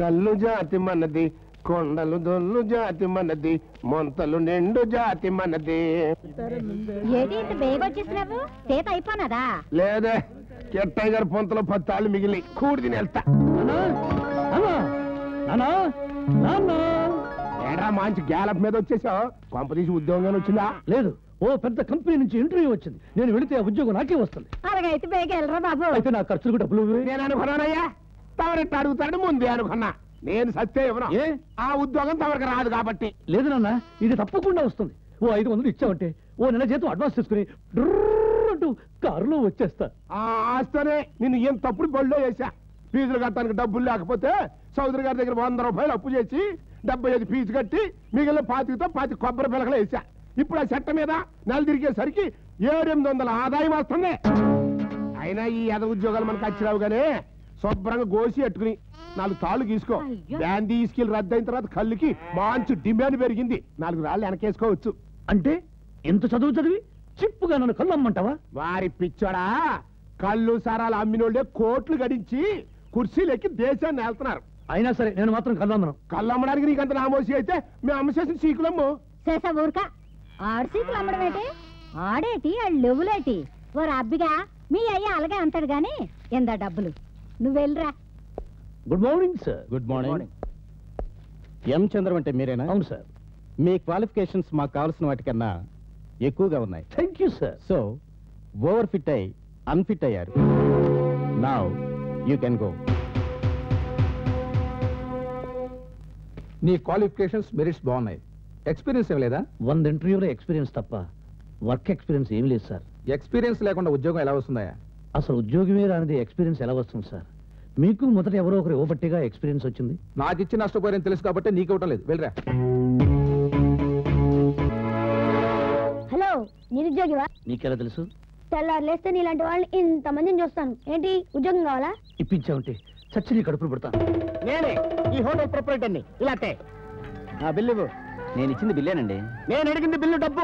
కల్లు జాతి మనది కొండలు దొల్లు జాతి మనది మొంతలు నిండు జాతి మనది. ఏంటి బేగ వచ్చేసినావు? చేత అయిపోనాదా? లేదే, కెట్టయ్య గారి పొంతలో 10 తాళ్ళు మిగిలి కూడి తిని వెళ్తా. ఏడా మంచి గ్యాలప్ మీద వచ్చేసావు? పంప తీసి ఉద్యోగంగా వచ్చిందా? లేదు, ఓ పెద్ద కంపెనీ నుంచి ఇంటర్వ్యూ వచ్చింది. నేను వెళితే ఆ ఉద్యోగం నాకే వస్తుంది. అలాగైతే బేగ వెళ్ళరా బాబు. అయితే నా ఖర్చులు కూడా డబ్బులు నేను అనుకున్నానయ్యా. తవరెట్టు అడుగుతాడు ముందే అనుకున్నా. నేను సత్య ఎవరా? ఆ ఉద్యోగం తవరికి రాదు కాబట్టి. లేదు నాన్న, ఇది తప్పకుండా వస్తుంది. ఓ 500 ఇచ్చావంటే ఓ నెల జీతం అడ్వాన్స్ తీసుకుని అంటూ కారులో వచ్చేస్తా. ఆస్తనే నిన్ను ఏం తప్పుడు బళ్ళో వేసా. ఫీజులు కట్టడానికి డబ్బులు లేకపోతే చౌదరి గారి దగ్గర 100 రూపాయలు అప్పు చేసి 75 ఫీజు కట్టి మిగిలిన 25 కొబ్బరి పిలకలు వేసా. ఇప్పుడు ఆ చెట్ట మీద నెల తిరిగేసరికి 700-800 ఆదాయం వస్తుంది. అయినా ఈ అద ఉద్యోగాలు మనకు అచ్చిరావుగానే శుభ్రంగా గోసి పెట్టుకుని 4 తాళ్ళు తీసుకో. బ్యాండీ స్కిల్ రద్దు అయిన తర్వాత కళ్ళుకి మంచి డిమాండ్ పెరిగింది. 4 రాళ్ళు వెనకేసుకోవచ్చు. అంటే ఎంత చదువు చదివి చిప్పుగా నన్ను కళ్ళు అమ్మంటావా? వారి పిచ్చోడా, కళ్ళు సారాలు అమ్మినోళ్ళే కోట్లు గడించి కుర్చీలెక్కి దేశాన్ని వెళ్తున్నారు. అయినా సరే నేను మాత్రం కళ్ళు అమ్మను. కళ్ళు అమ్మడానికి నీకంత నామోసి అయితే మేము అమ్మ చేసిన సీకులమ్ము చేసా. ఊరిక ఆరు సీకులు అమ్మడమేటి? ఆడేటి లెవులేటి? వారు అబ్బిగా మీ అయ్య అలాగే అంటాడు గాని ఎందా డబ్బులు. నువ్వు వెళ్ళరా. Good morning sir. Good morning. M Chandram అంటే మీరేనా? అవును సార్. మీ క్వాలిఫికేషన్స్ మాకు కావాల్సిన వాటికన్నా ఎక్కువగా ఉన్నాయి. Thank you sir. So over fit అయ్యి అన్ఫిట్ అయ్యారు. Now you can go. నీ క్వాలిఫికేషన్స్ మెరిట్స్ బాగున్నాయి. ఎక్స్పీరియన్స్ ఏం లేదా? 100 ఇంటర్వ్యూలో ఎక్స్పీరియన్స్ తప్ప వర్క్ ఎక్స్పీరియన్స్ ఏం లేదు సార్. ఎక్స్పీరియన్స్ లేకుండా ఉద్యోగం ఎలా వస్తుందా? అసలు ఉద్యోగమే రానిది ఎక్స్పీరియన్స్ ఎలా వస్తుంది సార్? మీకు మొదట ఎవరో ఒకరు ఇవ్వబట్టిగా ఎక్స్పీరియన్స్ వచ్చింది. నాకు ఇచ్చి నష్టపోయారని తెలుసు కాబట్టి నీకు ఇవ్వటం లేదు. వెళ్ళరా. హలో, నిరుద్యోగివా? నీకెలా తెలుసు? తెల్లారు లేస్తే నీలాంటి వాళ్ళని ఇంతమందిని చూస్తాను. ఏంటి ఉద్యోగం కావాలా? ఇప్పించామంటే చచ్చి నీ కడుపులు పెడతాను. నేనే ఈ హోటల్ ప్రొపరేటర్ని. ఇలా బిల్లు నేను ఇచ్చింది బిల్లేనండి. నేను అడిగింది బిల్లు డబ్బు.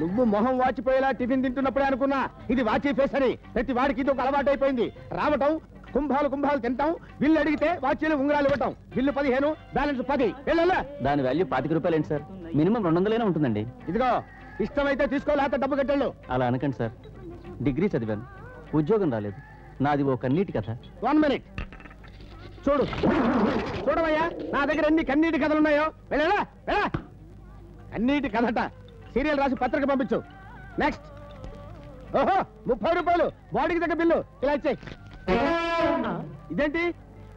నువ్వు మొహం వాచిపోయేలా టిఫిన్ తింటున్నప్పుడే అనుకున్నా ఇది వాచి ఫేస్ అని. ప్రతి వాడికి ఇది ఒక అలవాటు అయిపోయింది. రావటం, కుంభాలు కుంభాలు తింటాం, బిల్లు అడిగితే వాచీలు ఉంగరాలు ఇవ్వటం. Bill 15, balance 10. దాని వాల్యూ 25 రూపాయలు ఏంటి సార్? మినిమం 200 ఉంటుందండి. ఇదిగో, ఇష్టమైతే తీసుకోలేక డబ్బు కట్టాడు. అలా అనకండి సార్. డిగ్రీ చదివాను, ఉద్యోగం రాలేదు. నాది ఓ కన్నీటి కథ. 1 మినిట్. చూడు చూడవయ్యా, నా దగ్గర ఎన్ని కన్నీటి కథలు ఉన్నాయో. వెళ్ళా. కన్నీటి కథట సీరియల్ రాసి పత్రిక పంపించు. నెక్స్ట్. ఓహో, 30 రూపాయలు బాడీకి దగ్గర బిల్లు. ఇలా ఇచ్చాయి. ఇదేంటి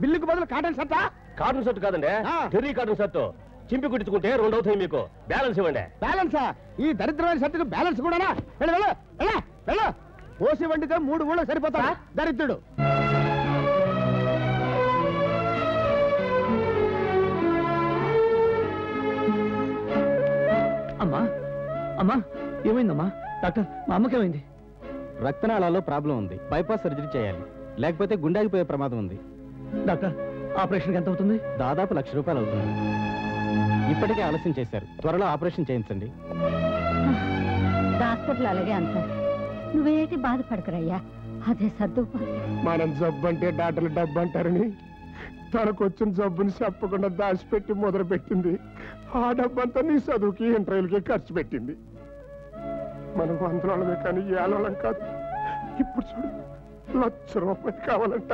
బిల్లుకి బదులు కాటన్ షర్టా? కాటన్ షర్ట్ కాదండి, టెర్రీ కాటన్ షర్ట్. చింపి కుట్టించుకుంటే 2 అవుతాయి. మీకు బ్యాలెన్స్ ఇవ్వండి. బ్యాలెన్సా? ఈ దరిద్రమైన షర్టుకు బ్యాలెన్స్ కూడానా? పోసి వండితే 3 ఊళ్ళో సరిపోతా దరిద్రుడు. అమ్మా, అమ్మా ఏమైందమ్మా? డాక్టర్, మా అమ్మకి ఏమైంది? రక్తనాళాల్లో ప్రాబ్లం ఉంది. బైపాస్ సర్జరీ చేయాలి, లేకపోతే గుండాగిపోయే ప్రమాదం ఉంది. డాక్టర్, ఆపరేషన్కి ఎంత అవుతుంది? దాదాపు 1,00,000 రూపాయలు అవుతుంది. ఇప్పటికే ఆలస్యం చేశారు. త్వరలో ఆపరేషన్ చేయించండి. డాక్టర్లు అలాగే అంటారు. నువ్వేటి బాధపడకరయ్యా, అదే సర్దుపా. మనం జబ్బు అంటే డాక్టర్లు డబ్బు అంటారని తనకు వచ్చిన జబ్బుని చెప్పకుండా దాచిపెట్టి మొదలు పెట్టింది. ఆ డబ్బంతా నీ చదువుకి, ఇంటర్వ్యూలకి ఖర్చు పెట్టింది. మనం వందలోళమే కానీ ఏలోళం కాదు. ఇప్పుడు చూడు, 1,00,000 రూపాయలు కావాలంట.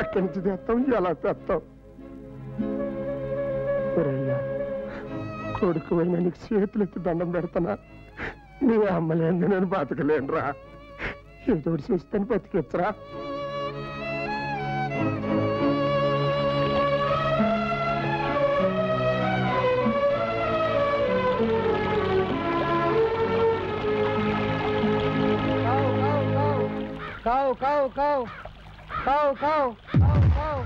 ఎక్కడి నుంచి తెస్తాం, ఎలా తెస్తాం? కొడుకు అయినా నీకు చేతులెత్తి దండం పెడతానా? నీ అమ్మలేని నేను బతకలేనురా. ఏదోటి చూస్తాను బతికెచ్చరా. కావు కావు కావు కావు కావు కావు కావు.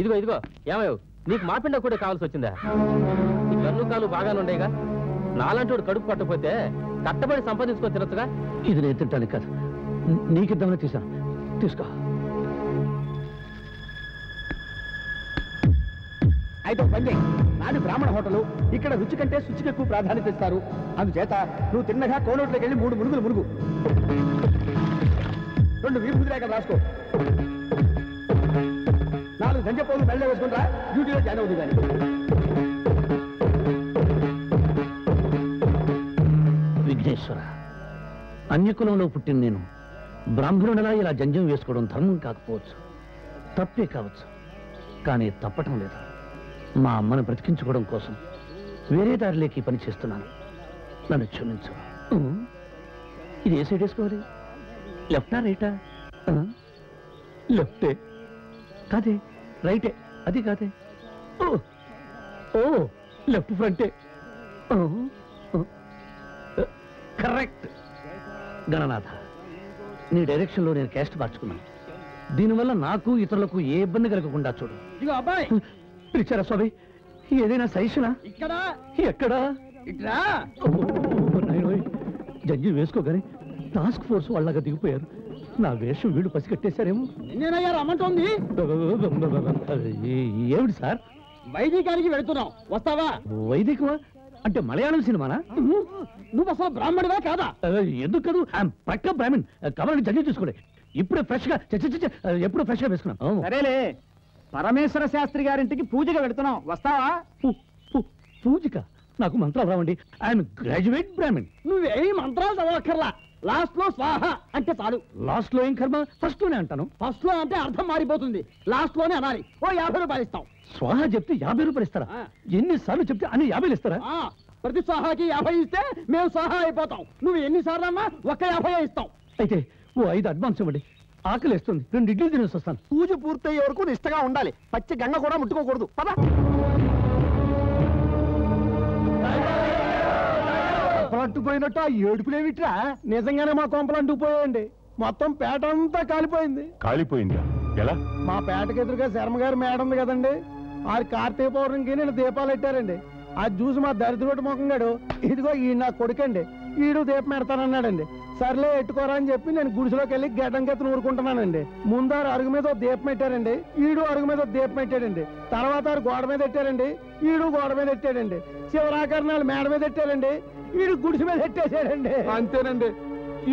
ఇదిగో ఇదిగో. ఏమయ్యవు, నీకు మాపిండ కూడా కావాల్సి వచ్చిందా? నీ కళ్ళు కాలు బాగానే ఉండేగా. నాలంటోడు కడుపు పట్టకపోతే కట్టబడి సంపాదించుకొని తినొచ్చుగా. ఇది నేను తింటాను కాదు, నీకిద్దామని తీసాను. తీసుకో. అయితే బండి నాది బ్రాహ్మణ హోటలు. ఇక్కడ రుచి కంటే శుచికి ఎక్కువ ప్రాధాన్యత ఇస్తారు. అందుచేత నువ్వు తిన్నగా కోనోట్లోకి వెళ్ళి 3 మునుగులు మునుగు. वीर कुछ रास्को नागरिक संख्य बेल्ले वेसक ड्यूटी जॉइन अवुतुंदी। विघ्नेश्वर अन्यकुलंलो पुट्टिन नेनु ब्राह्मणुला इला जंजम वेसुकोवడం ధర్మం కాకపోవచ్చు, తప్పే కావచ్చు, కానీ తప్పటం లేదు। మా అమ్మను బ్రతికించుకోవడం కోసం వేరే దారిలోకి పని చేస్తున్నాను, నన్ను క్షమించు। ఇది ఏ సైడ్ తీసుకోవాలి, లెఫ్టా రైటా? లెఫ్టే కాదే, రైటే, అది కాదే, ఓ ఓ లెఫ్ట్ ఫ్రంటే, కరెక్ట్। గణనాథ नी डैरक्षन कैस्ट मार्चुकना दीन वल्ल नाकू इतरुलकू ए इब्बंदी कलगकुंडा चूडु। इदिगो अब्बायी पिलिचारा स्वामी एदैना सजेषना इक्कड़ा एक्कड़ इट्रा जंजी वेसुकोगानी टास्क फोर्स वाळ्ळगा दिगिपोयारु। ना वेषं वीळ्ळु पसिगट्टेशारेमो। नेनेनय्या रम्मंटोंदी एवडि सार वैदिकानिकि वेळ्तुन्नां वस्तावा? वैदिकवा అంటే మలయాళం సినిమానా? నువ్వు అసలు బ్రాహ్మణుడివా కాదా? ఎందుకు కాదు, ఐఎమ్ పక్క బ్రాహ్మణ్। కవర్ని జడ్జి చూసుకోండి, ఇప్పుడే ఫ్రెష్గా ఎప్పుడు ఫ్రెష్గా వేసుకున్నాం। సరేలే, పరమేశ్వర శాస్త్రి గారింటికి పూజగా వెళ్తున్నాం, వస్తావా? పూజగా? నాకు మంత్రాలు రావండి, ఐఎమ్ గ్రాడ్యుయేట్ బ్రాహ్మణ్। నువ్వే మంత్రాలు చదవక్కర్లా, లాస్ట్ లో స్వాహ అంటే చాలు। లాస్ట్ లో ఏం కర్మ, ఫస్ట్ లోనే అంటాను। ఫస్ట్ లో అంటే అర్థం మారిపోతుంది, లాస్ట్ లోనే అనాలి। ఓ 50 రూపాయలు ఇస్తాం। స్వాహ చెప్తే 50 రూపాయలు ఇస్తారా? ఎన్నిసార్లు చెప్తే అన్ని 50 ఇస్తారా? ప్రతి స్వాహాకి 50 ఇస్తే మేము స్వాహ అయిపోతాం। నువ్వు ఎన్నిసార్లు అమ్మా, ఒక్క 50 ఇస్తాం। అయితే ఓ 5 అడ్వాన్స్ ఇవ్వండి, ఆకలి వేస్తుంది, 2 ఇడ్లీ తినేసి వస్తాను। పూజ పూర్తయ్యే వరకు నిష్టగా ఉండాలి, పచ్చి గంగ కూడా ముట్టుకోకూడదు, పద। అంటుపోయినట్టు ఆ ఏడుపులేమిట్రా? నిజంగానే మా కొంపలు అంటుకుపోయాయండి, మొత్తం పేట అంతా కాలిపోయింది। కాలిపోయిందా? ఎలా? మా పేటకి ఎదురుగా శర్మ గారి మేడ ఉంది కదండి, ఆ కార్తీక పౌర్ణమికి నేను దీపాలు పెట్టారండి, అది చూసి మా దరిద్రుడు మొకంగాడు, ఇదిగో ఈ నా కొడుకండి, ఈడు దీపం పెడతానన్నాడండి। సర్లే ఎట్టుకోరా అని చెప్పి నేను గుడిసెలోకి వెళ్ళి గడ్డంకెత్తను ఊరుకుంటున్నానండి, ముందారు అరుగు మీద దీపం పెట్టారండి, ఈడు అరుగు మీద దీపం పెట్టాడండి, తర్వాత గోడ మీద పెట్టారండి, ఈడు గోడ మీద పెట్టాడండి, శివరాకరణాలు మేడ మీద పెట్టారండి, ఈడు గుడిసె మీద పెట్టేశారండి। అంతేనండి,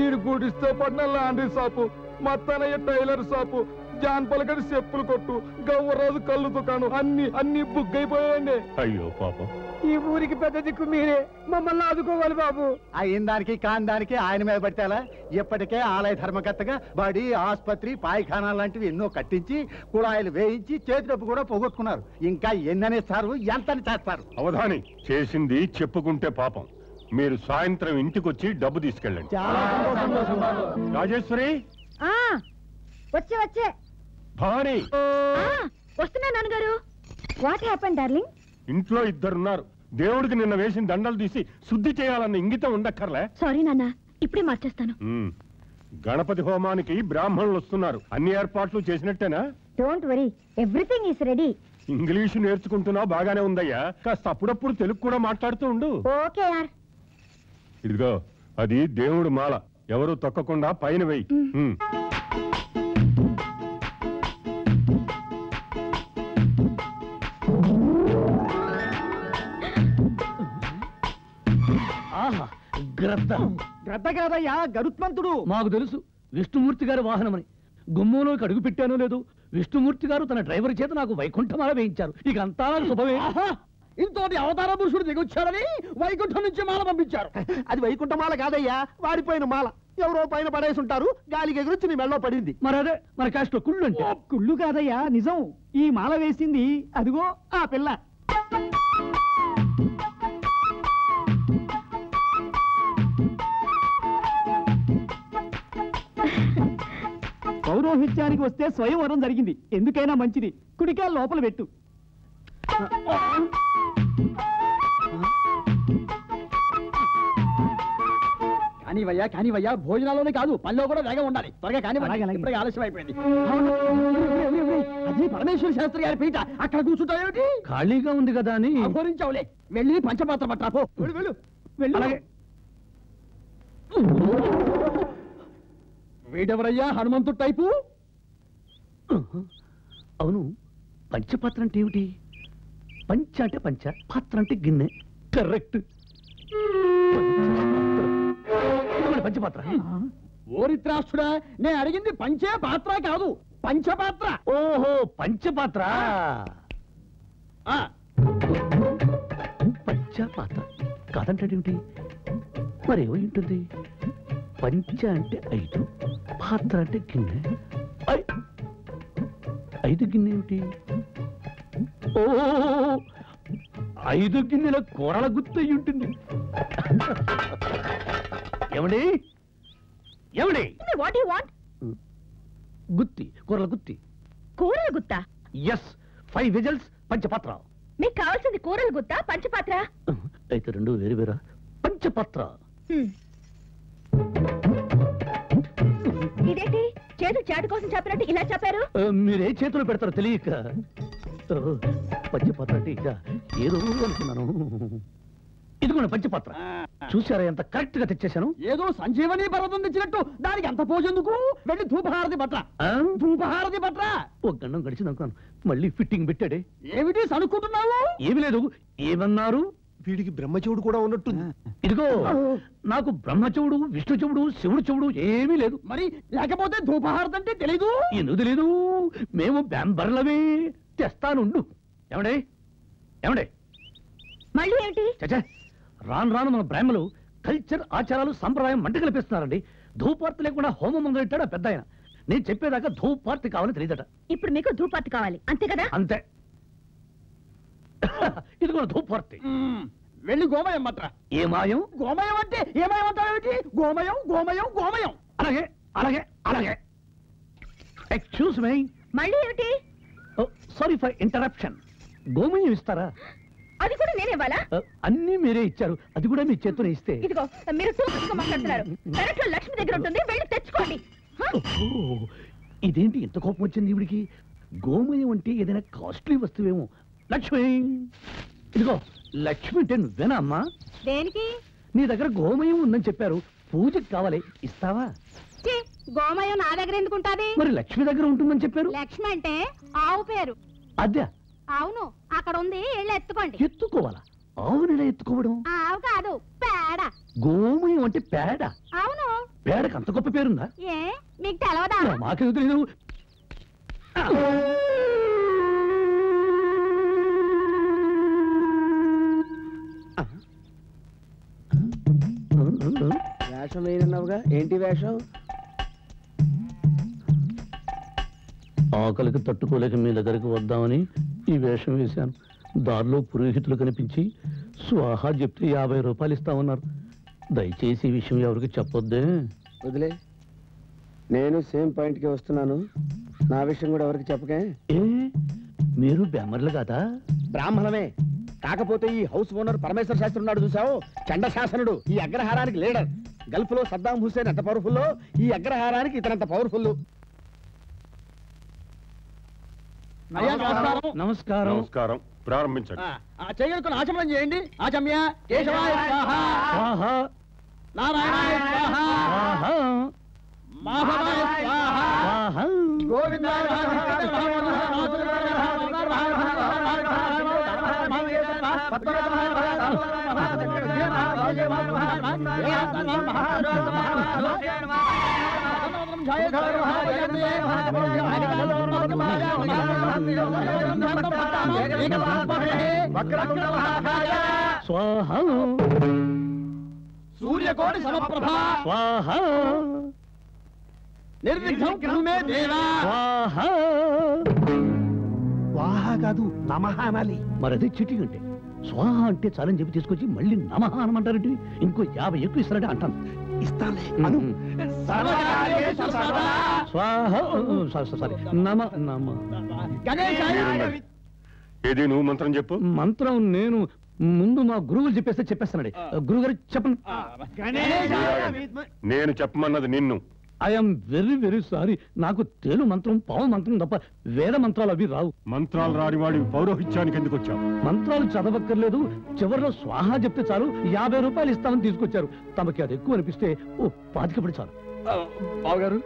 ఈడు గుడిసెతో పట్టిన laundry shop, Mattanayya tailor shop, John పలకడి చెప్పులు కొట్టు, గవ్వరాజు కళ్ళు దుకాణం అన్ని అన్ని బుక్ అయిపోయాయండి। అయ్యో పాపం, ఈ ఊరికి పెద్ద దిక్కు మీరే, మమ్మల్ని ఆదుకోవాలి బాబు। అయిన దానికి కాని దానికి ఆయన మీద పడితేలా, ఇప్పటికే ఆలయ ధర్మకర్తగా బడి, ఆసుపత్రి, పాయిఖానా లాంటివి ఎన్నో కట్టించి, కుళాయిలు వేయించి, చేతిడబ్బు కూడా పోగొట్టుకున్నారు। ఇంకా ఎన్ననే సారు, ఎంతని చేస్తారు? అవధాని చేసింది చెప్పుకుంటే పాపం। మీరు సాయంత్రం ఇంటికొచ్చి డబ్బు తీసుకెళ్ళండి। రాజేశ్వరి వచ్చే వచ్చే భారీ వస్తున్నా నాన్నగారు। What happen darling? ఇంట్లో ఇద్దరున్నారు, దేవుడికి నిన్న వేసిన దండలు తీసి శుద్ధి చేయాలన్న ఇంగితం ఉండక్కర్లే। సారీ నాన్న, ఇప్పుడే మార్చేస్తాను। గణపతి హోమానికి బ్రాహ్మణులు వస్తున్నారు, అన్ని ఏర్పాట్లు చేసినట్టేనా? Don't worry, everything is ready. English నేర్చుకుంటున్నా బాగానే ఉందయ్యా, కాస్త అప్పుడప్పుడు తెలుగు కూడా మాట్లాడుతూ ఉండు। ఓకే యార్, ఇదిగో అది దేవుడు మాల, ఎవరు తొక్కకుండా పైన వెయ్యి। గ్రద్ద కాదయ్యా, గరుత్మంతుడు। మాకు తెలుసు విష్ణుమూర్తి గారి వాహనమని, గుమ్మంలోకి అడుగు పెట్టానో లేదు, విష్ణుమూర్తి గారు తన డ్రైవర్ చేత నాకు వైకుంఠమాల వేయించారు, ఇక అంతా శుభమే। ఇంతటి అవతార పురుషుడు దిగొచ్చారని వైకుంఠం నుంచి మాల పంపించారు, అది వైకుంఠమాల కాదయ్యా, వాడిపోయిన మాల, ఎవరో పైన పడేసి ఉంటారు, గాలికి ఎగురొచ్చి నీ మెళ్ళో పడింది। మరదే మన కాస్త కుళ్ళు అంటే? కుళ్ళు కాదయ్యా, నిజం, ఈ మాల వేసింది అదిగో ఆ పిల్ల। పౌరోహిత్యానికి వస్తే స్వయంవరం జరిగింది, ఎందుకైనా మంచిది, కుడికే లోపల పెట్టు। కానివయ్యా కానివయ్యా, భోజనాల్లోనే కాదు పనిలో కూడా వేగం ఉండాలి, త్వరగా కానివ్వండి, ఇప్పటికే ఆలస్యం అయిపోయింది। అది పరమేశ్వర శాస్త్రి గారి పీట, అక్కడ కూర్చుంటావేమిటి? ఖాళీగా ఉంది కదా అని అఘోరించావులే, వెళ్ళి పంచపాత్ర పట్టాపో, వెళ్ళు వెళ్ళు। వీడెవరయ్యా హనుమంతుడు టైపు? అవును, పంచపాత్ర అంటే ఏమిటి? పంచ అంటే పంచ, పాత్ర అంటే గిన్నె, కరెక్ట్, పంచపాత్ర। ఓరిత్రాష్ట్రుడా నేను అడిగింది పంచే పాత్ర కాదు పంచపాత్ర. ఓహో పంచపాత్ర పంచపాత్ర కాదంటేంటి మరేమో ఉంటుంది. పంచ అంటే ఐదు, పాత్ర అంటే గిన్నె. ఐదు గిన్నె ఏమిటి? ఓ ఐదు గిన్నెల కూరల గుర్తు అయి ఉంటుంది. ఏమండి ఏమండి వాట్ యు వాంట్? గుత్తి, కూరల గుత్తి. కూరల గుత్తా? yes 5 whistles పంచపాత్ర. మీకు కావాల్సింది కూరల గుత్తా పంచపాత్ర? అయితే రెండు వేరు వేరా? పంచపాత్ర. ఇదేంటి చేతులు చాటు కోసం చెప్పినట్టు ఇలా చెప్పారు? మీరే చేతులు పెడతారు తెలియక. పంచపాత్ర అంటే ఇక ఏదో అనుకున్నాను. ఇదిగోండి పంచపాత్ర. చూసారా ఎంత కరెక్ట్ గా తెచ్చేశాను? ఏదో సంజీవని పర్వతం తెచ్చినట్టు. దానికి అంత పోజెందుకు? వెళ్ళి ధూపహారతి పట్ల. ధూపహారతి పట్ల ఒక గండం గడిచింది అనుకున్నాను, మళ్ళీ ఫిట్టింగ్ పెట్టాడే. ఏమిటి అనుకుంటున్నావు? ఏమి లేదు. ఏమన్నారు? వీడికి బ్రహ్మచవుడు కూడా ఉన్నట్టుంది. ఇదిగో నాకు బ్రహ్మచవుడు, విష్ణు చెవుడు, శివుడు చెవుడు ఏమీ లేదు. మరి లేకపోతే ధూపహారతి అంటే తెలీదు? ఎందుకు తెలీదు? మేము బ్యాంబర్లవే. తెస్తానుండు. ఏమండే ఏమండే మళ్ళీ ఏంటి? రాను రాను మన బ్రాహ్మలు కల్చర్, ఆచారాలు, సంప్రదాయం మంట కల్పిస్తున్నారండి. ధూపార్తి లేకుండా హోమం మొదలెట్టాడు పెద్ద ఆయన. నేను చెప్పేదాకా ధూపార్తి కావాలని తెలియదట. ఇప్పుడు మీకు ధూపార్తి కావాలి అంతే కదా? అంతే. ఇది కూడా ధూపార్తి. వెళ్ళి గోమయం పట్రా. ఏమాయం? గోమయం అంటే ఏమాయం అంటావేమిటి? గోమయం గోమయం గోమయం. అలాగే అలాగే అలాగే. Excuse me. మళ్ళీ ఏమిటి? Sorry for interruption. గోమయం ఇస్తారా? అది కూడా నేనే ఇవ్వాలా? అన్ని మీరే ఇచ్చారు, అది కూడా మీ చేతులు ఇస్తే. ఇదిగో మీరు చూసుకుని మాట్లాడుతున్నారు. కరెక్ట్ లక్ష్మి దగ్గర ఉంటుంది, వెళ్ళి తెచ్చుకోండి. ఇదేంటి ఎంత కోపం వచ్చింది ఇవిడికి? గోమయం అంటే ఏదైనా కాస్ట్లీ వస్తువేమో. లక్ష్మి ఇదిగో. లక్ష్మి అంటే నువ్వేనా అమ్మా? దేనికి? నీ దగ్గర గోమయం ఉందని చెప్పారు, పూజకి కావాలి. ఇస్తావా? గోమయం నా దగ్గర ఎందుకు ఉంటుంది? మరి లక్ష్మి దగ్గర ఉంటుందని చెప్పారు. లక్ష్మి అంటే ఆవు పేరు. అదే అవును, అక్కడ ఉంది, వెళ్ళి ఎత్తుకోండి. ఎత్తుకోవాలా? అవును ఎత్తుకోవడం. ఆవు కాదు పేడ. గోమయం అంటే పేడ? అవును. పేడకి అంత గొప్ప పేరుందా? ఏ మీకు తెలవదా? మాకు తెలియదు. వేషం వేయన్నావుగా, ఏంటి వేషం? ఆకలికి తట్టుకోలేక మీ దగ్గరికి వద్దామని ఈ వేషం వేశాను. దారిలో పురోహితులు కనిపించి స్వాహా చెప్తే 50 రూపాయలు ఇస్తామన్నారు. దయచేసి ఈ విషయం ఎవరికి చెప్పొద్దే. వదిలే, నేను సేమ్ పాయింట్కి వస్తున్నాను. నా విషయం కూడా ఎవరికి చెప్పకే. ఏ మీరు బ్రాహ్మణులు కాదా? బ్రాహ్మణమే, కాకపోతే ఈ హౌస్ ఓనర్ పరమేశ్వర శాస్త్రి ఉన్నాడు చూసావు, చండశాసనుడు. ఈ అగ్రహారానికి లీడర్. గల్ఫ్లో సద్దాం హుస్సేన్ ఎంత పవర్ఫుల్లో, ఈ అగ్రహారానికి ఇతనంత పవర్ఫుల్. నమస్కారం. నమస్కారం. ప్రారంభించండి. చేయగలుగుతున్న ఆచమనం చేయండి. ఆచమ్య కేశవాయ స్వాహ, నారాయణాయ స్వాహ, మాధవాయ స్వాహ, గోవిందాయ స్వాహా, సూర్యకోటి సమప్రభా స్వాహా, నిర్విఘ్నం కురు మే దేవా స్వాహా. స్వాహా కాదు నమః అనాలి. మరది చిటి ఉంటే స్వాహ అంటే చాలని చెప్పి తీసుకొచ్చి మళ్ళీ నమః అనమంటారటి. ఇంకో 50 ఎక్కువ ఇస్తారట అంటాను. ఇస్తాలే అను. సర్వకార్యేషు సదా స్వాహ. సారీ నమః నమః గణేశాయ. ఏది నువ్వు మంత్రం చెప్పు. మంత్రం నేను ముందు మా గురువులు చెప్పేస్తే చెప్పేస్తానండి. గురువు గారు చెప్పండి. నేను చెప్పమన్నది నిన్ను. I'm very very sorry. నాకు తెలుగు మంత్రం, పావు మంత్రం తప్ప వేద మంత్రాలు అవి రావు. మంత్రాలు రాని వాడి పౌరోహిత్యానికి ఎందుకు వచ్చావు? మంత్రాలు చదవక్కర్లేదు, చివరిలో స్వాహా చెప్తే చాలు 50 రూపాయలు ఇస్తామని తీసుకొచ్చారు. తమకి అది ఎక్కువ అనిపిస్తే ఓ 25 చాలు. బావగారు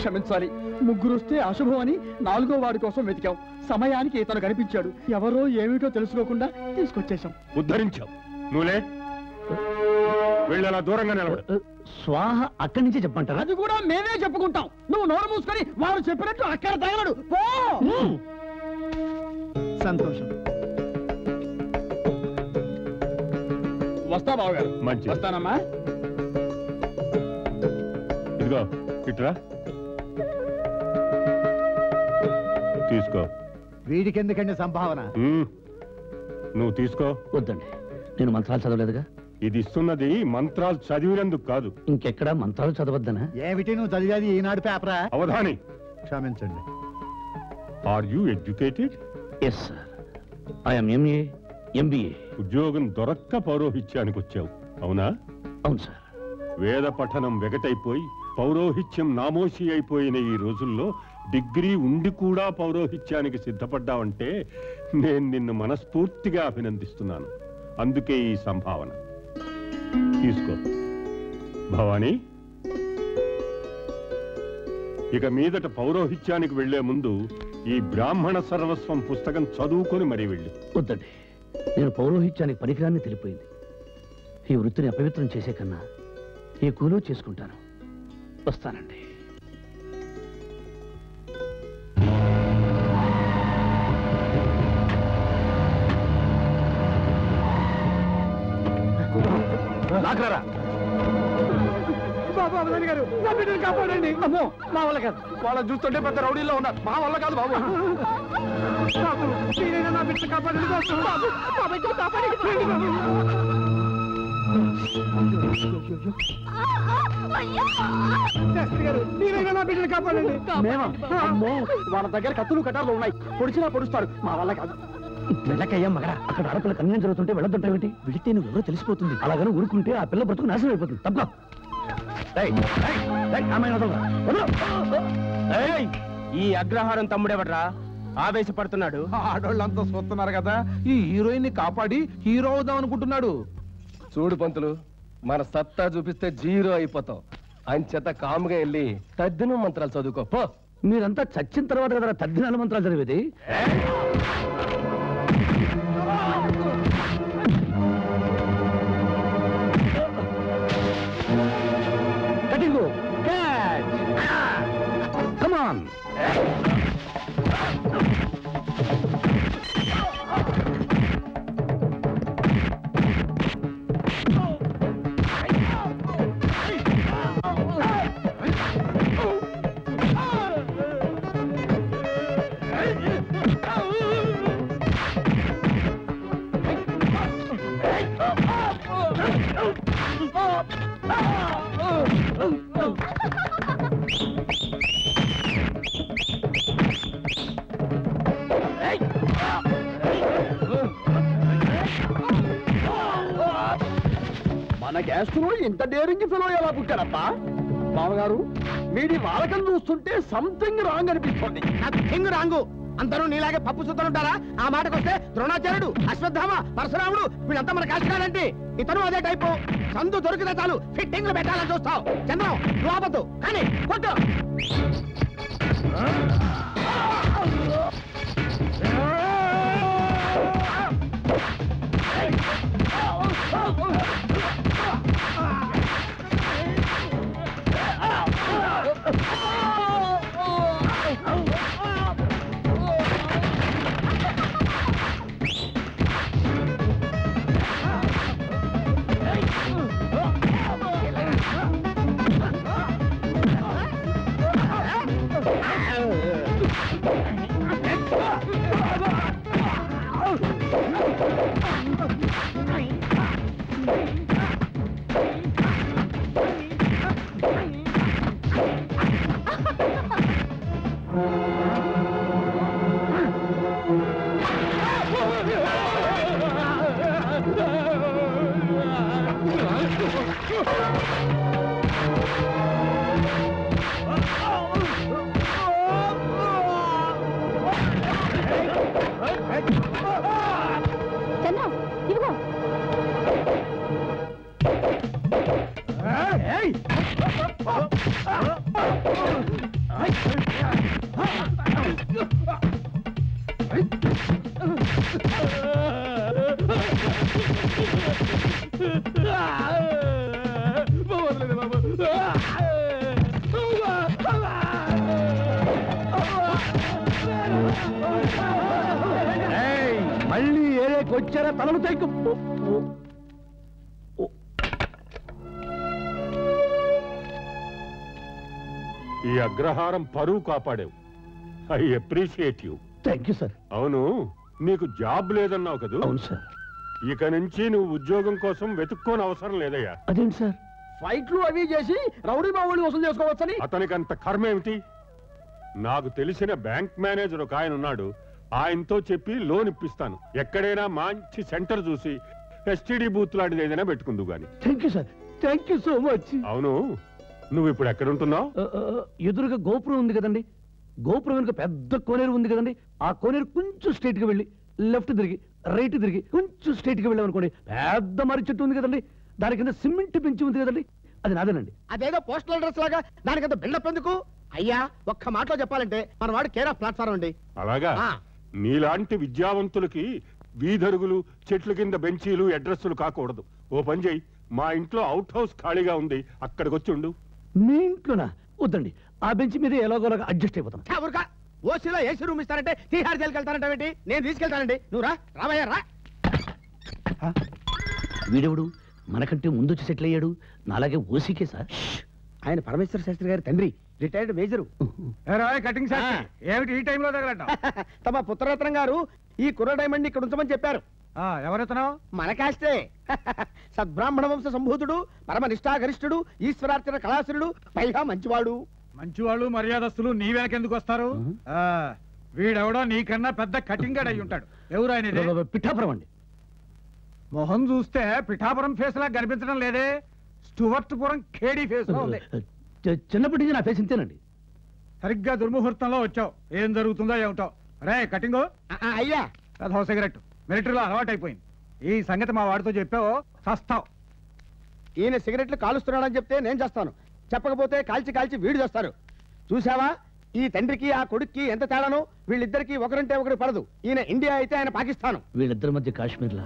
క్షమించాలి, ముగ్గురు వస్తే అశుభం అని 4వ వాడి కోసం వెతికాం. సమయానికి ఇతను కనిపించాడు. ఎవరో ఏమిటో తెలుసుకోకుండా తీసుకొచ్చేశాం. ఉద్ధరించావు నువ్వులే. వీళ్ళలా దూరంగా నిలబడు. స్వాహ అక్కడి నుంచి చెప్పంటారా? అది కూడా మేమే చెప్పుకుంటాం. నువ్వు నోరు మూసుకొని వారు చెప్పినట్టు అక్కడ తగలడు. పో. సంతోషం. వస్తా బావగారు. వస్తానమ్మా. ఇదిగో ఇట్రా తీసుకో. వీడికెందుకండి సంభావన? నువ్వు తీసుకో. వద్దండి, నేను మంత్రాలు చదవలేదుగా. ఇది ఇస్తున్నది మంత్రాలు చదివినందుకు కాదు. ఇంకెక్కడ మంత్రాలు చదవద్దనా? ఏమిటి నువ్వు చదివేది? ఈనాడు పేపరా? అవధాని, క్షమించండి. Are you educated? Yes sir, I'm MA MBA. ఉద్యోగం దొరక్క పౌరోహిత్యానికి వచ్చావు, అవునా? అవును సార్. వేద పఠనం వెగటైపోయి పౌరోహిత్యం నామోషి అయిపోయిన ఈ రోజుల్లో డిగ్రీ ఉండి కూడా పౌరోహిత్యానికి సిద్ధపడ్డావంటే నేను నిన్ను మనస్ఫూర్తిగా అభినందిస్తున్నాను. అందుకే ఈ సంభావన తీసుకో. భవానీ, ఇక మీదట పౌరోహిత్యానికి వెళ్లే ముందు ఈ బ్రాహ్మణ సర్వస్వం పుస్తకం చదువుకొని మరీ వెళ్ళి. వద్దండి, నేను పౌరోహిత్యానికి పరికరాన్ని తెలిపోయింది. ఈ వృత్తిని అపవిత్రం చేసే కన్నా ఈ కూలో చేసుకుంటాను. వస్తానండి. కాపాడండి. అమ్మో, మా వల్ల కాదు. వాళ్ళని చూస్తుంటే పెద్ద రౌడీలో ఉన్నారు. మా వల్ల కాదు బాబు. నా బిడ్డ కాపాడండి. వాళ్ళ దగ్గర కత్తులు కటార్లు ఉన్నాయి, పొడిచినా పొడుస్తాడు. మా వల్ల కాదు. వెళ్ళకయ్యా మగడా, అక్కడ ఆడపిల్ల కన్యం జరుగుతుంటే వెళ్ళొద్దంటావేంటి? వెళితే నువ్వు ఎవరో తెలిసిపోతుంది. అలాగని ఊరుకుంటే ఆ పిల్ల బ్రతుకు నాశనం అయిపోతుంది. తప్ప ఈ అగ్రహారం తమ్ముడేవట్రా ఆవేశపడుతున్నాడు? ఆడోళ్ళంతా చూస్తున్నారు కదా, ఈ హీరోయిన్ ని కాపాడి హీరో అవుదాం అనుకుంటున్నాడు. చూడు పంతులు, మన సత్తా చూపిస్తే జీరో అయిపోతాం. అంచేత కాముగా వెళ్ళి తద్దిన మంత్రాలు చదువుకో. పో. మీరంతా చచ్చిన తర్వాత కదా తద్దినాల మంత్రాలు చదివేది? ఇంత డేరింగ్ ఫెలో ఎలా పుట్టారబ్బా? బావగారు, మీది వాళ్ళకం చూస్తుంటే సంథింగ్ రాంగ్ అనిపిస్తుంది. Something wrong? అందరూ నీలాగే పప్పు చూద్దనుంటారా? ఆ మాటకొస్తే ద్రోణాచార్యుడు, అశ్వత్థామ, పరశురాముడు వీళ్ళంతా మన కాశీరాడంటే ఇతను అదే టైపు. సందు దొరికితే చాలు ఫిట్టింగ్లు పెట్టాలని చూస్తావు. చంద్రం లోపద్దు కానీ కొట్టు. చంద్రం, ఇదిగో వచ్చారా తలలు తైకు ఈ అగ్రహారం పరువు కాపాడావు. I appreciate you. Thank you sir. అవును నీకు జాబ్ లేదన్నావు కదా? అవును సార్. ఇక నుంచి నువ్వు ఉద్యోగం కోసం వెతుక్కోని అవసరం లేదయ్యా. అదేంటి సార్? ఫైట్లు అవి చేసి రౌడీ బావులు వసూలు చేసుకోవచ్చని అతనికి అంత కర్మ ఏమిటి? నాకు తెలిసిన బ్యాంక్ మేనేజర్ ఒక ఆయన ఉన్నాడు, ఆయనతో చెప్పి లోన్ ఇప్పిస్తాను. ఎక్కడైనా మంచి సెంటర్ చూసి ఎస్టీడీ బూత్ లాంటిది ఏదైనా పెట్టుకుందు గాని. Thank you sir. Thank you so much. అవును నువ్వు ఇప్పుడు ఎక్కడ ఉంటున్నావు? ఎదురుగా గోపురం ఉంది కదండి, గోపురం వెనుక పెద్ద కోనేరు ఉంది కదండి, ఆ కోనేరు కొంచెం స్ట్రైట్ గా వెళ్ళి లెఫ్ట్ తిరిగి రైట్ తిరిగి కొంచెం స్ట్రైట్ గా వెళ్ళాం అనుకోండి, పెద్ద మర్రి చెట్టు ఉంది కదండి, దాని కింద సిమెంట్ పెంచి ఉంది కదండి, అది నాదేనండి. అదేదో పోస్టల్ అడ్రస్ లాగా దానికంత బిల్డప్ ఎందుకు అయ్యా? ఒక్క మాటలో చెప్పాలంటే మన వాడు కేరా ప్లాట్ఫారం అండి. అలాగా? నీలాంటి విద్యావంతులకి వీధరుగులు చెట్ల కింద బెంచీలు అడ్రస్సులు కాకూడదు. ఓ పని చేయి, మా ఇంట్లో అవుట్ హౌస్ ఖాళీగా ఉంది, అక్కడికి వచ్చి ఉండు. మీ ఇంట్లోనా? వద్దండి, ఆ బెంచ్ మీద ఎలాగోలాగా అడ్జస్ట్ అయిపోతాం. ఓసీలో ఏసీ రూమ్ ఇస్తారంటే తీహార్ జైలుకి వెళ్తానంటే నేను తీసుకెళ్తానండి. నువ్వు రావయ్యా రా. వీడెవడు మనకంటే ముందు వచ్చి సెటిల్ అయ్యాడు? నాలాగే ఓసీకే సార్. ఆయన పరమేశ్వర శాస్త్రి గారి తండ్రి, రిటైర్డ్ మేజరు. ఏమిటి ఈ టైంలో తగలట? తమ పుత్రరత్నం గారు ఈ కుర్ర డైమండ్ ఇక్కడ ఉంచమని చెప్పారు. ఎవరెత్తనం? మన కాస్తే. సద్బ్రాహ్మణ వంశ సంభూతుడు, పరమ నిష్ఠాగరిష్ఠుడు, ఈశ్వరార్చన కళాశురుడు, పైగా మంచివాడు. మంచివాళ్ళు మర్యాదస్తులు నీ వెనకెందుకు వస్తారు? వీడెవడో నీకన్నా పెద్ద కటింగ్ గడ్ అయి ఉంటాడు. ఎవరు ఆయన? పిఠాపురం అండి. మొహం చూస్తే పిఠాపురం ఫేస్ లా కనిపించడం లేదే, స్టువర్ట్పురం ఖేడీ ఫేస్ లో ఉంది. చిన్నప్పటి నుంచి నా ఫేస్ ఇంతేనండి. సరిగ్గా దుర్ముహూర్తంలో వచ్చావు, ఏం జరుగుతుందో ఏమిటావు. రే కటింగు అయ్యా, అదో సిగరెట్ మిలిటరీలో అలవాటు అయిపోయింది. ఈ సంగతి మా వాడితో చెప్పావు చస్తావు. ఈయన సిగరెట్లు కాలుస్తున్నాడని చెప్తే నేను చేస్తాను, చెప్పకపోతే కాల్చి కాల్చి వీడు చేస్తారు. చూసావా ఈ తండ్రికి ఆ కొడుక్కి ఎంత తేడాను? వీళ్ళిద్దరికి ఒకరంటే ఒకరు పడదు. ఈయన ఇండియా అయితే ఆయన పాకిస్తాన్. వీళ్ళిద్దరి మధ్య కాశ్మీర్లా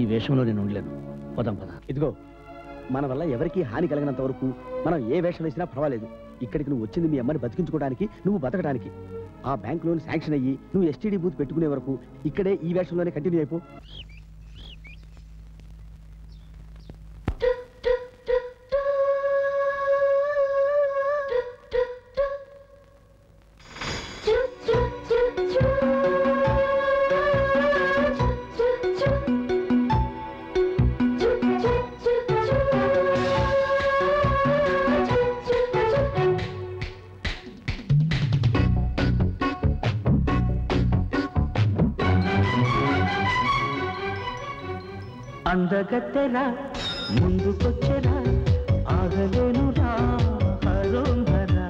ఈ వేషంలో నేను ఉండలేను. పదం పద. ఇదిగో మన వల్ల ఎవరికి హాని కలిగినంత వరకు మనం ఏ వేషం వేసినా పర్వాలేదు. ఇక్కడికి నువ్వు వచ్చింది మీ అమ్మని బతికించుకోవడానికి, నువ్వు బతకడానికి. ఆ బ్యాంక్ లోన్ శాంక్షన్ అయ్యి నువ్వు ఎస్టీడీ బూత్ పెట్టుకునే వరకు ఇక్కడే ఈ వేషంలోనే కంటిన్యూ అయిపో. అందగత్తెరా ముందుకొచ్చెరా, ఆగలేనురా హరోంబరా.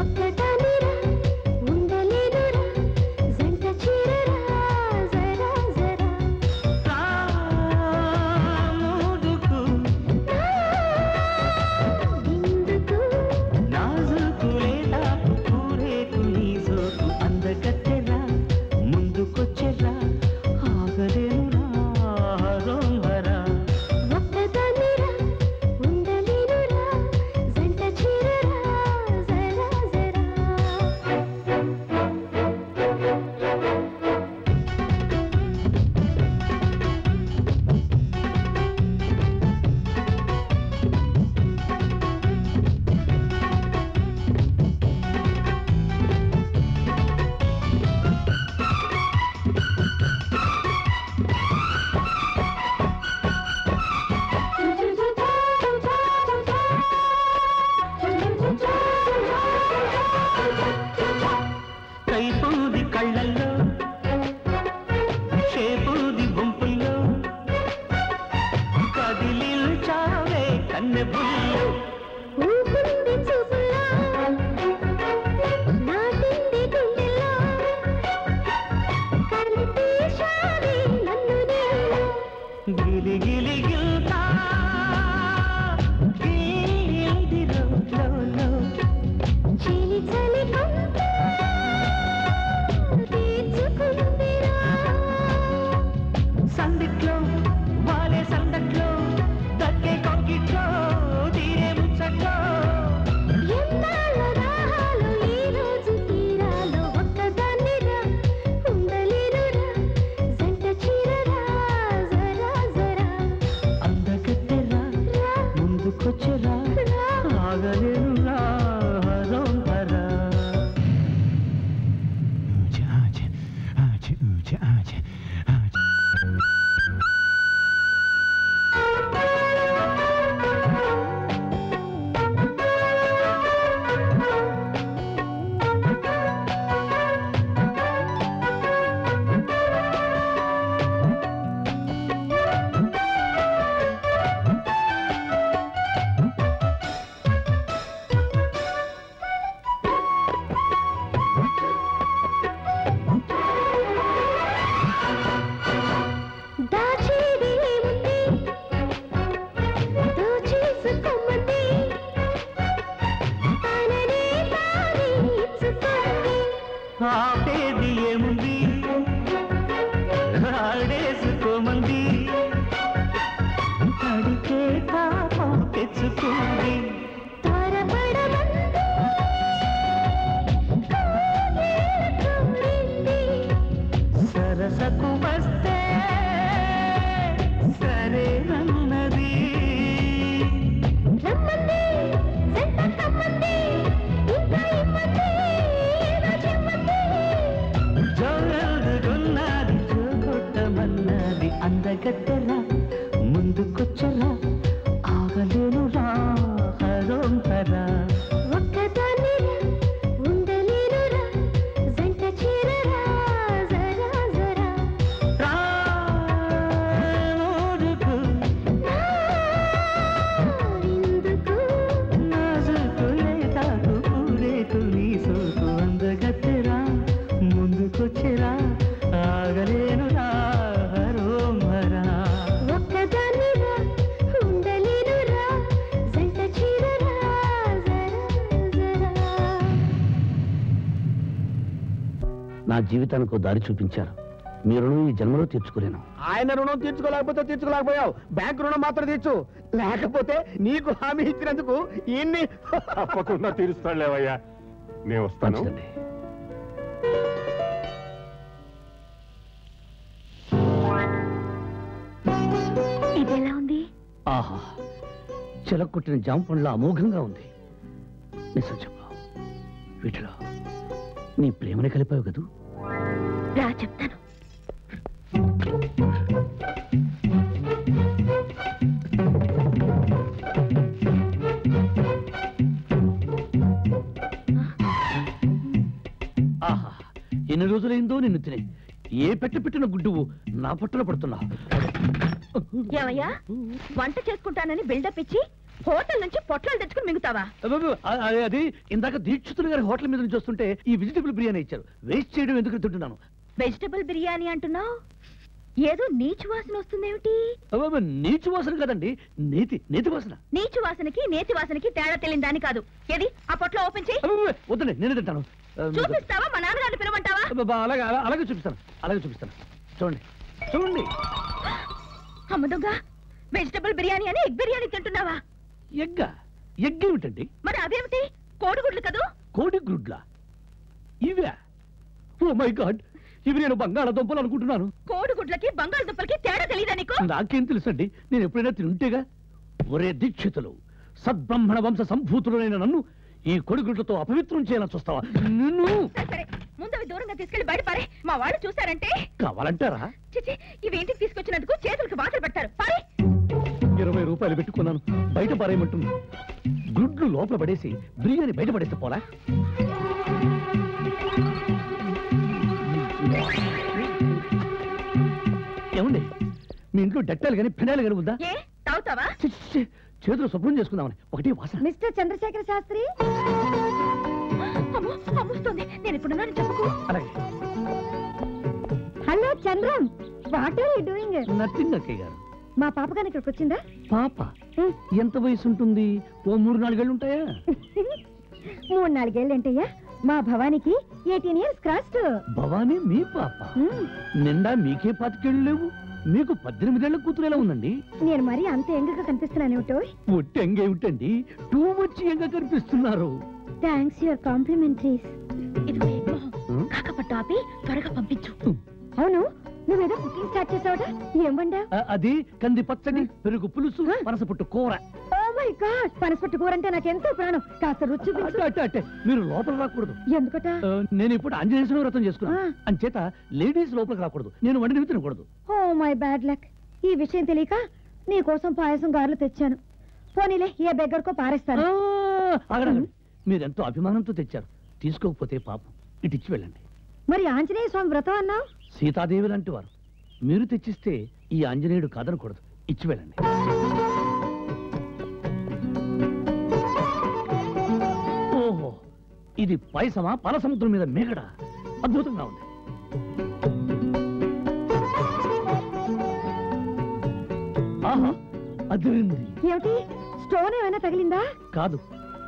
ఒక్కటనిరా ఉండలేనురా, జంట చీరరా జరా జరా. రా ముందుకు ముందుకు, నాజుకు లేదా కూరేకు నీ జోకు. అందగత్తెరా ముందుకొచ్చెరా, ఆగలేనురా. పెట్టరా ముందుకొచ్చరా ఆగలేను రా హరోంతరా जीवता को दारी चूप्चार जन्म आयन रुण तीर्चुकोलेकपोते बैंक रुण लेकपोते नीकु हामी इच्चिनंदुकु तप्पकुंडा तीरुस्तालेवय्या नेनु वस्तानु इदेला उंदी आहा चलकुट्टिन जांपंडला अमोघंगा उंदी निसंचप्पा विटला नी प्रेमने कलिपावु कदू ఎన్ని రోజులైందో నిన్ను తినే ఏ పెట్టిన గుడ్డువు నా పట్టున పడుతున్నా ఏమయ్యా వంట చేసుకుంటానని బిల్డప్ ఇచ్చి హోటల్ నుంచి పొట్లాలు తెచ్చుకుని మిగుతావా? అది ఇందాక దీక్షితులు గారి హోటల్ మీద నుంచి వస్తుంటే ఈ వెజిటబుల్ బిర్యానీ ఇచ్చారు. వేస్ట్ చేయడం ఎందుకు తింటున్నాను? వెజిటబుల్ బిర్యానీ అంటున్నావు, ఏదో నీచు వాసన వస్తుందేమిటి? నీచు వాసన కదండి, నీతి నీతి వాసన. నీచు వాసనకి నేతి వాసనకి తేడా తెలియదాని కాదు. ఏది ఆ పొట్ల ఓపెన్ చేయి. వద్దులే నేను తింటాను. చూపిస్తావా? మా నాన్నగారిని పిలవంటావా? అలాగే అలాగే చూపిస్తాను, అలాగే చూపిస్తాను. చూడండి చూడండి. అమ్మ దొంగ, వెజిటబుల్ బిర్యానీ అని ఎగ్ బిర్యానీ తింటున్నావా? ఎగ్గా? ఎగ్ ఏమిటండి? మరి అదేమిటి? కోడిగుడ్లు కదూ. కోడిగుడ్లా? ఇవే? ఓ మై గాడ్, ఇవి నేను బంగాళదుంపలు అనుకుంటున్నాను. కోడిగుడ్లకి బంగాళదుంపలకి తేడా తెలియదా నీకు? నాకేం తెలుసండి, నేను ఎప్పుడైనా తింటేగా. ఒరే దీక్షితులు, సద్బ్రాహ్మణ వంశ సంభూతులైన నన్ను ఈ కోడిగుడ్లతో అపవిత్రం చేయాలని చూస్తావా నిన్ను? సరే ముందు అవి దూరంగా తీసుకెళ్లి బయట పారే. మా వాళ్ళు చూసారంటే కావాలంటారా? చిచి, ఇవి ఇంటికి తీసుకొచ్చినందుకు చేతులకు వాటర్ పెట్టారు. పారే. 20 రూపాయలు పెట్టుకున్నాను, బయట పారేయమంటుంది. గుడ్లు లోపల పడేసి బిర్యానీ బయట పడేస్తే పోలా? ఏమండి, మీ ఇంట్లో డెట్టాలు కానీ ఫినాయిల్ కానీ ఉందా? చేతులు శుభ్రం చేసుకుందామని ఒకటి వాసన. Mister Chandrasekhara Sastri, hello Chandram, what are you doing? Nothing అక్కయ్య గారు. మా పాప గాని ఇక్కడికి వచ్చిందా? పాప ఎంత వయసు ఉంటుంది? ఓ 3-4 ఏళ్ళు ఉంటాయా? 3-4 ఏళ్ళు ఏంటయ్యా, మా భవానికి 18 years క్రాస్. భవానీ మీ పాప? నిండా మీకే 10 ఏళ్ళు లేవు, మీకు 18 ఏళ్ల కూతురు ఎలా ఉందండి? నేను మరి అంత ఎంగగా కనిపిస్తున్నానేమిటో? పొట్టి ఎంగేమిటండి, టూ మచ్ ఎంగగా కనిపిస్తున్నారు. Thanks your complimentaries. కాకపట్టాపి త్వరగా పంపించు. అవును, నువ్వేదో కుకింగ్ స్టార్ట్ చేసావట, ఏం వండావు? అది కంది పచ్చడి, పెరుగు పులుసు, పనసపొట్టు కూర. పనసపొట్టు కూర అంటే నాకెంతో ప్రాణం. కాస్త రుచి చూపించు. మీరు లోపల రాకూడదు. ఎందుకట? నేను ఇప్పుడు ఆంజనేయ వ్రతం చేసుకున్నాను అంచేత లేడీస్ లోపలికి రాకూడదు, నేను వండినవి తినకూడదు. ఓ మై బ్యాడ్ లక్, ఈ విషయం తెలియక నీ కోసం పాయసం గారెలు తెచ్చాను, పోనీలే ఏ బెగ్గరకో పారేస్తాను. మీరెంతో అభిమానంతో తెచ్చారు, తీసుకోకపోతే పాపం, ఇటిచ్చి వెళ్ళండి. మరి ఆంజనేయ స్వామి వ్రతం అన్నావు? సీతాదేవి లాంటి వారు, మీరు తెచ్చిస్తే ఈ ఆంజనేయుడు కాదనకూడదు, ఇచ్చి వెళ్ళండి. ఓహో, ఇది పైసమా? పాల సముద్రం మీద మేగడ, అద్భుతంగా ఉంది. ఆహా, అదిరింది. ఏమిటి, స్టోన్ ఏమైనా తగిలిందా? కాదు,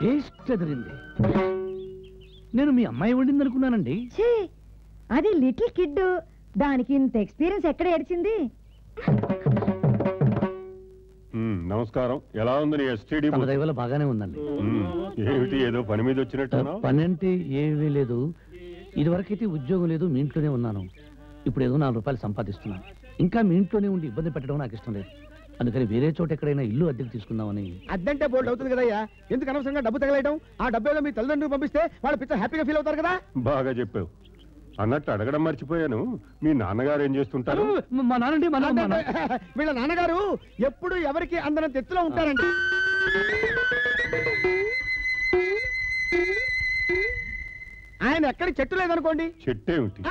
టేస్ట్ అదిరింది. నేను మీ అమ్మాయి వండింది అనుకున్నానండి. అది లిటిల్ కిడ్, దానికి ఇంత ఎక్స్పీరియన్స్ ఎక్కడ ఏడిచింది? నమస్కారం, ఎలా ఉంది? బాగానే ఉందండి. ఏమిటి, ఏదో పని మీద వచ్చినట్టు? పని అంటే ఏమీ లేదు, ఇదివరకైతే ఉద్యోగం లేదు, మీ ఇంట్లోనే ఉన్నాను. ఇప్పుడు ఏదో 4 రూపాయలు సంపాదిస్తున్నాను. ఇంకా మీ ఇంట్లోనే ఉండి ఇబ్బంది పెట్టడం నాకు ఇష్టం లేదు, అందుకని వేరే చోట ఎక్కడైనా ఇల్లు అద్దెకు తీసుకుందామని. అద్దంటే బోల్డ్ అవుతుంది కదయ్యా, ఎందుకు అనవసరంగా డబ్బు తగలేయడం? ఆ డబ్బులో మీ తల్లిదండ్రులు పంపిస్తే వాళ్ళు పిచ్చ హ్యాపీగా ఫీల్ అవుతారు కదా. బాగా చెప్పావు. అన్నట్టు అడగడం మర్చిపోయాను మీ నాన్నగారు ఏం చేస్తుంటారు మా నాన్నండి మా నాన్న వీళ్ళ నాన్నగారు ఎప్పుడు ఎవరికి అందరం తెత్తులో ఉంటారంట ఆయన ఎక్కడ చెట్టు లేదనుకోండి చెట్టే ఉంది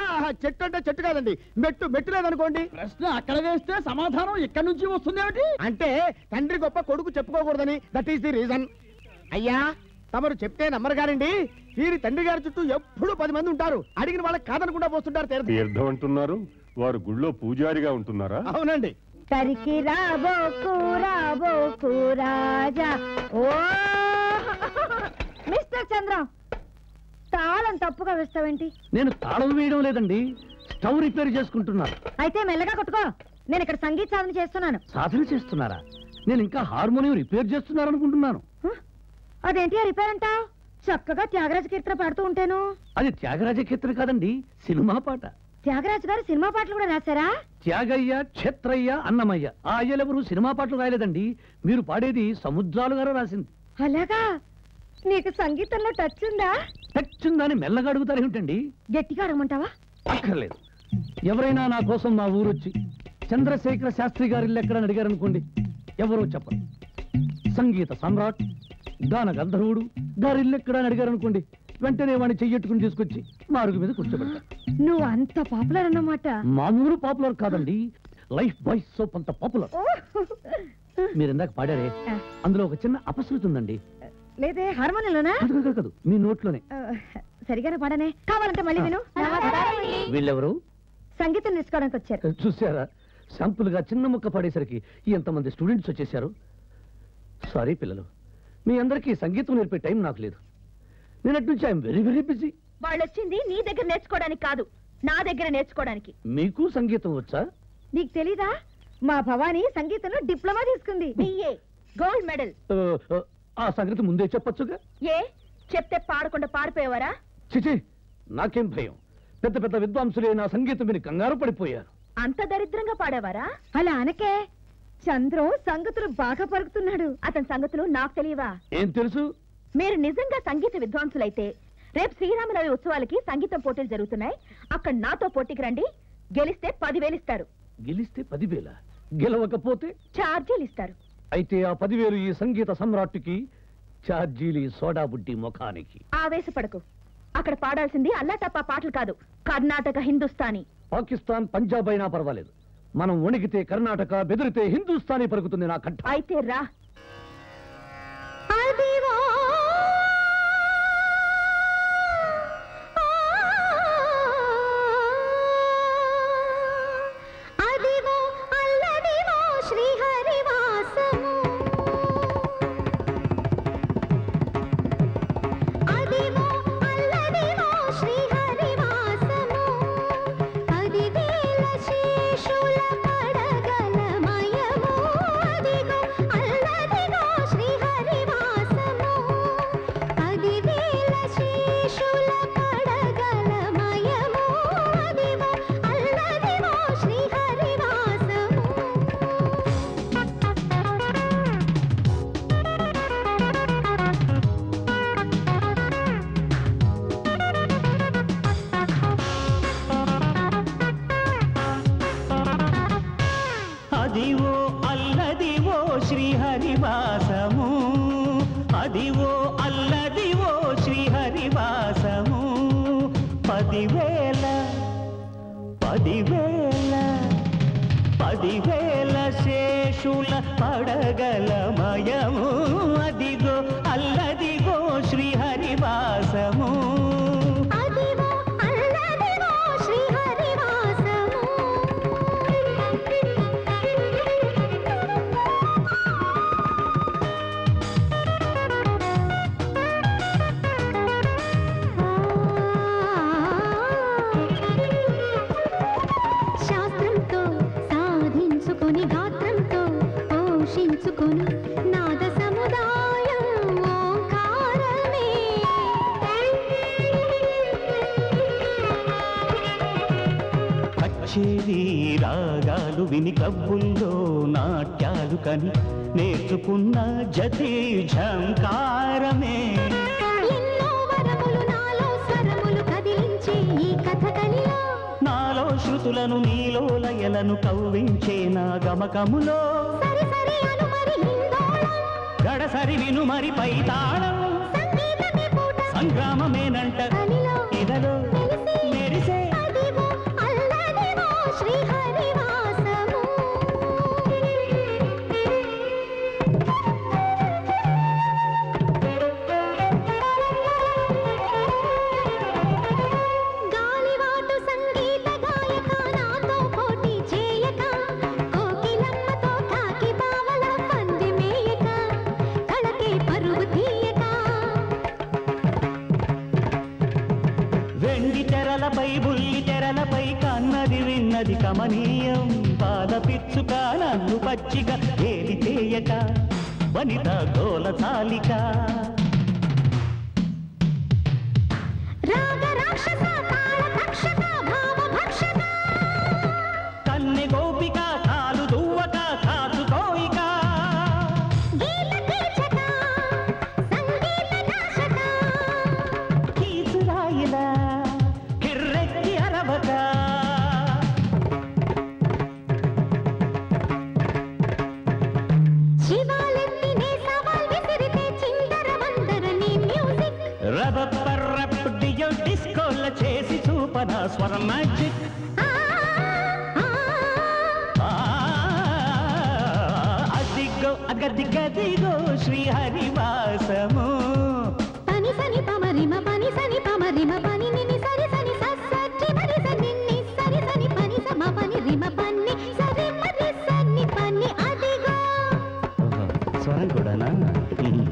చెట్టు అంటే చెట్టు కాదండి మెట్టు లేదనుకోండి ప్రశ్న అక్కడ వేస్తే సమాధానం ఇక్కడ నుంచి వస్తుందేంటి అంటే తండ్రి గొప్ప కొడుకు చెప్పుకోకూడదని దట్ ఈస్ ది రీజన్ అయ్యా తమరు చెప్తే నమ్మరు గారండి వీరి తండ్రి గారి చుట్టూ ఎప్పుడు 10 మంది ఉంటారు అడిగిన వాళ్ళకి కాదనకుండా పోస్తుంటారు తీర్థం అంటున్నారు వారు గుళ్ళో పూజారిగా ఉంటున్నారా అవునండి తరికి రాబో కూరాజా ఓ మిస్టర్ చంద్ర తాళం తప్పుగా వేస్తావేంటి నేను తాళం వేయడం లేదండి స్టవ్ రిపేర్ చేసుకుంటున్నాను అయితే మెల్లగా కొట్టుకో నేను ఇక్కడ సంగీత సాధన చేస్తున్నాను సాధన చేస్తున్నారా నేను ఇంకా హార్మోనియం రిపేర్ చేస్తున్నాను అనుకుంటున్నాను అదేంటి రిపేర్ అంటా చక్కగా త్యాగరాజ కీర్తన పాడుతూ ఉంటాను అది త్యాగరాజ కీర్తన కాదండి సినిమా పాట త్యాగరాజ గారు సినిమా పాటలు కూడా రాశారా త్యాగయ్య క్షేత్రయ్య అన్నమయ్య ఆ అయ్యలెవరు సినిమా పాటలు రాయలేదండి మీరు పాడేది సముద్రాలు గారు రాసింది అలాగా నీకు సంగీతంలో టచ్ ఉందా టచ్ ఉందని మెల్లగా అడుగుతారు ఏమిటండి గట్టిగా అడగమంటావా అక్కర్లేదు ఎవరైనా నా కోసం మా ఊరొచ్చి చంద్రశేఖర శాస్త్రి గారు ఇల్లు ఎక్కడని అడిగారు అనుకోండి ఎవరో చెప్పరు సంగీత సమ్రాట్ దాన గంధర్వుడు గారి ఇల్లు ఎక్కడ అని అడిగారు అనుకోండి వెంటనే వాడిని చెయ్యట్టుకుని తీసుకొచ్చి మారుగు మీద కూర్చోబెట్టారు నువ్వు అంత పాపులర్ అన్నమాట మామూలు పాపులర్ కాదండి లైఫ్ బాయ్ సోప్ అంత పాపులర్ మీరు ఇందాక పాడారే అందులో ఒక చిన్న అపశృతి ఉందండి లేదే హార్మోనియంలోనా కాదు మీ నోట్లోనే సరిగానే పాడనే కావాలంటే మళ్ళీ విను వీళ్ళెవరు సంగీతం తీసుకోవడానికి వచ్చారు చూసారా శాంపుల్ గా చిన్న ముక్క పాడేసరికి ఎంతమంది స్టూడెంట్స్ వచ్చేసారు సారీ పిల్లలు మీ అందరికీ సంగీతం నేర్పే టైం నాకు లేదు నేనటి నుంచి ఐఎమ్ వెరీ వెరీ బిజీ వాళ్ళు వచ్చింది నీ దగ్గర నేర్చుకోవడానికి కాదు నా దగ్గర నేర్చుకోవడానికి మీకు సంగీతం వచ్చా నీకు తెలీదా మా భవానీ సంగీతంలో డిప్లొమా తీసుకుంది బిఏ గోల్డ్ మెడల్ ఆ సంగీతం ముందే చెప్పొచ్చుగా ఏ చెప్తే పాడకుండా పారిపోయేవారా చిచి నాకేం భయం పెద్ద పెద్ద విద్వాంసులే నా సంగీతం విని కంగారు పడిపోయారు అంత దరిద్రంగా పాడేవారా అలా అనకే చంద్ర సంగతులు బాగా పరుగుతున్నాడు అతని సంగతులు నాకు తెలియవా ఏం తెలుసు మీరు నిజంగా సంగీత విద్వాంసులైతే రేపు శ్రీరామనవమి ఉత్సవాలకి సంగీతం పోటీలు జరుగుతున్నాయి అక్కడ నాతో పోటీకి రండి గెలిస్తే 10,000 ఇస్తారు గెలిస్తే 10,000 గెలవకపోతే ఛార్జీలు ఇస్తారు అయితే ఆ 10,000 ఈ సంగీత సమ్రాట్కి ఛార్జీలు సోడా బుడ్డి ముఖానికి ఆవేశపడకు అక్కడ పాడాల్సింది అల్లాటప్ప పాటలు కాదు కర్ణాటక హిందుస్థానీ పాకిస్తాన్ పంజాబ్ అయినా పర్వాలేదు మనం వణికితే కర్ణాటక బెదిరితే హిందుస్థానీ పరుగుతుంది నా కంట అయితే రా కథకళి మనసులను నీలో లయలను కవ్వించే నా గమకములో సరి సరి అను మరి హిందోళం గడసరి విను మరి పైతాళం సంగీతమే పూట సంగ్రామమేనంట అనిలో ఇదలో మెరిసే అదివో అల్లదేవో శ్రీ హరివాసము కమనీయం పాద పిచ్చుక నన్ను పచ్చిక ఏరి తేయక వనిత గోల తాలిక రాగ రాక్షస తాళ భక్షక భావ భక్షక కన్నె గోపిక తాలు దువ్వక తాసు కోయిక గీత కీచక సంగీత నాశక కీచురాయిల కిర్రెక్కి అరవక What a magic Adigo agadigo Shri Hari Vasamu Pani sani pamari ma pani sani pamari ma pani ni sari sani sasachi mari sani ni sari sani pani sama pani rima pani sari mari sani pani adigo swaram kuda na Idigo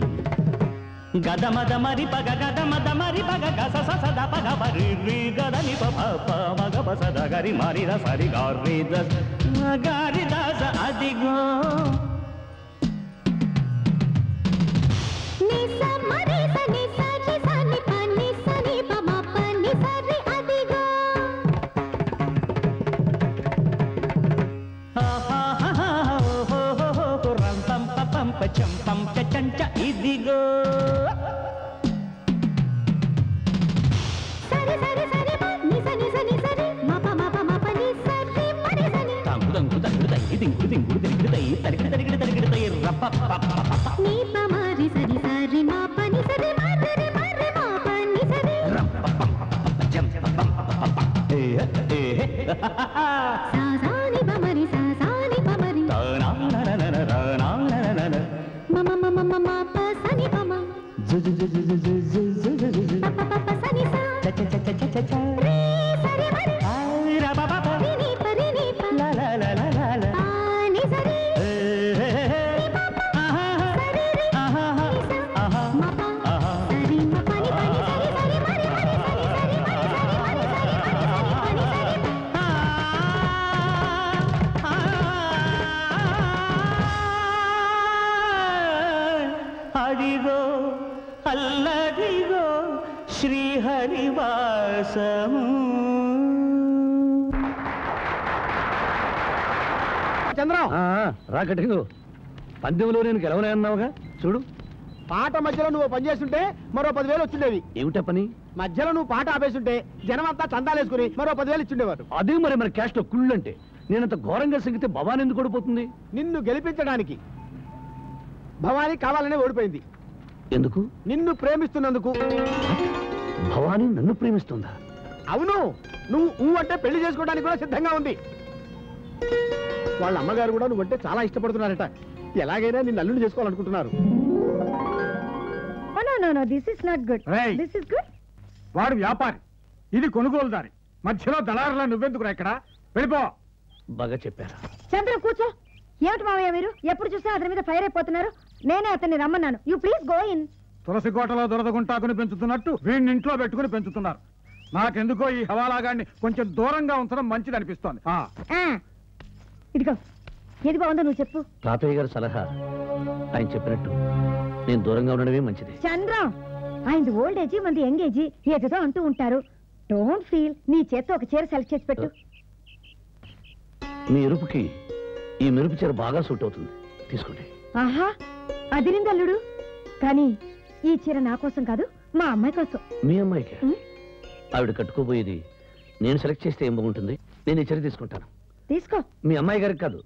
पंद्यूना चूड़ पाट मध्य पे मो पद वेल्चुटे पनी मध्य पाट आपेटे जनमंत चंदाले मो पद वेल्चुवा अदे मरी मैं क्या कुे नीन घोर संगीते भवानी निन्नु गेलिपिंचडानिकी भवानी कावालने ओडिपोयिंदी निन्नु प्रेमिस्तुन्नंदुकु भवानी नन्नु प्रेमिस्तुंदा अवुनु नुव्वु अंटे पेल्लि चेसुकोवडानिकी कूडा सिद्धंगा उंदी వాళ్ళ అమ్మగారు కూడా నువ్వంటే చాలా ఇష్టపడుతున్నారట ఎలాగైనా నిన్ను అల్లుని చేసుకోవాలనుకుంటున్నారు no no no this is not good this is good వాడు వ్యాపారి ఇది కొనుగోలుదారి మధ్యలో దళారుల నువ్వెందుకురా ఇక్కడ వెళ్ళిపో బాగా చెప్పారా చంద్ర కూర్చో ఏమంట మామయ్య మీరు ఎప్పుడు చూసినా అతని మీద ఫైర్ అయిపోతున్నారు నేనే అతన్ని రమ్మన్నాను యు ప్లీజ్ గో ఇన్ తులసి కోటలో దొరదగుంటాకుని పెంచుతున్నట్టు వీణ్ణి ఇంట్లో పెట్టుకొని పెంచుతున్నారు నాకెందుకో ఈ హవాలాగాన్ని కొంచెం దూరంగా ఉంచడం మంచిది అనిపిస్తోంది ఆ तातయ్య గారి సలహా ఆయన చెప్పినట్టు నేను దూరంగా ఉండడమే మంచిది చంద్ర ఆయన ఓల్డ్ ఏజ్ మంది యంగ్ ఏజ్ ఏదో అంటూ ఉంటారు డోంట్ ఫీల్ నీ చేత ఒక చీర సెలెక్ట్ చేసి పెట్టు మీ రూపుకి ఈ మెరుపు చీర బాగా సూట్ అవుతుంది తీసుకోండి ఆహా అదిరింది అల్లుడు కానీ ఈ చీర నా కోసం కాదు మా అమ్మాయి కోసం మీ అమ్మాయికి ఆవిడ కట్టుకోబోయేది నేను సెలెక్ట్ చేస్తే ఏమవుతుంది నేను చెరి తీసుకుంటాను. తీసుకో. మీ అమ్మాయి గారికి కాదు.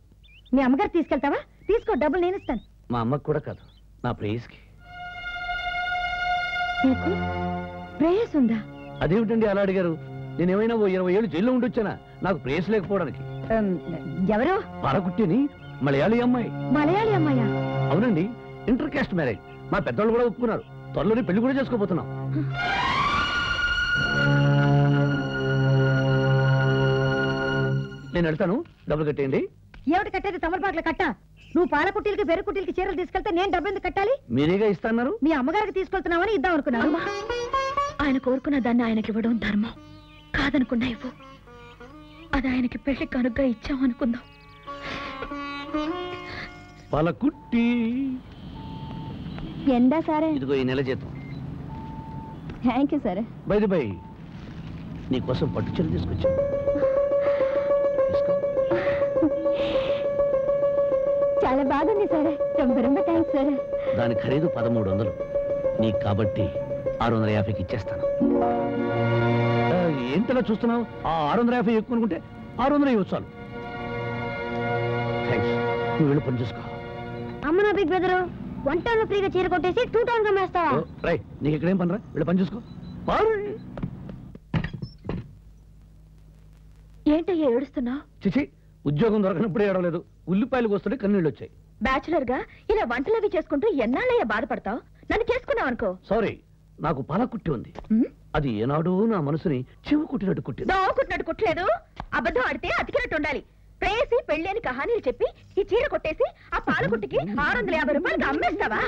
మీ అమ్మ గారికి తీసుకెళ్తావా? తీసుకో, డబుల్ నేను ఇస్తాను. మా అమ్మకు కూడా కాదు, నా ప్రేయస్కి. నీకు ప్రేయస్ ఉందా? అదేమిటండి అలా అడిగారు? నేను ఏమైనా 20 ఏళ్ళు జైల్లో ఉండొచ్చానా నాకు ప్రేయస్ లేకపోవడానికి? ఎవరు? పరకుట్టిని మలయాళీ అమ్మాయి. మలయాళీ అమ్మాయా? అవునండి, ఇంటర్ కాస్ట్ మ్యారేజ్. మా పెద్దోళ్ళు కూడా ఒప్పుకున్నారు. త్వరలోనే పెళ్లి కూడా చేసుకోబోతున్నాం. నేను వెళ్తాను, డబ్బులు కట్టేయండి. ఏమిటి కట్టేది? తమలపాకులు కట్ట. నువ్వు పాల కుట్టీలకి బెర్ర కుట్టీలకి చీరలు తీసుకెళ్తే నేను డబ్బు ఎందుకు కట్టాలి? మీరేగా ఇస్తాన్నారు. మీ అమ్మగారికి తీసుకెళ్తున్నామని ఇద్దాం అనుకున్నాను. ఆయన కోరుకున్న దాన్ని ఆయనకి ఇవ్వడం ధర్మం కాదనుకున్నా. ఇవ్వు, అది ఆయనకి పెళ్లి కనుక ఇచ్చాం అనుకుందాం. పాల కుట్టి ఎందా సరే, ఇదిగో ఈ నెల జీతం. థ్యాంక్ యూ సరే. బై బై, నీకోసం పట్టు చీర తీసుకొచ్చా. చాలా బాగుంది సరే. రొంబ రొంబ థ్యాంక్స్ సరే. దాని ఖరీదు 1300 నీకు కాబట్టి 650కి ఇచ్చేస్తాను. ఏంటలా చూస్తున్నావు? ఆ 650 ఎక్కువ అనుకుంటే 600 ఇవ్వచ్చు. థ్యాంక్స్, నువ్వు వెళ్ళి పని చూసుకో. అమ్మ నా బిగ్ బ్రదరు 1 టౌన్ ఫ్రీగా చీర కొట్టేసి 2 టౌన్ కమ్మేస్తావా? రైట్, నీకు ఇక్కడేం పని రా, వెళ్ళి పని చూసుకో. ఏంటయ్యా ఏడుస్తున్నావు? చిచి, ఉద్యోగం దొరకనప్పుడు ఏడవలేదు, ఉల్లిపాయలు కోస్తుంటే కన్నీళ్ళు వచ్చాయి. బ్యాచులర్ గా ఇలా వంటలు అవి చేసుకుంటూ ఎన్నాళ్ళయ్యా బాధపడతావు? నన్ను చేసుకున్నావు అనుకో. సారీ, నాకు పాల కుట్టి ఉంది. అది ఏనాడు నా మనసుని చెవు కుట్టినట్టు కుట్టింది. కుట్టినట్టు కుట్టలేదు, అబద్ధం ఆడితే అతికినట్టు ఉండాలి. ప్రేసి పెళ్ళని కహానీలు చెప్పి ఈ చీర కొట్టేసి ఆ పాల కుట్టికి 650 రూపాయలకి అమ్మేస్తావా?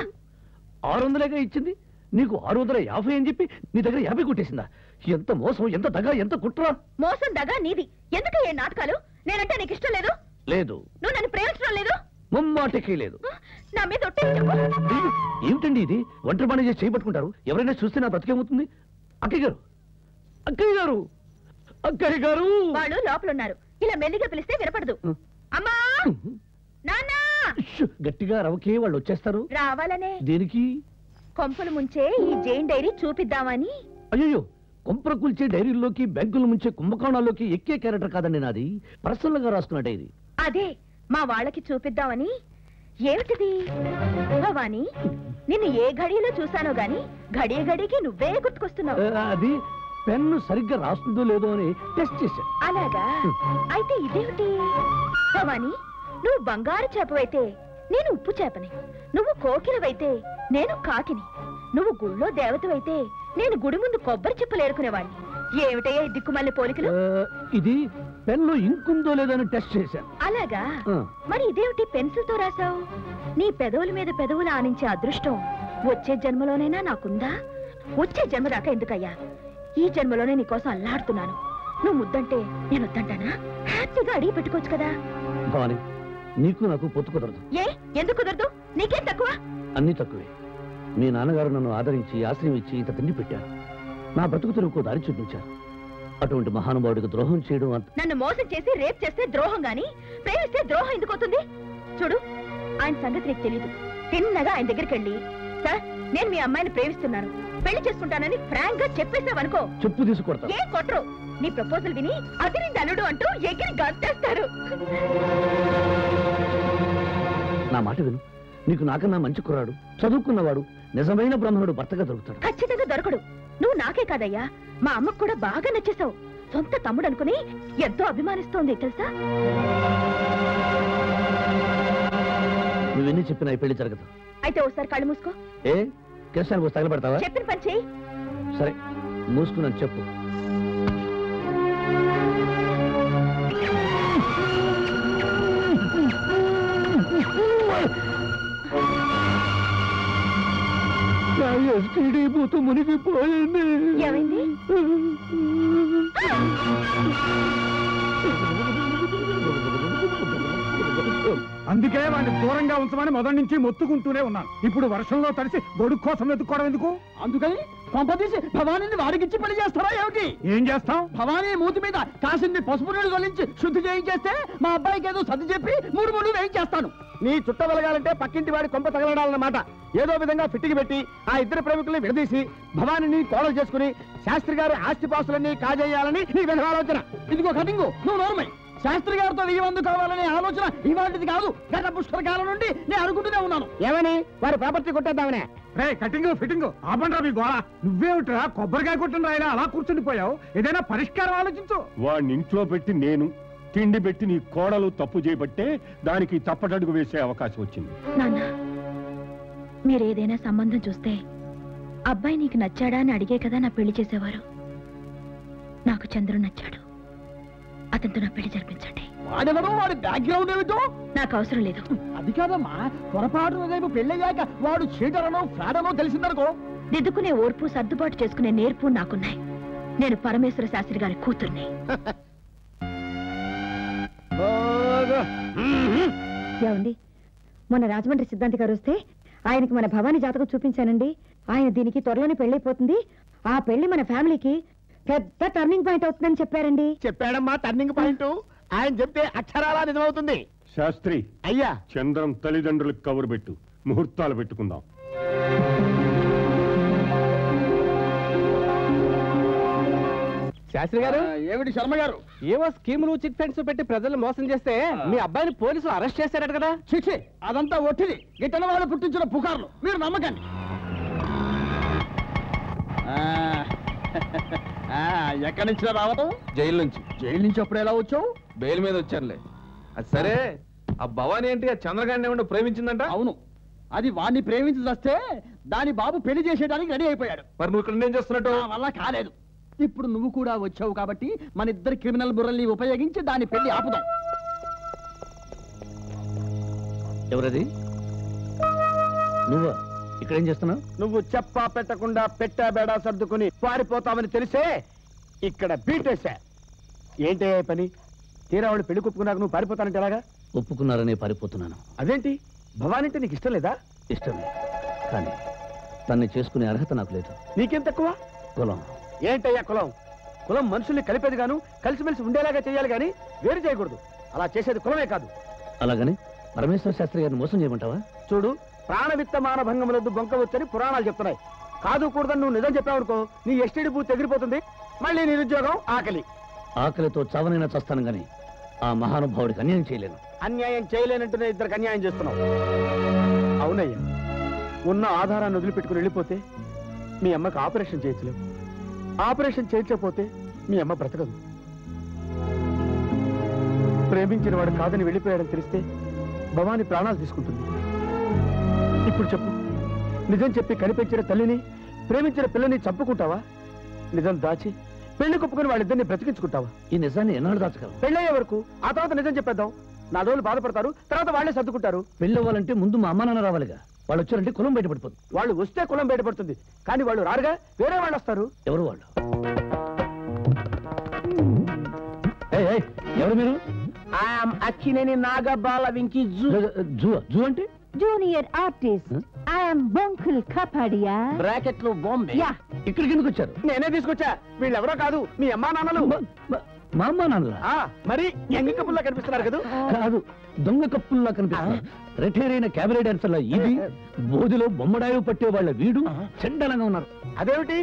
600గా ఇచ్చింది నీకు 650 అని చెప్పి నీ దగ్గర 50 కొట్టేసిందా? ఎంత మోసం, ఎంత దగా, ఎంత కుట్రా! మోసం దగా నీది. ఎందుకు ఏ నాటకాలు? నేనంటే నీకు ఇష్టం లేదు. లేదు, నువ్వు నన్ను ప్రేమించడం లేదు. ముమ్మాటికి లేదు. నా మీద ఏమిటండి ఇది? ఒంటరి పని చేసి చేయబట్టుకుంటారు. ఎవరైనా చూస్తే నా బతికేమవుతుంది? అక్కయ్య గారు, అక్కయ్య గారు, అక్కయ్య గారు! వాళ్ళు లోపల ఉన్నారు, ఇలా మెల్లిగా పిలిస్తే వినపడదు. అమ్మా, నాన్నా! గట్టిగా రవకే, వాళ్ళు వచ్చేస్తారు. రావాలనే దీనికి కొంపలు ముంచే ఈ జైన్ డైరీ చూపిద్దామని. అయ్యో, కొంపలు కూల్చే డైరీలోకి, బ్యాంకులు ముంచే కుంభకోణాల్లోకి ఎక్కే క్యారెక్టర్ కాదండి నాది. పర్సనల్ గా రాసుకున్న డైరీ. అదే మా వాళ్ళకి చూపిద్దామని. ఏమిటిది? భవాని, నిన్ను ఏ ఘడియలో చూసానో గాని ఘడియ ఘడికి నువ్వే గుర్తుకొస్తున్నావు. అది పెన్ను సరిగ్గా రాస్తుందో లేదో అని టెస్ట్ చేశా. అలాగా? అయితే ఇదేమిటి? భవాని, నువ్వు బంగారు చేపవైతే నేను ఉప్పు చేపని, నువ్వు కోకిలవైతే నేను కాకిని, నువ్వు గుళ్ళో దేవతవైతే నేను గుడి ముందు కొబ్బరి చిప్పలు ఏరుకునేవాడిని. ఏమిటయ్యా ఈ దిక్కుమల్లి పోలికలు? ఇది పెన్ను ఇంకుందో లేదని టెస్ట్ చేశాను. అలాగా? మరి ఇదేమిటి పెన్సిల్ తో రాసావు? నీ పెదవుల మీద పెదవులు ఆనించే అదృష్టం వచ్చే జన్మలోనైనా నాకుందా? వచ్చే జన్మ రాక ఎందుకయ్యా? ఈ జన్మలోనే నీకోసం అల్లాడుతున్నాను. నువ్వు ముద్దంటే నేను వద్దంటానా? హ్యాపీగా అడిగి పెట్టుకోవచ్చు కదా. నీకు నాకు పొత్తు కుదరదు. ఏ? ఎందుకు కుదరదు? నీకేం తక్కువ? అన్ని తక్కువే. మీ నాన్నగారు నన్ను ఆదరించి ఆశ్రయం ఇచ్చి ఇంత తిండి పెట్టారు. నా బ్రతుకు తిరుగు దారి చూపించారు. అటువంటి మహానుభావుడికి ద్రోహం చేయడం అంత. నన్ను మోసం చేసి రేప్ చేస్తే ద్రోహం గాని, ప్రేమిస్తే ద్రోహం ఎందుకు అవుతుంది? చూడు, ఆయన సంగతి నీకు తెలియదు. తిన్నగా ఆయన దగ్గరికి వెళ్ళి, సార్ నేను మీ అమ్మాయిని ప్రేమిస్తున్నాను, పెళ్లి చేసుకుంటానని ఫ్రాంక్ గా చెప్పేసావనుకో, చెప్పు తీసుకొడతా. ఏ కొట్టరు? నీ ప్రపోజల్ విని అదిరింది అల్లుడు అంటూ ఎగిరి గంతేస్తారు. నా మాట విను. నీకు నాకన్నా మంచి కుర్రాడు, చదువుకున్నవాడు, నిజమైన బ్రాహ్మణుడు భర్తగా దొరుకుతాడు. ఖచ్చితంగా దొరకడు. నువ్వు నాకే కాదయ్యా, మా అమ్మకు కూడా బాగా నచ్చేసావు. సొంత తమ్ముడు అనుకుని ఎంతో అభిమానిస్తోంది తెలుసా. నువ్వెన్ని చెప్పినా పెళ్లి జరగదు. అయితే ఒకసారి కళ్ళు మూసుకో. ఏ కృష్ణ తగలబడతావా? చెప్పిన పని చెయ్యి. సరే, మూసుకున్నాను చెప్పు. మునిగిపోయింది. ఏమైంది? अंके दूर में उचमन मोदी मोतकूने इप्ड वर्ष में तड़सी बड़को अंकनी पंपदी भवानी वाड़ी पेस्टा भवानी मूति का पसुपुरी शुद्धि चे अबाई के सदी मूड़ मूल नी चुट बलगा पक्की वाड़ी कोंप तगलना एदो विधा फिट्टी पेटी आ इधर प्रेमिकल विदीसी भवानी कोडल शास्त्री गारी आस्तिपास्तुलन्नी काजेयालनी नी विधा आलोचन इदिगो कटिंगु नु नोरमई शास्त्री गारितो वियंదుకోవాలనే ఆలోచన ఇవాల్టిది కాదు గత పుష్కర కాలం నుండి నేను అనుకుంటూనే ఉన్నాను ఏమని వారి ప్రాపర్టీ కొట్టేద్దామనే రే కటింగ్ ఫిట్టింగ్ ఆపండ్రా మీ గోల నువ్వేంట్రా కొబ్బరికాయ కొట్టండి రాయలా అలా కూర్చుండిపోయావు ఏదైనా పరిష్కారం ఆలోచించు వాడి ఇంట్లో పెట్టి నేను తిండి పెట్టి నీ కోడలు తప్పు చేయబట్టే దానికి తప్పటడుగు వేసే అవకాశం వచ్చింది నాన్న మీరు ఏదైనా సంబంధం చూస్తే అబ్బాయి నీకు నచ్చాడా అని అడిగే కదా నా పెళ్లి చేసేవారు నాకు చంద్రు నచ్చాడు అతను నా పెళ్లి జరిపించండి వాడెవరో వాడి బ్యాక్గ్రౌండ్ ఏమిటో నాకు అవసరం లేదు అది కాదమ్మా కొరపాటున రేపు పెళ్ళయ్యాక వాడు చీటరనో ఫ్రాడనో తెలిసిందనుకో దిద్దుకునే ఓర్పు సర్దుబాటు చేసుకునే నేర్పు నాకున్నాయి నేను పరమేశ్వర శాస్త్రి గారి కూతుర్ని ఏమండి మన రాజమండ్రి సిద్ధాంతి గారు వస్తే ఆయనకి మన భవాని జాతకం చూపించానండి ఆయన దీనికి త్వరలోనే పెళ్ళైపోతుంది ఆ పెళ్లి మన ఫ్యామిలీకి పెద్ద టర్నింగ్ పాయింట్ అవుతుందని చెప్పారండి చెప్పాడమ్మా టర్నింగ్ పాయింట్ ఆయన చెప్తే అక్షరాలా నిజమవుతుంది శాస్త్రి అయ్యా చంద్రం తల్లిదండ్రులకు కవర్ పెట్టు ముహూర్తాలు పెట్టుకుందాం శాస్త్రి గారు ఏమిటి శర్మ గారు ఏవో స్కీములు చిట్ ఫండ్స్ పెట్టి ప్రజల్ని మోసం చేస్తే మీ అబ్బాయిని పోలీసులు అరెస్ట్ చేశారట కదా చిచి అదంతా ఒట్టిది గిట్టన వాళ్ళు పుట్టించిన పుకార్లు మీరు నమ్మకండి ఎక్కడి నుంచి రావటం జైలు నుంచి అప్పుడు ఎలా వచ్చావు బెయిల్ మీద వచ్చానులే అది సరే ఆ భవాని ఏంటి ఆ చంద్రగాడిని ఏమంటే ప్రేమించిందంట అవును అది వాడిని ప్రేమించి వస్తే దాని బాబు పెళ్లి చేసేయడానికి రెడీ అయిపోయాడు మరి నువ్వు ఇక్కడ ఏం చేస్తున్నావు నా వల్ల కాలేదు ఇప్పుడు నువ్వు కూడా వచ్చావు కాబట్టి మన ఇద్దరు క్రిమినల్ బుర్రల్ని ఉపయోగించి దాని పెళ్లి ఆపుదాం ఎవరది నువ్వు ఇక్కడ ఏం చేస్తున్నావు నువ్వు చెప్పా పెట్టకుండా పెట్టా బేడా సర్దుకొని పారిపోతావని తెలిసే ఇక్కడ బీటేశా ఏంటే పని తీరా వాళ్ళు పెళ్లి ఒప్పుకున్నాక నువ్వు పారిపోతానంటే ఎలాగా ఒప్పుకున్నారనే పారిపోతున్నాను అదేంటి భవాని అంటే నీకు ఇష్టం లేదా ఇష్టం లేదు కానీ తన్ని చేసుకునే అర్హత నాకు లేదు నీకేం తక్కువ కులం ఏంటయ్యా కులం కులం మనుషుల్ని కలిపేది గాను కలిసిమెలిసి ఉండేలాగా చేయాలి కానీ వేరు చేయకూడదు అలా చేసేది కులమే కాదు అలాగని పరమేశ్వర శాస్త్రి గారిని మోసం చేయమంటావా చూడు ప్రాణవిత్త మానభంగములొద్దు బొంక వచ్చని పురాణాలు చెప్తున్నాయి కాదు కూడదని నువ్వు నిజం చెప్పావనుకో నీ ఎస్టీడీ బూత్ ఎగిరిపోతుంది మళ్ళీ నిరుద్యోగం ఆకలి ఆకలితో చావనైనా చస్తాను కానీ ఆ మహానుభావుడికి అన్యాయం చేయలేను అన్యాయం చేయలేనంటూనే ఇద్దరికి అన్యాయం చేస్తున్నావు అవునయ్యా ఉన్న ఆధారాన్ని వదిలిపెట్టుకుని వెళ్ళిపోతే మీ అమ్మకు ఆపరేషన్ చేయలేవు ఆపరేషన్ చేయకపోతే మీ అమ్మ బ్రతకదు ప్రేమించిన వాడు కాదని వెళ్ళిపోయాడని తెలిస్తే భవాని ప్రాణాలు తీసుకుంటుంది ఇప్పుడు చెప్పు నిజం చెప్పి కనిపించిన తల్లిని ప్రేమించిన పిల్లని చంపుకుంటావా నిజం దాచి పెళ్లి కుప్పుకుని వాళ్ళిద్దరిని బ్రతికించుకుంటావా ఈ నిజాన్ని ఎన్నాడు దాచగలవు పెళ్ళయ్యే వరకు ఆ తర్వాత నిజం చెప్పేద్దాం నా రోజులు బాధపడతారు తర్వాత వాళ్లే సర్దుకుంటారు పెళ్ళవ్వాలంటే ముందు మా అమ్మ నాన్న రావాలిగా వాళ్ళు వచ్చారంటే కులం బయటపడిపోతుంది వాళ్ళు వస్తే కులం బయటపడుతుంది కానీ వాళ్ళు రారుగా వేరే వాళ్ళు వస్తారు ఎవరు వాళ్ళు ఎవరు మీరు అక్కినేని నాగబాల వెంకి జూ అంటే జూనియర్ ఆర్టిస్ట్ ఇక్కడికి వచ్చారు నేనే తీసుకొచ్చా వీళ్ళెవరో కాదు మీ అమ్మా నాన్నలు మా అమ్మా నాన్నలు మరి ఎంగి కప్పుల్లా కనిపిస్తున్నారు కదా కాదు దొంగ కప్పుల్లా కనిపిస్తున్నారు రిటైర్ అయిన క్యాబరే డాన్సర్ల ఇది బోధిలో బొమ్మడాయో పట్టే వాళ్ళ వీడు చండలంగా ఉన్నారు అదేమిటి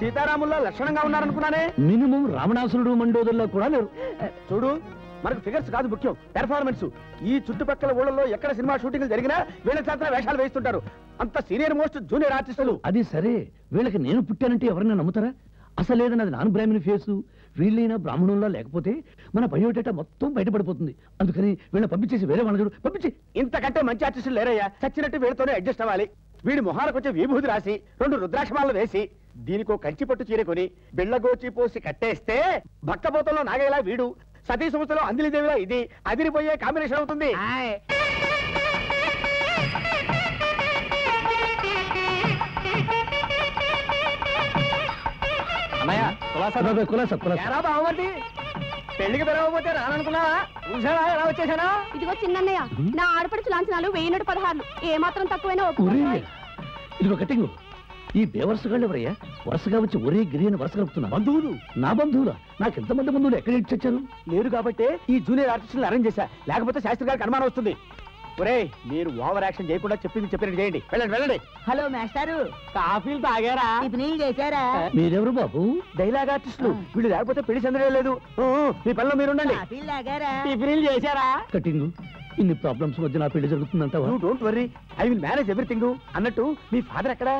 సీతారాముల్లా లక్షణంగా ఉన్నారనుకున్నానే మినిమం రామణాసురుడు మండోదల్లో కూడా లేరు చూడు మనకు ఫిగర్స్ కాదు ముఖ్యం పెర్ఫార్మెన్స్ ఈ చుట్టుపక్కల ఊళ్ళలో ఎక్కడ సినిమా షూటింగ్లు జరిగినా వీళ్ళ చేత వేషాలు వేస్తుంటారు అంత సీనియర్ మోస్ట్ జూనియర్ ఆర్టిస్టులు అది సరే వీళ్ళకి నేను పుట్టానంటే ఎవరైనా నమ్ముతారా అసలేదని అది నాన్ బ్రాహ్మణ ఫేసు వీళ్ళైనా బ్రాహ్మణంలో లేకపోతే మన బయోడేటా మొత్తం బయటపడిపోతుంది అందుకని వీళ్ళని పంపించేసి వేరే వాళ్ళ పంపించి ఇంతకంటే మంచి ఆర్టిస్టులు లేరయ్యా చచ్చినట్టు వీళ్ళతోనే అడ్జస్ట్ అవ్వాలి వీడి మొహాలకు వచ్చే విభూతి రాసి 2 రుద్రాక్షమాలను వేసి దీనికో కంచి పట్టు చీర కొని బిళ్ళగోచి పోసి కట్టేస్తే భక్తపోతంలో నాగేలా వీడు సతీ సంస్థలో అంజలిదేవిలా ఇది అదిరిపోయే కాంబినేషన్ అవుతుంది పెళ్ళికి పిలవకపోతే రాననుకున్నావా? చూసావా ఎలా వచ్చేసానా? ఇదిగో చిన్నయ్య నా ఆడపడుచు లాంఛనాలు 1000 16 ఏ మాత్రం తక్కువైనా ఒప్పుకోవాలి. ఇదిగో కటింగ్ ఈ బేవర్స్ గాళ్ళు ఎవరయ్యా? వరుసగా వచ్చి ఒరే గిరియని వరుస కలుపుతున్నా. బంధువులు? నా బంధువులా? నాకు ఎంతమంది బంధువులు? ఎక్కడ ఇచ్చారు? లేరు కాబట్టి ఈ జూనియర్ ఆర్టిస్టులను అరేంజ్ చేశా, లేకపోతే శాస్త్రి గారికి అనుమానం వస్తుంది. ఒరే మీరు ఓవర్ యాక్షన్ చేయకుండా చెప్పింది చెప్పినట్టు చేయండి. వెళ్ళండి వెళ్ళండి. హలో మాస్టారు, కాఫీలు తాగారా? టిఫిన్ చేశారా? మీరెవరు బాబు? డైలాగ్ ఆర్టిస్టులు, వీళ్ళు లేకపోతే పెళ్లి సందడే లేదు. మీ పనిలో మీరు ఉండండి. కాఫీలు తాగారా? టిఫిన్ చేశారా? కటింగ్ ఇన్ని ప్రాబ్లమ్స్ మధ్య నా పెళ్లి జరుగుతుందంటావా? You don't worry, I will manage everything. అన్నట్టు మీ ఫాదర్ ఎక్కడా?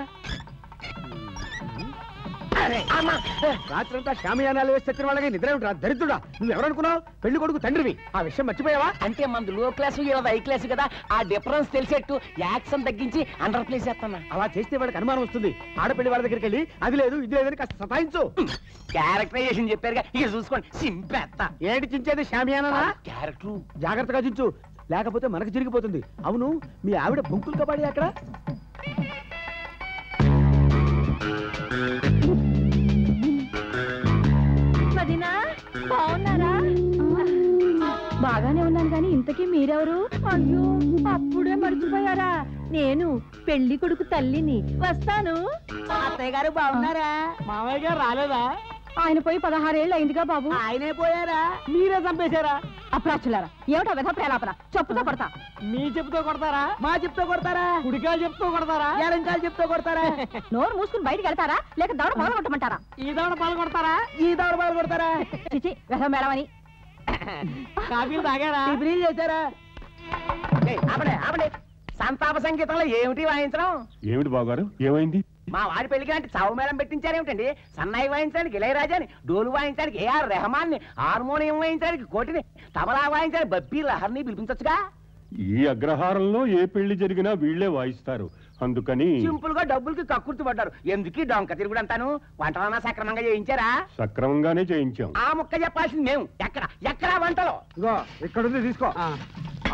రాత్రంతా శామియానాలు వేసి చచ్చిన వాళ్ళకి నిద్ర ఏమిట్రా దరిద్రుడా? నువ్వెవరనుకున్నావు? పెళ్లి కొడుకు తండ్రివి, ఆ విషయం మర్చిపోయావా? అంటే మనది లో క్లాసు, హై క్లాసు కదా, ఆ డిఫరెన్స్ తెలిసేట్టు యాక్షన్ తగ్గించి అండర్ ప్లే చేస్తున్నా. అలా చేస్తే వాళ్ళకి అనుమానం వస్తుంది. ఆడపిల్లి వాళ్ళ దగ్గరికి వెళ్ళి అది లేదు ఇది లేదని కాస్త సతాయించు. క్యారెక్టరైజేషన్ చెప్పారుగా, ఇక చూసుకోండి సింపేస్తా. ఏడు చించేది శామియానా? క్యారెక్టర్ జాగ్రత్తగా చించు, లేకపోతే మనకు జరిగిపోతుంది. అవును మీ ఆవిడ బొంకులు కబడి అక్కడ బాగానే ఉన్నాను కానీ ఇంతకీ మీరెవరు? అయ్యో అప్పుడే మర్చిపోయారా, నేను పెళ్లి కొడుకు తల్లిని. వస్తాను. అత్తయ్య గారు బాగున్నారా? మామయ్య గారు రాలేదా? ఆయన పోయి 16 ఏళ్ళు అయిందిగా బాబు. ఆయనే పోయారా? మీరే చంపేశారా? అప్రాచులారా ఏమిటో విధ ప్రేలాపన? చెప్పుతో కొడతా. మీ చెప్పుతో కొడతారా? మా చెప్తో కొడతారా? ఉడికాయలు చెప్తో కొడతారా? ఎరంకాయలు చెప్తో కొడతారా? నోరు మూసుకుని బయటకు వెళ్తారా? లేక దవడ పాలు కొట్టమంటారా? ఈ దవడ పాలు కొడతారా? ఈ దవడ పాలు కొడతారా? చిచి విధ మేడమని. కాఫీలు తాగారా? టిఫిన్ చేశారా? సంతాప సంగీతంలో ఏమిటి వాయించడం? ఏమిటి బాగారు ఏమైంది? మా వారి పెళ్లికి అంటే చావు మేళం పెట్టించారేమిటండి? సన్నాయి వాయించడానికి ఇళయరాజాని, డోలు వాయించడానికి ఏఆర్ రెహమాన్ని, హార్మోనియం వాయించడానికి కోటిని, తబలా వాయించడానికి బబ్బీ లహర్ని పిలిపించొచ్చుగా. ఈ అగ్రహారంలో ఏ పెళ్లి జరిగినా వీళ్లే వాయిస్తారు, అందుకని సింపుల్ గా డబ్బులకి కక్కుర్తి పడ్డారు. ఎందుకీ డొంక తిరుగుడు అంటాను. వంటలన్నా సక్రమంగా చేయించారా? సక్రమంగానే చేయించాం. ఆ ముక్క చెప్పాల్సింది మేము. ఎక్కడ ఎక్కడ వంటలో? ఇక్కడ ఉంది తీసుకో.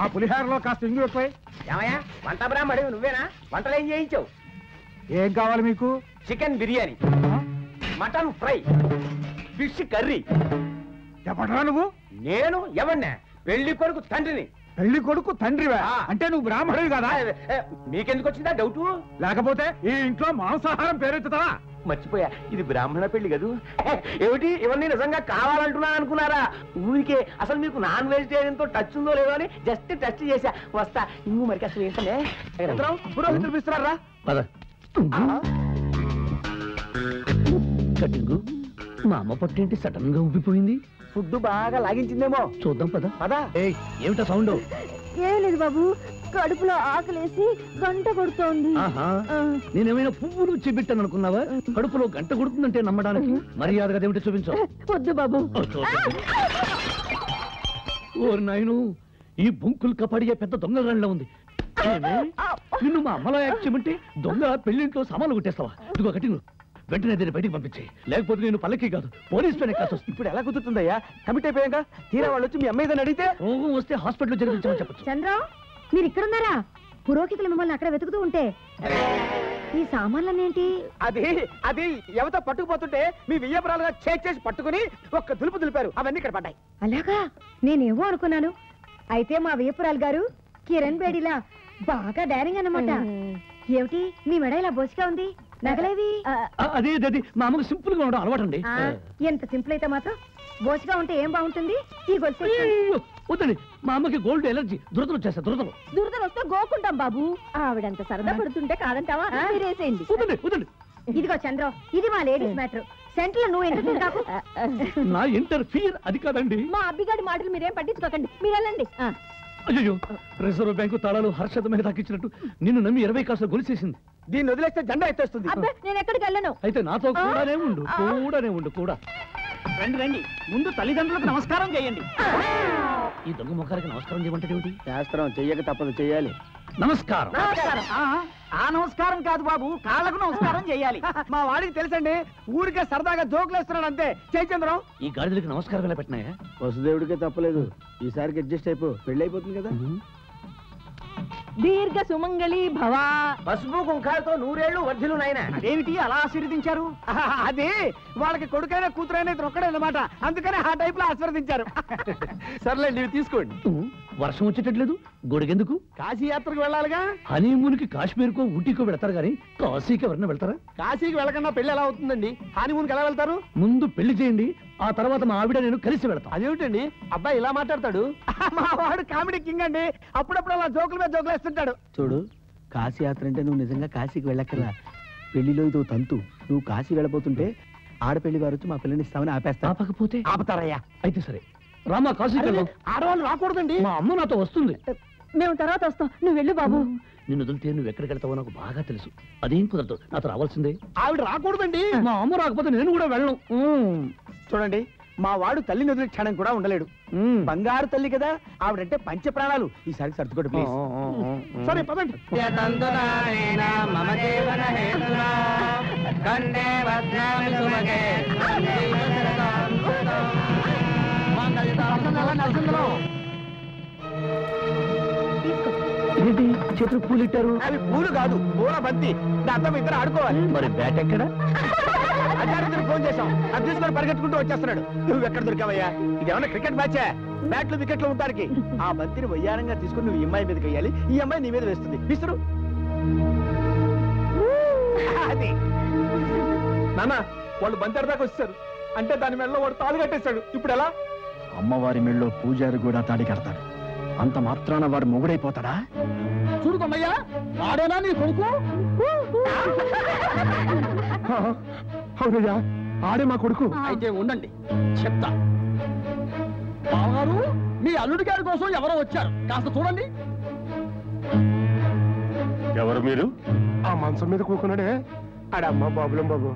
ఆ పులిహారలో కాస్త ఇంగు ఎక్కువ. ఏమయ్యా వంట బ్రాహ్మడి నువ్వేనా? వంటలు ఏం చేయించావు? ఏం కావాలి మీకు? Chicken biryani, mutton fry, fish curry. ఎవడరా నువ్వు? నేను ఎవరినా? పెళ్లి కొడుకు తండ్రిని. పెళ్లి కొడుకు తండ్రివా? అంటే నువ్వు బ్రాహ్మణుడు కదా? నీకెందుకు వచ్చిందా డౌట్? లేకపోతే ఈ ఇంట్లో మాంసాహారం పేరెత్తుతావా? మర్చిపోయా ఇది బ్రాహ్మణ పెళ్లి కదా. ఏమిటి ఇవన్నీ నిజంగా కావాలంటున్నాను అనుకున్నారా? ఊరికే. అసలు మీకు నాన్ వెజిటేరియన్ తో టచ్ ఉందో లేదో అని జస్ట్ టచ్ చేసా. వస్తా ఇంగు. మరి అసలు ఏంటనే పురోహితులు పిలుస్తున్నారా? కటింగు మా అమ్మ పొట్టేంటి సడన్ గా ఉబ్బిపోయింది? ఫుడ్ బాగా లాగించిందేమో. చూద్దాం పదా పదా. ఏమిటా సౌండ్? ఏం లేదు బాబు, కడుపులో ఆకలేసి గంట కొడుతోంది. నేనేమైనా పువ్వులు చెబిట్టాను అనుకున్నావా? కడుపులో గంట కొడుతుందంటే నమ్మడానికి మర్యాదగా ఏమిటో చూపించావు. వద్దు బాబు. ఓ నాయను, ఈ బొంకులు కపడియే పెద్ద దొంగల రాణిలా ఉంది. నిన్ను మా అమ్మలో యాక్ట్ చేయమంటే దొంగ పెళ్లింట్లో సామాన్లు కొట్టేస్తావా? ఇదిగో కటింగ్, వెంటనే దీన్ని బయటికి పంపించాయి, లేకపోతే నేను పల్లకి కాదు పోలీసు పైన కాసు. ఇప్పుడు ఎలా కుదురుతుందయ్యా? కమిటీ అయిపోయాక తీరా వాళ్ళు వచ్చి మీ అమ్మాయిని అడిగితే రోగం వస్తే హాస్పిటల్ జరిపించమని చెప్పచ్చు. చంద్రం మీరు ఇక్కడ ఉన్నారా? పురోహితులు మిమ్మల్ని అక్కడ వెతుకుతూ ఉంటే ఈ సామాన్లన్నేంటి? అది అది ఎవతో పట్టుకుపోతుంటే మీ వియ్యపురాలుగా చేసి పట్టుకుని ఒక్క దులుపు దులిపారు, అవన్నీ ఇక్కడ పడ్డాయి. అలాగా, నేనేమో అనుకున్నాను. అయితే మా వియ్యపురాలు గారు కిరణ్ బేడిలా బాగా డైరింగ్ అన్నమాట. ఏమిటి మీ మెడ ఇలా బోసిగా ఉంది? నగలేవి? అదే మా అమ్మకు సింపుల్ గా ఉండడం అలవాటు అండి. ఎంత సింపుల్ అయితే మాత్రం బోసిగా ఉంటే ఏం బాగుంటుంది? ఈ గొలుసు వద్దండి, మా అమ్మకి గోల్డ్ ఎలర్జీ, దురదలు వచ్చేస్తా. దురదలు దురదలు వస్తే గోకుంటాం బాబు. ఆవిడంత సరదా పడుతుంటే కాదంటావా? వద్దండి. ఇదిగో చంద్రం, ఇది మా లేడీస్ మ్యాటర్. సెంటర్ నువ్వు ఎంటర్ఫియర్ కాకు. నా ఎంటర్ఫియర్ అది కాదండి. మా అబ్బిగాడి మాటలు మీరేం పట్టించుకోకండి, మీరు వెళ్ళండి. అయ్యో, రిజర్వ్ బ్యాంకు తాళాలు హర్షద మీద దాకిచ్చినట్టు నిన్ను నమ్మి 20 కాసులు గొలిసేసింది. దీన్ని వదిలేస్తే జెండా ఎత్తేస్తుంది. నేను ఎక్కడికి వెళ్ళను. అయితే నాతో కూడానే ఉండు. రండి రండి, ముందు తల్లిదండ్రులకు నమస్కారం చేయండి. ఈ దొంగ ముఖానికి నమస్కారం చేయమంటే శాస్త్రం చెయ్యక తప్పదు, చేయాలి. నమస్కారం. ఆ నమస్కారం కాదు బాబు, కాళ్ళకు నమస్కారం చేయాలి. మా వాడికి తెలుసండి, ఊరికే సరదాగా జోకులేస్తున్నాడు అంతే. చైచంద్రం, ఈ గాడిదలకి నమస్కారం ఎలా పెట్టినాయా? వసుదేవుడికే తప్పలేదు, ఈసారికి అడ్జస్ట్ అయిపో, పెళ్ళి అయిపోతుంది కదా. దీర్ఘ సుమంగళి భవ పసుపు కుంకాలతో నూరేళ్ళు వర్ధిల్లు నాయనా. అదేమిటి అలా ఆశీర్వదించారు? అదే వాళ్ళకి కొడుకైనా కూతురైనా ఒక్కడే అన్నమాట, అందుకనే ఆ టైప్ లో ఆశీర్వదించారు. సర్లే నీవి తీసుకోండి. వర్షం వచ్చేటట్లేదు, గొడుగెందుకు? కాశీ యాత్రకు వెళ్ళాలిగా. హనీమూన్ కి కాశ్మీర్కో ఊటీకో వెళ్తారు కానీ కాశీకి ఎవరన్నా వెళ్తారా? కాశీకి వెళ్ళకుండా పెళ్లి ఎలా అవుతుందండి? హనీమూన్కి ఎలా వెళ్తారు? ముందు పెళ్లి చేయండి, ఆ తర్వాత మా ఆవిడ నేను కలిసి వెళ్తాం. అదేమిటండి అబ్బాయి ఇలా మాట్లాడతాడు? మా వాడు కామెడీ కింగ్ అండి, అప్పుడప్పుడు అలా జోకుల మీద జోకులు వేస్తుంటాడు. చూడు, కాశీ యాత్ర అంటే నువ్వు నిజంగా కాశీకి వెళ్ళక్కర్లా. పెళ్లిలో ఇదో తంతు, నువ్వు కాశీ వెళ్ళబోతుంటే ఆడపెళ్లి వారు వచ్చి మా పిల్లని ఇస్తామని ఆపేస్తా. ఆపకపోతే? ఆపతారయ్యా. అయితే సరే రామా, కాశీ ఆడవాళ్ళు రాకూడదండి. మా అమ్మ నాతో వస్తుంది. మేము తర్వాత వస్తాం, నువ్వు వెళ్ళు బాబు. నిన్ను వదిలితే నువ్వు ఎక్కడికి వెళ్తావో నాకు బాగా తెలుసు, అదేం కుదరదు. నాతో రావాల్సిందే. ఆవిడ రాకూడదండి. మా అమ్మ రాకపోతే నేను కూడా వెళ్ళను. చూడండి, మా వాడు తల్లిని వదిలి క్షణం కూడా ఉండలేడు. బంగారు తల్లి కదా ఆవిడంటే, పంచ ప్రాణాలు. ఈసారి సర్దుకోడు. సరే పదండి. చేతులు పూలు ఇట్టారు. అవి పూలు కాదు, పూల బంతి. దాంతో ఇద్దరు ఆడుకోవాలి. మరి బ్యాట్ ఎక్కడ? అధికారి ఫోన్ చేశాం, అది తీసుకొని పరిగెత్తుకుంటూ వచ్చేస్తున్నాడు. నువ్వు ఎక్కడ దొరికావయ్యా? ఇదేమన్నా క్రికెట్ మ్యాచా? బ్యాట్లు వికెట్లు ఉంటానికి. ఆ బంతిని వయ్యారంగా తీసుకుని నువ్వు ఈ అమ్మాయి మీదకి వెయ్యాలి, ఈ అమ్మాయి నీ మీద వేస్తుంది. విసురు అది. నాన్న, వాళ్ళు బంతి అడదాకా వచ్చేసారు అంటే దాని మెడలో వాడు తాళి కట్టేశాడు. ఇప్పుడు ఎలా? అమ్మవారి మెళ్ళో పూజారి కూడా తాడి కడతాడు, అంత మాత్రాన వాడు మొగుడైపోతాడా? చూడుకోమయ్యా, వాడేనా నీ కొడుకు? అవునయ్యా, ఆడే మా కొడుకు. అయితే ఉండండి చెప్తా. బావగారు, మీ అల్లుడి గారి కోసం ఎవరో వచ్చారు, కాస్త చూడండి. ఎవరు మీరు? ఆ మంచం మీద కూకున్నాడే ఆడమ్మ బాబులం బాబు.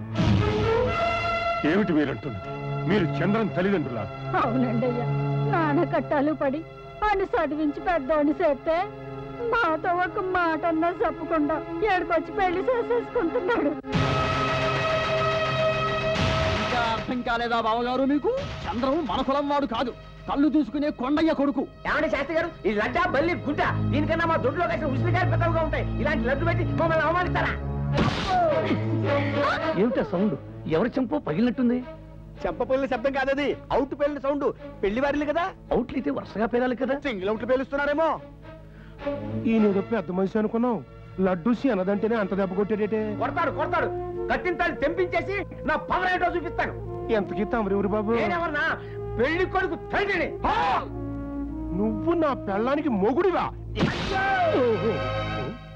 ఏమిటి మీరంటున్నది? మీరు చంద్రం తల్లిదండ్రులా? అవునండయ్యా, నాన్న కట్టాలు పడి వాడిని చదివించి పెద్దోడిని చేస్తే మాతో ఒక మాట అన్నా చెప్పకుండా ఏడుకొచ్చి పెళ్లి చేసేసుకుంటున్నాడు. ఇంకా అర్థం కాలేదా బావగారు మీకు? చంద్రం మన కులం వాడు కాదు, కళ్ళు చూసుకునే కొండయ్య కొడుకు. ఏమంటే శాస్త్రి గారు, ఈ లడ్డా బల్లి గుడ్డ, దీనికన్నా మా దొడ్లో కలిసిన ఉసిరికాయలు పెద్దలుగా ఉంటాయి. ఇలాంటి లడ్డు పెట్టి మమ్మల్ని అవమానిస్తారా? ఏమిటా సౌండ్? ఎవరి చెంపో పగిలినట్టుంది. చెంప పిల్లల శబ్దం కాదది, అవుట్ పేలిన సౌండ్. పెళ్లి వారిలే కదా, అవుట్లు అయితే వరుసగా పేలాలి కదా, సింగిల్ అవుట్లు పేలుస్తున్నారేమో. ఈయన పెద్ద మనిషి అనుకున్నాం, లడ్డు అనదంటేనే అంత దెబ్బ కొట్టేటేటే. కొడతాడు కొడతాడు, కట్టింతాలు తెంపించేసి నా పవర్ ఏంటో చూపిస్తాను. ఎంతకీ తమరెవరు బాబు? నేనెవరన్నా? పెళ్లి కొడుకు తండ్రిని. నువ్వు నా పెళ్ళానికి మొగుడివా?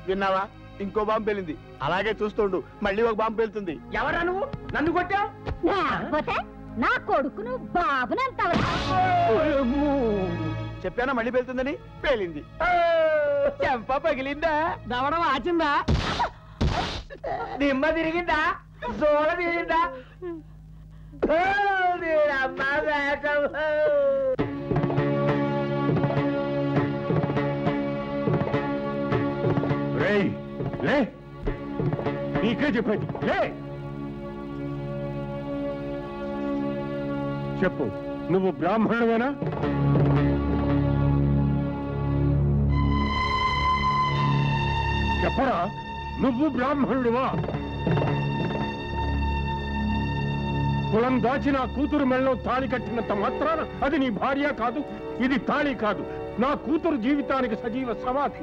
విన్నావా, ఇంకో బాంబు పేలింది. అలాగే చూస్తుండు, మళ్ళీ ఒక బాంబు పేలుతుంది. ఎవరా నువ్వు? నన్ను కొట్టావు? నా కొడుకును బాబునంటావా? చెప్పానా మళ్ళీ పేలుతుందని? పేలింది. చెంప పగిలిందా? దవడం ఆచిందా? దిమ్మ తిరిగిందా? జోల తిరిగిందా? నీకే చెప్పేది లే. చెప్పు, నువ్వు బ్రాహ్మణుడేనా? చెప్పరా, నువ్వు బ్రాహ్మణుడువా? కులం దాచిన కూతురు మెళ్ళలో తాళి కట్టినంత మాత్రాన అది నీ భార్య కాదు. ఇది తాళి కాదు, నా కూతురు జీవితానికి సజీవ సమాధి.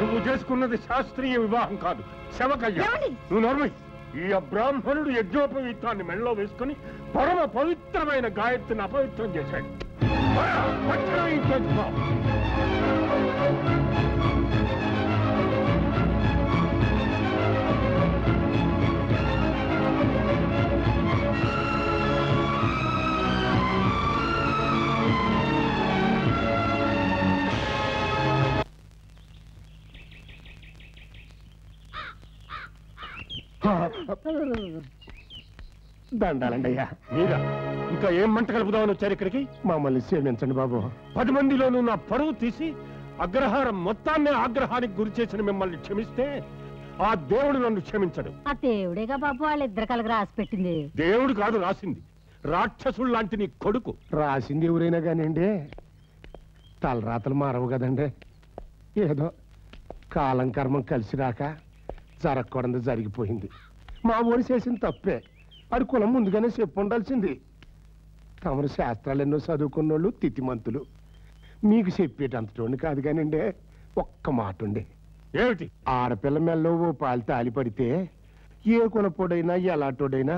నువ్వు చేసుకున్నది శాస్త్రీయ వివాహం కాదు, శవకళ్యాణం. నువ్వు నర్మై. ఈ అబ్రాహ్మణుడు యజ్ఞోపవీతాన్ని మెళ్ళలో వేసుకుని పరమ పవిత్రమైన గాయత్రిని అపవిత్రం చేశాడు. దండాలండి అయ్యా. మీరా ఇంకా ఏం మంట కలుపుదామని వచ్చారు ఇక్కడికి? మమ్మల్ని క్షమించండి బాబు. 10 మందిలోనూ నా పరువు తీసి అగ్రహారం మొత్తాన్ని ఆగ్రహానికి గురి చేసిన మిమ్మల్ని క్షమిస్తే ఆ దేవుడు నన్ను క్షమించడు. ఆ దేవుడేగా బాబు వాళ్ళిద్దరు కలిగి రాసి పెట్టింది. దేవుడు కాదు రాసింది, రాక్షసుడు లాంటి నీ కొడుకు రాసింది. ఎవరైనా కానివ్వండి, తలరాతలు మారవు కదండి. ఏదో కాలం కర్మం కలిసి రాక జరగకూడదు జరిగిపోయింది. మా ఊరు చేసిన తప్పే. అది కులం ముందుగానే చెప్పు ఉండాల్సింది. తమరు శాస్త్రాలెన్నో చదువుకున్నోళ్ళు తితిమంతులు. మీకు చెప్పేటంతటోని కాదు కానిండే ఒక్క మాట ఉండే. ఏమిటి? ఆడపిల్ల మెల్లో ఓ పాలు తాలి పడితే ఏ కులపోడైనా ఎలాంటోడైనా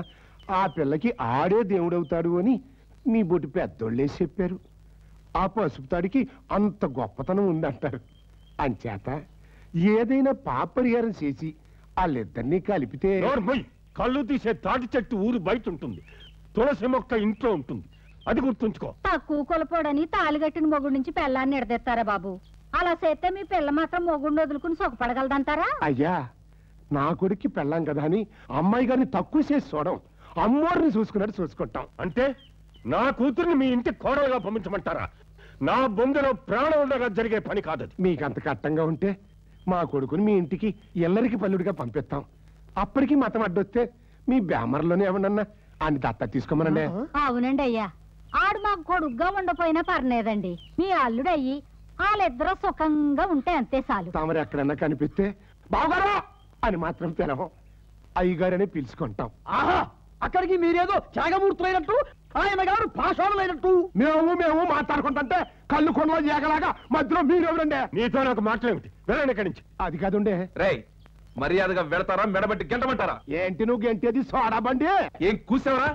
ఆ పిల్లకి ఆడే దేవుడవుతాడు అని మీ బొటి పెద్దోళ్ళే చెప్పారు. ఆ పసుపుతాడికి అంత గొప్పతనం ఉందంటారు. అంచేత ఏదైనా పాపరిహారం చేసి వాళ్ళిద్దరినీ కలిపితే కళ్ళు తీసే తాటి చెట్టు ఊరు బయట ఉంటుంది, తులసి మొక్క ఇంట్లో ఉంటుంది. అది గుర్తుంచుకో. తక్కువ కొలపోడని తాలిగట్టిన మొగుడు నుంచి పిల్లాన్ని ఎడదెత్తారా బాబు? అలా చేస్తే మీ పిల్ల మాత్రం మొగుడిని వదులుకుని సొగపడగలదంటారా? అయ్యా, నా కొడుక్కి పెళ్ళాం కదా అని అమ్మాయి గారిని తక్కువ చేసి చూడం, అమ్మోరిని చూసుకున్నట్టు చూసుకుంటాం. అంటే నా కూతుర్ని మీ ఇంటి కోడలుగా పంపించమంటారా? నా బొందలో ప్రాణం ఉండగా జరిగే పని కాదు. మీకంత కట్టంగా ఉంటే మా కొడుకుని మీ ఇంటికి ఎల్లరికి పల్లుడిగా పంపిస్తాం. అప్పటికి మతం అడ్డొస్తే మీ బ్యామర్లోనే ఏమన్నా అని దత్త తీసుకోమనండి. అవునండి అయ్యా, ఆడు మాకు కొడుగ్గా ఉండపోయినా పర్లేదండి. మీ అల్లుడు అయ్యి వాళ్ళిద్దరూ సుఖంగా ఉంటే అంతే చాలు. తామరు ఎక్కడన్నా కనిపిస్తే బావుగారా అని మాత్రం పిలవం, అయ్యగారని పిలుచుకుంటాం. ఆహా, అక్కడికి మీరేదో త్యాగమూర్తులైనట్టు ఆయన గారు పాషాణులైనట్టు మేము మాట్లాడుకుంటే కళ్ళు కొండలో చేయగలాగా మధ్యలో మీరెవరండి? మీతో నాకు మాట్లాడేమిటి? వెళ్ళండి ఇక్కడి నుంచి. అది కాదుండే రై, మర్యాదగా వెళతారా మెడబట్టి గెంటమంటారా? ఏంటి నువ్వు గెంటేది? సోడా బండి ఏం కూసావరా?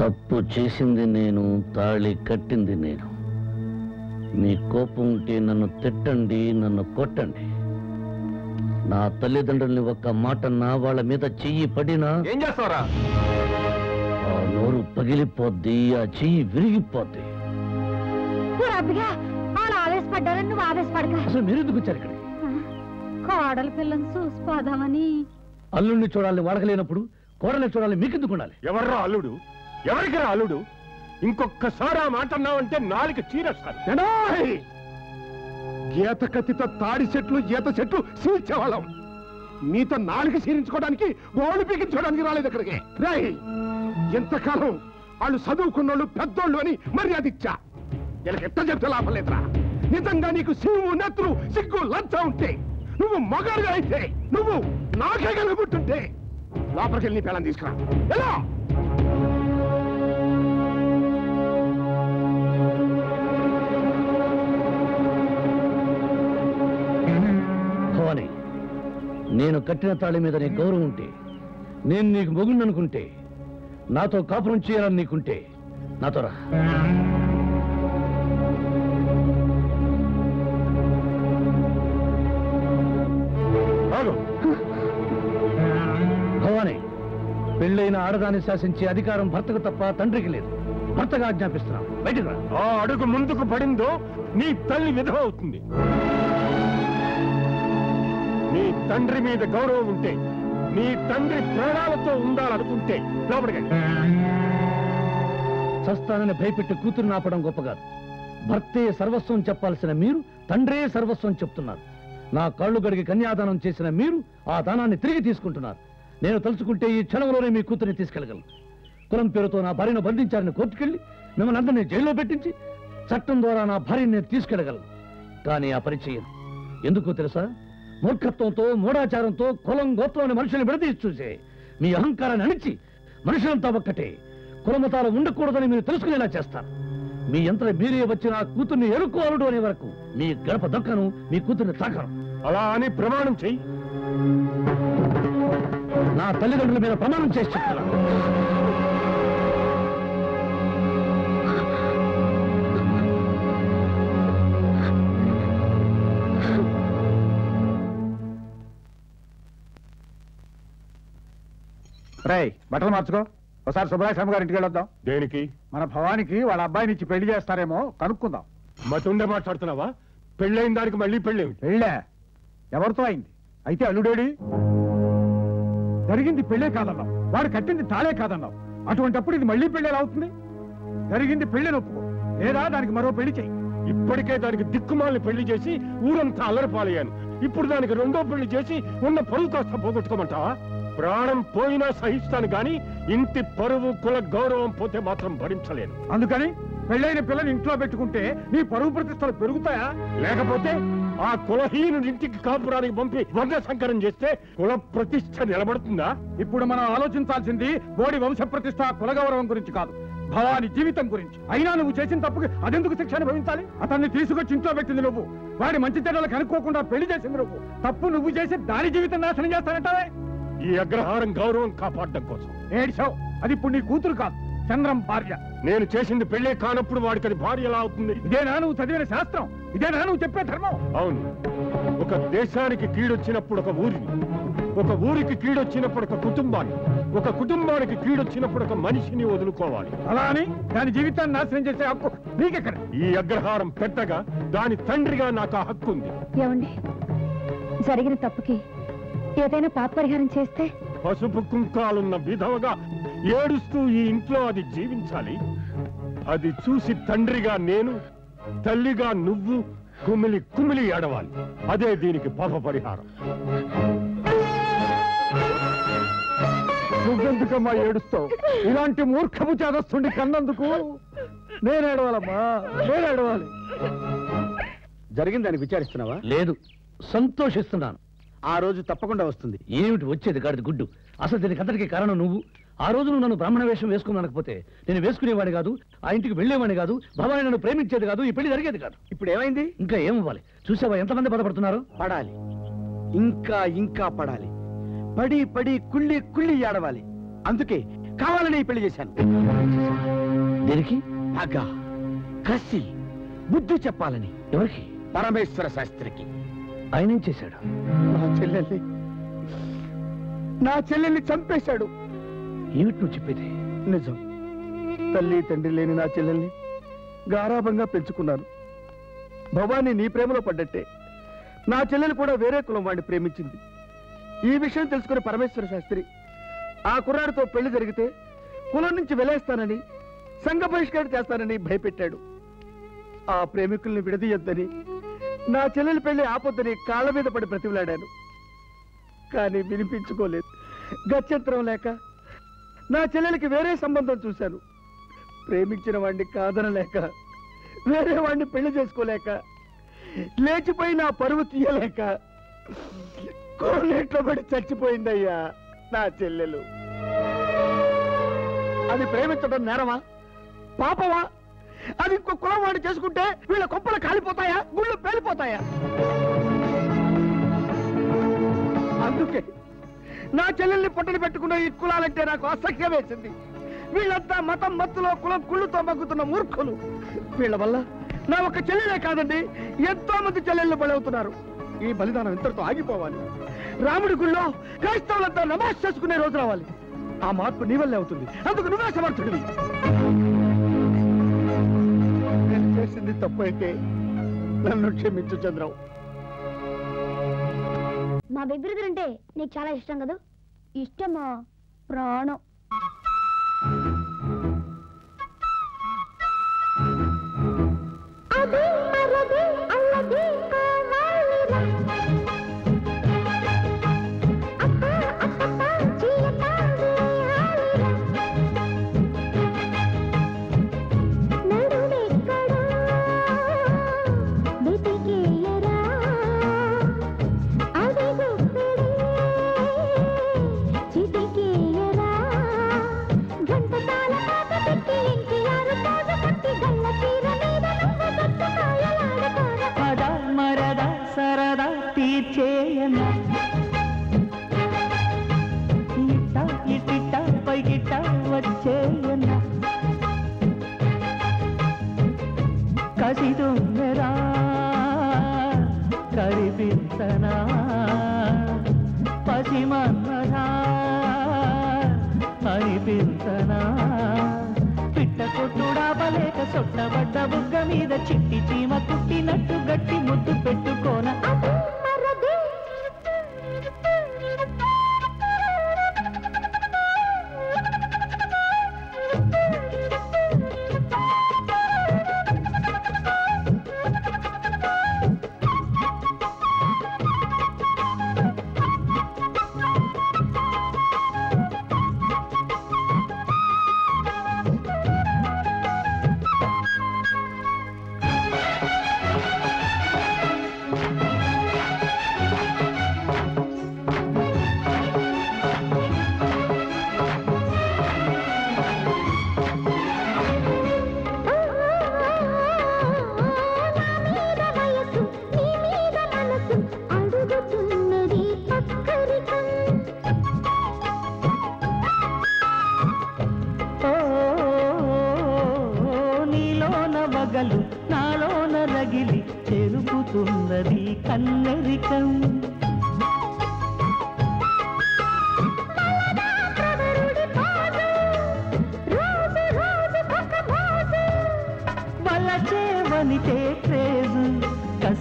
తప్పు చేసింది నేను, తాళి కట్టింది నేను. మీ కోపం ఉంటే నన్ను తిట్టండి, నన్ను కొట్టండి. నా తల్లిదండ్రుల్ని ఒక్క మాట నా వాళ్ళ మీద చెయ్యి పడినా ఏం చేస్తారా? ఆ నోరు పగిలిపోద్ది, ఆ చెయ్యి విరిగిపోద్ది. అసలు మీరెందుకు వచ్చారు ఇక్కడ? కోడల పిల్లని చూసిపోదామని. అల్లుడిని చూడాలని వాడకలేనప్పుడు కోడల్ని చూడాలని మీకెందుకు ఉండాలి? ఎవర్రా అల్లుడు? ఎవరికి అల్లుడు? ఇంకొక్కసారి ఆ మాట అన్నావంటే నాలుగు చీరస్తారు. గీత కత్తితో తాడి చెట్లు ఈత చెట్లు చీల్చేవాళ్ళం. మీతో నాలుగు చీరించుకోవడానికి ఓళ్ళు పీకించుకోవడానికి రాలేదు ఇక్కడికి. రాయి, ఎంతకాలం వాళ్ళు చదువుకున్నోళ్ళు పెద్దోళ్ళు అని మర్యాద ఇచ్చా. ఇలా ఎంత చెప్తే లాభం లేదురా. నిజంగా నీకు సిగ్గు నెత్తురు సిగ్గు లజ్జ ఉంటే, నువ్వు మగాడుగా అయితే, నువ్వు నాకే కలగబుట్టుంటే లోపలికి వెళ్ళి నీ పిల్లని తీసుకురా. ఎలా నేను కట్టిన తాళి మీద నీ గౌరవం ఉంటే, నేను నీకు మొగుణ్ణి అనుకుంటే, నాతో కాపురం చేయాలని నీకుంటే నాతో రా. భవానీ, పెళ్ళైన ఆడదాన్ని శాసించే అధికారం భర్తకు తప్ప తండ్రికి లేదు. భర్తగా ఆజ్ఞాపిస్తున్నాను, బయటకు రా. ఆ అడుగు ముందుకు పడిందో నీ తల్లి విధవ అవుతుంది. నీ తండ్రి మీద గౌరవం ఉంటే, నీ తండ్రి ప్రాణాలతో ఉండాలనుకుంటే లోపలికి. చస్తానని భయపెట్టి కూతురు నాపడం గొప్ప కాదు. భర్తే సర్వస్వం చెప్పాల్సిన మీరు తండ్రే సర్వస్వం చెప్తున్నారు. నా కాళ్ళు గడిగి కన్యాదానం చేసిన మీరు ఆ దానాన్ని తిరిగి తీసుకుంటున్నారు. నేను తలుచుకుంటే ఈ క్షణంలోనే మీ కూతురిని తీసుకెళ్ళగలను. కులం పేరుతో నా భార్యను బంధించాలని కోర్టుకెళ్ళి మిమ్మల్ని అందరినీ జైల్లో పెట్టించి చట్టం ద్వారా నా భార్యను నేను తీసుకెళ్ళగలను. కానీ ఆ పరిచయం ఎందుకో తెలుసా? మూర్ఖత్వంతో మూఢాచారంతో కులం గోత్రం మనుషుల్ని విడదీసి చూసే మీ అహంకారాన్ని అణిచి మనుషులంతా ఒక్కటే కులమతాలు ఉండకూడదని మీరు తెలుసుకునేలా చేస్తారు. మీ యంత్ర మీరే వచ్చిన ఆ కూతుర్ని ఎరుకోవడం అనే వరకు మీ గడప దక్కను, మీ కూతుర్ని తాకను. అలా అని ప్రమాణం చెయ్యి. నా తల్లిదండ్రుల మీద ప్రమాణం చేసి చెప్తాను. రై, బట్టలు మార్చుకో. ఒకసారి సుబ్రహ్మణ్యం గారి ఇంటికి వెళ్ళొద్దాం. దేనికి? మన భవానికి వాళ్ళ అబ్బాయిని ఇచ్చి పెళ్లి చేస్తారేమో కనుక్కుందాం. మతుండే మాట్లాడుతున్నావా? పెళ్ళైన దానికి మళ్ళీ పెళ్ళి? పెళ్ళే ఎవరితో అయింది? అయితే అల్లుడేడి? జరిగింది పెళ్ళే కాదన్నావు, వాడు కట్టింది తాళే కాదన్నావు. అటువంటిప్పుడు ఇది మళ్ళీ పెళ్ళేలా అవుతుంది? జరిగింది పెళ్లి నొప్పుకో, లేదా దానికి మరో పెళ్లి చేయి. ఇప్పటికే దానికి దిక్కుమాలిన పెళ్లి చేసి ఊరంతా అల్లరిపాలయ్యాను. ఇప్పుడు దానికి రెండో పెళ్లి చేసి ఉన్న పరువు కాస్త పోగొట్టుకోమంటావా? ప్రాణం పోయినా సహిస్తాను గాని ఇంటి పరువు కుల గౌరవం పోతే మాత్రం భరించలేను. అందుకని పెళ్ళైన పిల్లని ఇంట్లో పెట్టుకుంటే నీ పరువు ప్రతిష్టలు పెరుగుతాయా? లేకపోతే ఆ కులహీనుడి ఇంటికి కాపురానికి పంపి వర్ణ సంకరం చేస్తే కుల ప్రతిష్ట నిలబడుతుందా? ఇప్పుడు మనం ఆలోచించాల్సింది బోడి వంశ ప్రతిష్ట కుల గౌరవం గురించి కాదు, భవాని జీవితం గురించి. అయినా నువ్వు చేసిన తప్పుకి అదెందుకు శిక్ష అనుభవించాలి? అతన్ని తీసుకొచ్చి ఇంట్లో పెట్టింది నువ్వు, వాడి మంచి చెడ్డలు కనుక్కోకుండా పెళ్లి చేసింది నువ్వు. తప్పు నువ్వు చేసి దాని జీవితం నాశనం చేస్తానంటావే? ఈ అగ్రహారం గౌరవం కాపాడడం కోసం ఏడ్చావు, అది ఇప్పుడు నీ కూతురు కాదు, చంద్రం భార్య. నేను చేసింది పెళ్లే కానప్పుడు వాడికి అది భార్య ఎలా అవుతుంది? ఇదేనా నువ్వు చదివిన శాస్త్రం? ఇదేనా నువ్వు చెప్పే ధర్మం? అవును, ఒక దేశానికి కీడొచ్చినప్పుడు ఒక ఊరిని, ఒక ఊరికి కీడొచ్చినప్పుడు ఒక కుటుంబాన్ని, ఒక కుటుంబానికి కీడొచ్చినప్పుడు ఒక మనిషిని వదులుకోవాలి. అలా అని దాని జీవితాన్ని నాశనం చేసే హక్కు నీకెక్కడ? ఈ అగ్రహారం పెద్దగా దాని తండ్రిగా నాకు ఆ హక్కు ఉంది. ఏమండి, జరిగిన తప్పుకి ఏదైనా పాప పరిహారం చేస్తే? పసుపు కుంకాలున్న విధవగా ఏడుస్తూ ఈ ఇంట్లో అది జీవించాలి. అది చూసి తండ్రిగా నేను, తల్లిగా నువ్వు కుమిలి కుమిలి ఏడవాలి. అదే దీనికి పాప పరిహారం. నువ్వెందుకమ్మా ఏడుస్తావు? ఇలాంటి మూర్ఖపు చేదస్తుండి కన్నందుకు నేనేడవాలమ్మా, నేనేడవాలి. జరిగిన దాన్ని విచారిస్తున్నావా? లేదు, సంతోషిస్తున్నాను. ఆ రోజు తప్పకుండా వస్తుంది. ఏమిటి వచ్చేది? గాడిది గుడ్డు. అసలు దీనికి అందరికీ కారణం నువ్వు. ఆ రోజు నువ్వు నన్ను బ్రాహ్మణ వేషం వేసుకున్నాకపోతే నేను వేసుకునేవాడిని కాదు, ఆ ఇంటికి వెళ్ళేవాడిని కాదు, భవాని నన్ను ప్రేమించేది కాదు, ఈ పెళ్లి జరిగేది కాదు. ఇప్పుడు ఏమైంది? ఇంకా ఏమవ్వాలి? చూసావా ఎంతమంది బాధపడుతున్నారు? పడాలి, ఇంకా ఇంకా పడాలి, పడి పడి కుళ్ళి కుళ్ళి ఏడవాలి. అందుకే కావాలని పెళ్లి చేశాను. దీనికి పగ, కసి, బుద్ధి చెప్పాలని. ఎవరికి? పరమేశ్వర శాస్త్రికి. ఆయనేం చేశాడు? నా చెల్లెల్ని చంపేశాడు. ఏమిటి నువ్వు చెప్పేది? నిజం. తల్లి తండ్రి లేని నా చెల్లెల్ని గారాభంగా పెంచుకున్నాను. భవాని నీ ప్రేమలో పడ్డట్టే నా చెల్లెలు కూడా వేరే కులం వాడిని ప్రేమించింది. ఈ విషయం తెలుసుకుని పరమేశ్వర శాస్త్రి ఆ కుర్రాడితో పెళ్లి జరిగితే కులం నుంచి వెలేస్తానని, సంఘ బహిష్కారం చేస్తానని భయపెట్టాడు. ఆ ప్రేమికుల్ని విడదీయొద్దని, నా చెల్లెలు పెళ్లి ఆపొద్దని కాళ్ళ మీద పడి ప్రతిలాడాను. కానీ వినిపించుకోలేదు. గత్యంతరం లేక నా చెల్లెలికి వేరే సంబంధం చూశాను. ప్రేమించిన వాడిని కాదనలేక, వేరే వాడిని పెళ్లి చేసుకోలేక, లేచిపోయి నా పరువు తీయలేక కోనేట్లో పడి చచ్చిపోయిందయ్యా నా చెల్లెలు. అది ప్రేమించడం నేరమా, పాపమా? అది ఇంకో కులం వాడిని చేసుకుంటే వీళ్ళ కొప్పలు కాలిపోతాయా, గుళ్ళు పేలిపోతాయా? అందుకే నా చెల్లెల్ని పొట్టని పెట్టుకున్న ఈ కులాలంటే నాకు అసహ్యం వేసింది. వీళ్ళంతా మతం మత్తులో కులం కుళ్ళుతో మగ్గుతున్న మూర్ఖులు. వీళ్ళ వల్ల నా ఒక చెల్లెలే కాదండి, ఎంతో మంది చెల్లెళ్ళు బలవుతున్నారు. ఈ బలిదానం ఇంతటితో ఆగిపోవాలి. రాముడి గుళ్ళో క్రైస్తవులంతా నమాజ్ చేసుకునే రోజు రావాలి. ఆ మార్పు నీ వల్లే అవుతుంది. అందుకు నువ్వే సమర్థుడివి. నేను చేసింది తప్పు అయితే నన్ను క్షమించు చంద్రం. మా బిగ్బ్రదర్ అంటే నీకు చాలా ఇష్టం కదా? ఇష్టమా, ప్రాణం.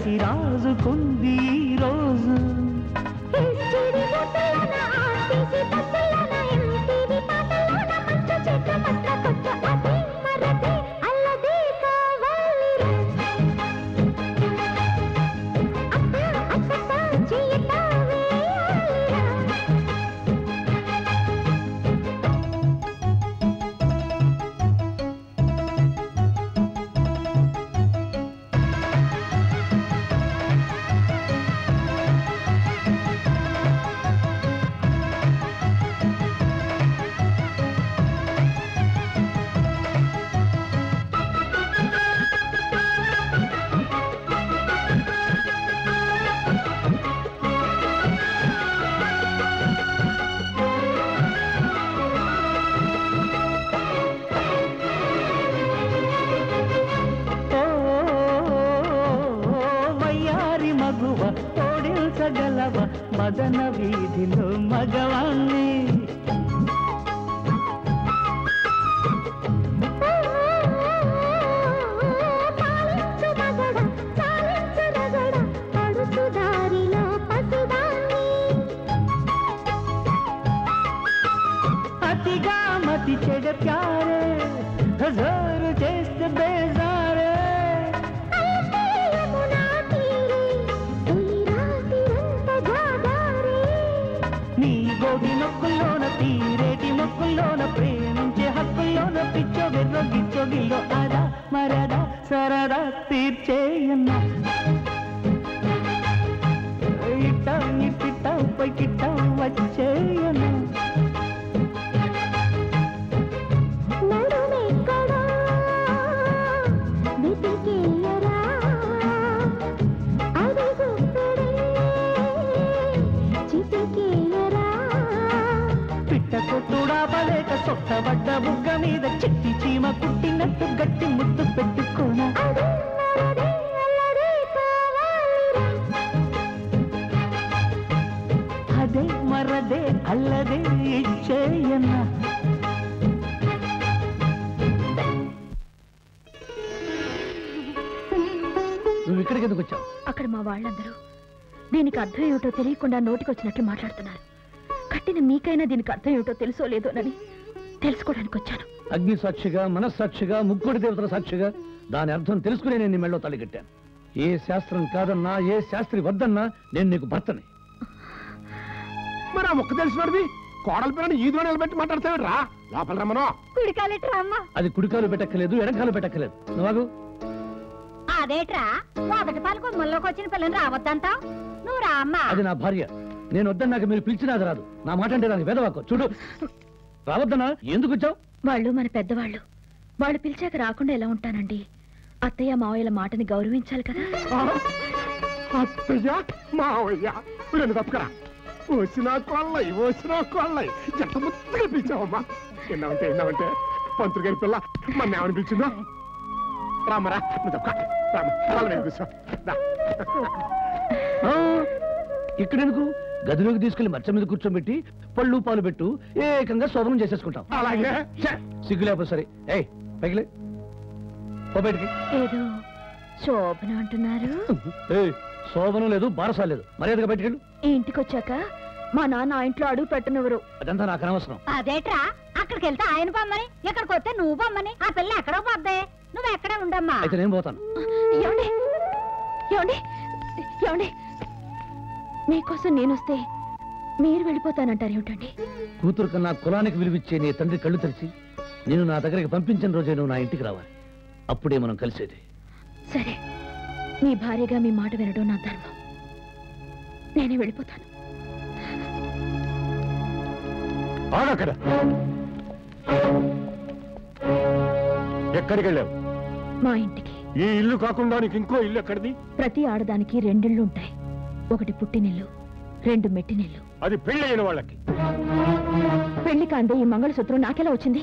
చిరాజుకుంది రోజు మదన వీధిలో మగవాణ్ణి అతిగా మతి చెడ ప్యారే హజారు చేస్తే బేజారే తీరేటి మొక్కుల్లోన ప్రేమించే హక్కుల్లోన పిచ్చో వెర్రో గిచ్చో గిల్లో అదా మరదా సరదా తీర్చేయన్న ఇట్ట నిట్ట పైకిట్ట వచ్చేయన్న సొట్టబడ్డ బుగ్గ మీద చిట్టి చీమ కుట్టినట్టు గట్టి ముద్దు పెట్టుకోనా అదే మరదే అల్లదే ఇచ్చేయన్నా. నువ్వు ఇక్కడికి ఎందుకు వచ్చావు? అక్కడ మా వాళ్ళందరూ దీనికి అర్థం ఏమిటో తెలియకుండా నోటికొచ్చినట్టు మాట్లాడుతున్నారు. కట్టిన మీకైనా దీనికి అర్థం ఏమిటో తెలుసో లేదోనని తెలుసుకోవడానికి వచ్చాను. అగ్ని సాక్షిగా మనస్సాక్షిగా ముగ్గురు దేవతల సాక్షిగా దాని అర్థం తెలుసుకునే నేను మెళ్ళో తలగట్టాను. ఏ శాస్త్రం కాదన్నా ఏ శాస్త్రి వద్దన్నా నేను నీకు భర్తని. మరి ఆ మొక్క తెలిసినవి కోడల పిల్లని ఈదులో నిలబెట్టి మాట్లాడతావు రా లోపల రమ్మను. అది కుడికాలు పెట్టక్కలేదు ఎడకాలు పెట్టక్కలేదు. నువ్వు అదేట్రా మొదటి పాలకు ముల్లోకి వచ్చిన పిల్లని రావద్దంటావు నువ్వు రా అమ్మా. అది నా భార్య, నేను వద్దన్నాక మీరు పిలిచినాది రాదు. నా మాట అంటే నాకు వేదవాకు చూడు. రావద్దనా? ఎందుకు వచ్చావు? వాళ్ళు మన పెద్దవాళ్ళు, వాళ్ళు పిలిచాక రాకుండా ఎలా ఉంటానండి. అత్తయ్య మావయ్యల మాటని గౌరవించాలి కదా. అత్తయ్య మావయ్య రెండు తప్పకరా వచ్చినా కొల్లయి వచ్చినా కొల్లయి ఎంత ముద్దుగా పిలిచావమ్మా. ఎన్నామంటే ఎన్నామంటే పంతులు గారి పిల్ల మన ఏమని పిలిచిందా? రామరా ఇక్కడెందుకు గదిలోకి తీసుకెళ్లి మచ్చ మీద కూర్చోబెట్టి పళ్ళు పాలు పెట్టు ఏకంగా శోభనం చేసేసుకుంటాం. అలాగే సిగ్గు లేకపోతే సరే. ఏ పైకి శోభనం అంటున్నారు. శోభనం లేదు బారసా లేదు మర్యాదగా బయటకెళ్ళు. ఇంటికి వచ్చాక మా నాన్న ఇంట్లో అడుగు పెట్టినవరు. అదంతా నాకు అనవసరం. అదేట్రా అక్కడికి వెళ్తే ఆయన బొమ్మని ఇక్కడికి వస్తే నువ్వు బొమ్మని ఆ పిల్ల ఎక్కడో పోద్దే నువ్వు ఎక్కడే ఉండమ్మా. అయితే నేను పోతాను. మీకోసం నేనొస్తే మీరు వెళ్ళిపోతానంటారు ఏమిటండి? కూతురు కన్నా కులానికి విలువిచ్చే నీ తండ్రి కళ్ళు తెరిచి నేను నా దగ్గరికి పంపించిన రోజే నువ్వు నా ఇంటికి రావాలి. అప్పుడే మనం కలిసేది. సరే, మీ భార్యగా మీ మాట వినడం నా ధర్మం. నేనే వెళ్ళిపోతాను. ఎక్కడికి వెళ్ళావు? మా ఇంటికి. ఈ ఇల్లు కాకుండా ఇంకో ఇల్లు ఎక్కడిది? ప్రతి ఆడదానికి రెండిళ్ళు ఉంటాయి, ఒకటి పుట్టినిల్లు రెండు మెట్టినిల్లు. అది పెళ్ళైన వాళ్ళకి. పెళ్లి కాందే ఈ మంగళసూత్రం నాకెలా వచ్చింది?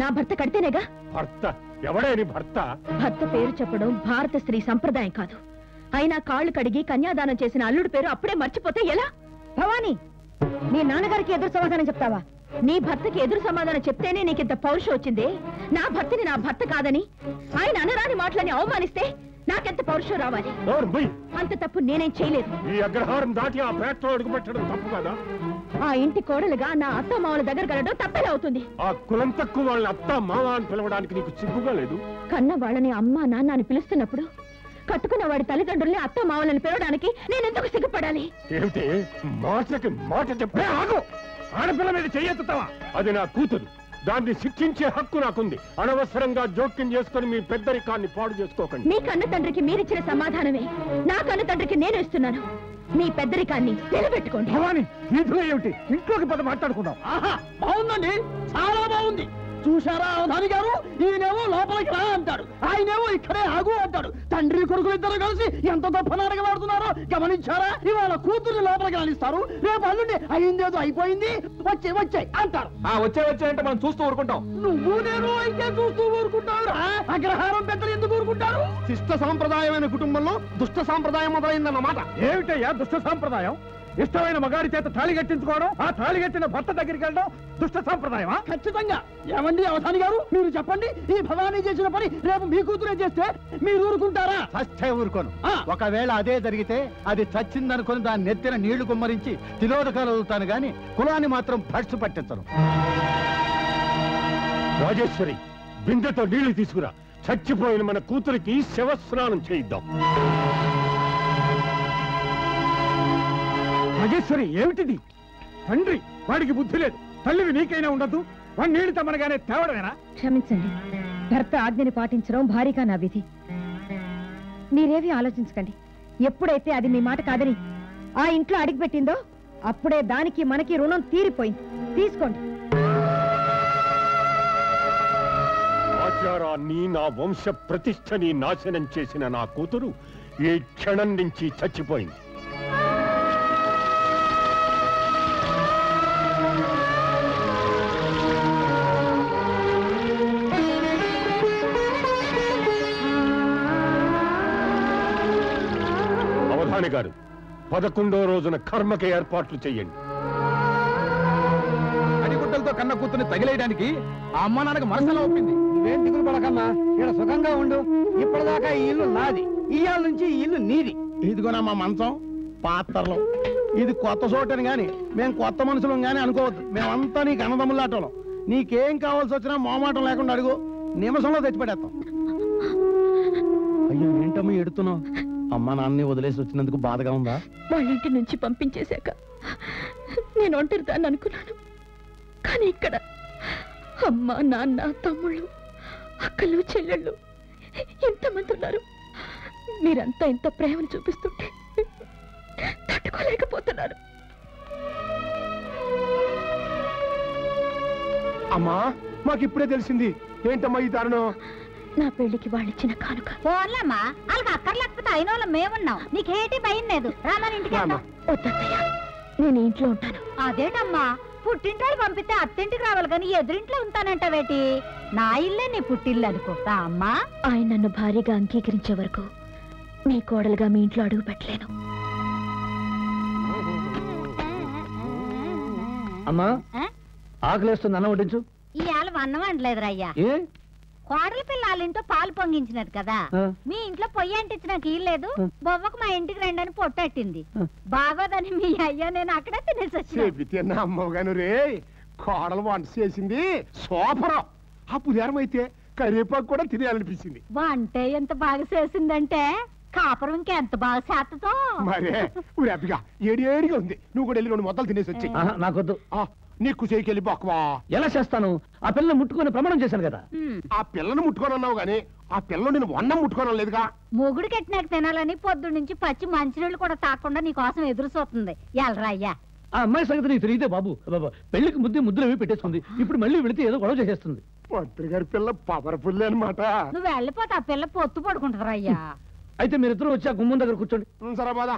నా భర్త కడితేనేగా. భర్త ఎవడైనా భర్త? భర్త పేరు చెప్పడం భారత స్త్రీ సంప్రదాయం కాదు. అయినా కాళ్ళు కడిగి కన్యాదానం చేసిన అల్లుడి పేరు అప్పుడే మర్చిపోతే ఎలా? భవానీ, నీ నాన్నగారికి ఎదురు సమాధానం చెప్తావా? నీ భర్తకి ఎదురు సమాధానం చెప్తేనే నీకింత పౌరుషం వచ్చింది. నా భర్తని నా భర్త కాదని ఆయన అనరాని మాటలని అవమానిస్తే నాకెంత పౌరుషం రావాలి అంత తప్పు నేనేం చేయలేదు ఈ అగ్రహారం దాటి ఆ ఫ్యాక్టరీ అడుగుపెట్టడం తప్పు కదా ఆ ఇంటి కోడలుగా నా అత్త మామల దగ్గర కలడం తప్పేలా అవుతుంది ఆ కులం తక్కువ వాళ్ళని అత్త మామ అని పిలవడానికి నీకు సిగ్గుగా లేదు కన్న వాళ్ళని అమ్మ నాన్న అని పిలుస్తున్నప్పుడు కట్టుకున్న వాడి తల్లిదండ్రుల్ని అత్త మామలని పిలవడానికి నేను ఎందుకు సిగ్గుపడాలి ఏంటి మాటకి మాట చెప్పే ఆగు ఆడపిల్ల మీద చేయెత్తుతావా అది నా కూతురు దాన్ని శిక్షించే హక్కు నాకుంది అనవసరంగా జోక్యం చేసుకొని మీ పెద్దరికాన్ని పాడు చేసుకోకండి మీ కన్న తండ్రికి మీరిచ్చిన సమాధానమే నా కన్న తండ్రికి నేను ఇస్తున్నాను మీ పెద్దరికాన్ని నిలబెట్టుకోండి భవాని నీతో ఏమిటి ఇంట్లోకి పద మాట్లాడుకుందాం ఆహా బాగుందండి చాలా బాగుంది చూశారా అవధాని గారు ఈయనేమో లోపలికి రా అంటాడు ఆయనేమో ఇక్కడే ఆగు అంటాడు తండ్రి కొడుకులు ఇద్దరు కలిసి ఎంత గొప్ప నాటకం ఆడుతున్నారో గమనించారా ఇవాళ కూతుర్ని లోపలికి రానిస్తారు రేపు అల్లుండి అయిందేదో అయిపోయింది వచ్చే వచ్చాయి అంటారు వచ్చే వచ్చాయంటే మనం చూస్తూ ఊరుకుంటాం నువ్వు నేను అయితే చూస్తూ ఊరుకుంటావు రా అగ్రహారం పెద్దలు ఎందుకు ఊరుకుంటారు శిష్ట సాంప్రదాయమైన కుటుంబంలో దుష్ట సాంప్రదాయం మొదలైందన్నమాట ఏమిటయ్యా దుష్ట సాంప్రదాయం ఇష్టమైన మగాడి చేత తాళి కట్టించుకోవడం ఆ తాళి కట్టిన భర్త దగ్గరికి వెళ్ళడం దుష్ట సాంప్రదాయమా ఖచ్చితంగా ఏమండి అవధాని గారు మీరు చెప్పండి ఈ భవానీ చేసిన పని రేపు మీ కూతురే చేస్తే మీరు ఊరుకుంటారా చచ్చే ఊరుకోను ఒకవేళ అదే జరిగితే అది చచ్చిందనుకుని దాన్ని నెత్తిన నీళ్లు కుమ్మరించి తిలోదకాలు అవుతాను గాని కులాన్ని మాత్రం భ్రష్టు పట్టించను రాజేశ్వరి బిందెతో నీళ్లు తీసుకురా చచ్చిపోయిన మన కూతురికి శవస్నానం చేయిద్దాం రాజేశ్వరి ఏమిటిది తండ్రి వాడికి బుద్ధి లేదు తల్లివి నీకైనా ఉండదు వాడి నీళ్ళు తమనగానే తేవడమేనా క్షమించండి భర్త ఆజ్ఞని పాటించడం భారీగా నా విధి మీరేవి ఆలోచించకండి ఎప్పుడైతే అది మీ మాట కాదని ఆ ఇంట్లో అడిగిపెట్టిందో అప్పుడే దానికి మనకి రుణం తీరిపోయింది తీసుకోండి ఆచారాన్ని నా వంశ ప్రతిష్టని నాశనం చేసిన నా కూతురు ఈ క్షణం నుంచి చచ్చిపోయింది గారు 11వ రోజున కర్మకి ఏర్పాట్లు చేయండి అడిగుట్టలతో కన్న కూతుర్ని తగిలేయడానికి ఆ అమ్మ నాన్నకి మనసులో ఒప్పింది నువ్వేం దిగులు పడకన్నా ఇక్కడ సుఖంగా ఉండు ఇప్పటిదాకా ఈ ఇల్లు నాది ఇవాళ నుంచి ఈ ఇల్లు నీది ఇదిగోనా మా మంచం పాత్రలు ఇది కొత్త చోటని గాని మేము కొత్త మనుషులం గాని అనుకోవద్దు మేమంతా నీకు అన్నదమ్ములాటలో నీకేం కావాల్సి వచ్చినా మోమాటం లేకుండా అడుగు నిమిషంలో తెచ్చిపెట్టేస్తాం అయ్యో ఏంటమ్మా ఎడుతున్నావు అమ్మ నాన్న వదిలేసి వచ్చినందుకు బాధగా ఉందా వాళ్ళింటి నుంచి పంపించేశాక నేను ఒంటరిదాన్ని అనుకున్నాను కానీ ఇక్కడ అమ్మ నాన్న తమ్ముళ్ళు అక్కలు చెల్లెళ్ళు ఎంతమంది ఉన్నారు మీరంతా ఇంత ప్రేమను చూపిస్తుంటే తట్టుకోలేకపోతున్నారు అమ్మా మాకు ఇప్పుడే తెలిసింది ఏంటమ్మా ఈ దారుణం నా పెళ్లికి వాళ్ళిచ్చిన కానుక పోర్లమ్మా వాళ్ళకి అక్కర్లేకపోతే అయిన వాళ్ళ మేమున్నాం నీకేటి భయం లేదు రామని ఇంటికి వద్దయ్యా నేను ఇంట్లో ఉంటాను అదేటమ్మా పుట్టింటాడు పంపితే అత్తింటికి రావాలి కానీ ఎదురింట్లో ఉంటానంటావేటి నా ఇల్లే నీ పుట్టిల్లు అనుకోరా అమ్మా ఆయన నన్ను భారీగా అంగీకరించే వరకు నీ కోడలుగా మీ ఇంట్లో అడుగు పెట్టలేను అమ్మా ఆకలేస్తుంది అన్నం వడ్డించు ఈ ఆలు అన్నం వండలేదు రాయ్యా కోడల పిల్లల ఇంట్లో పాలు పొంగించినట్టు కదా మీ ఇంట్లో పొయ్యి అంటించి నాకు ఇల్లేదు బొవ్వకు మా ఇంటికి రండి అని పొట్టట్టింది బాగోదని మీ అయ్యా నేను అక్కడే తినేసి వచ్చాను అమ్మగాను రే కోడలు వంట చేసింది సోపరం ఆ పుదారమైతే కరివేపాకు కూడా తినేయాలనిపించింది వంట ఎంత బాగా చేసిందంటే కాపురం ఇంకెంత బాగా చేస్తుందో మరే ఊరేపిగా ఏడిగా ఉంది నువ్వు కూడా వెళ్ళి 2 మొత్తలు తినేసి వచ్చి నాకొద్దు నీకు చేయికెళ్ళి బాక్వా ఎలా చేస్తాను ఆ పిల్లని ముట్టుకొని ప్రమాణం చేశాను కదా ఆ పిల్లని ముట్టుకోనన్నావు గానీ ఆ పిల్ల నేను వన్నం ముట్టుకోవడం లేదుగా మొగుడు కట్టినాక తినాలని పొద్దు నుంచి పచ్చి మంచినీళ్ళు కూడా తాకుండా నీకోసం ఎదురు చూస్తుంది ఎలరా అయ్యా ఆ అమ్మాయి సంగతి నీకు తెలియదే బాబు పెళ్లికి ముద్దులు పెట్టేసుకుంది ఇప్పుడు మళ్ళీ వెళితే ఏదో గొడవ చేసేస్తుంది పొత్తు గారి పిల్ల పవర్ఫుల్ అనమాట నువ్వు వెళ్ళిపోతే ఆ పిల్ల పొత్తు పడుకుంటుందిరా అయ్యా అయితే మీరిద్దరూ వచ్చి ఆ గుమ్మం దగ్గర కూర్చోండి సరే బాధ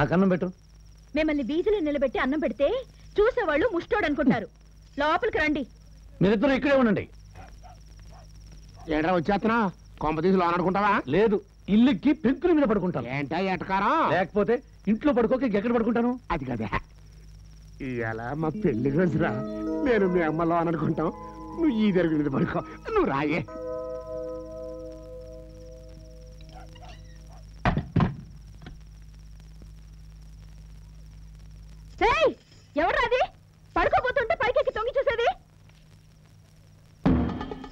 నాకు అన్నం పెట్టు మిమ్మల్ని వీధిలో నిలబెట్టి అన్నం పెడితే చూసేవాళ్ళు ముష్టోడు అనుకుంటారు లోపలికి రండి మీరిద్దరు ఇక్కడే ఉండండి ఏడా వచ్చేస్తున్నా కొంప తీసి లోనడుకుంటావా లేదు ఇల్లుకి పెంకుల మీద పడుకుంటాను ఏంటా ఎటకారం లేకపోతే ఇంట్లో పడుకోక ఎక్కడ పడుకుంటాను అది కదా ఇలా మా పెళ్లి రోజురా నేను మీ అమ్మ లోనడుకుంటాం पड़को राये पड़को पैके तोंगी चूसेदी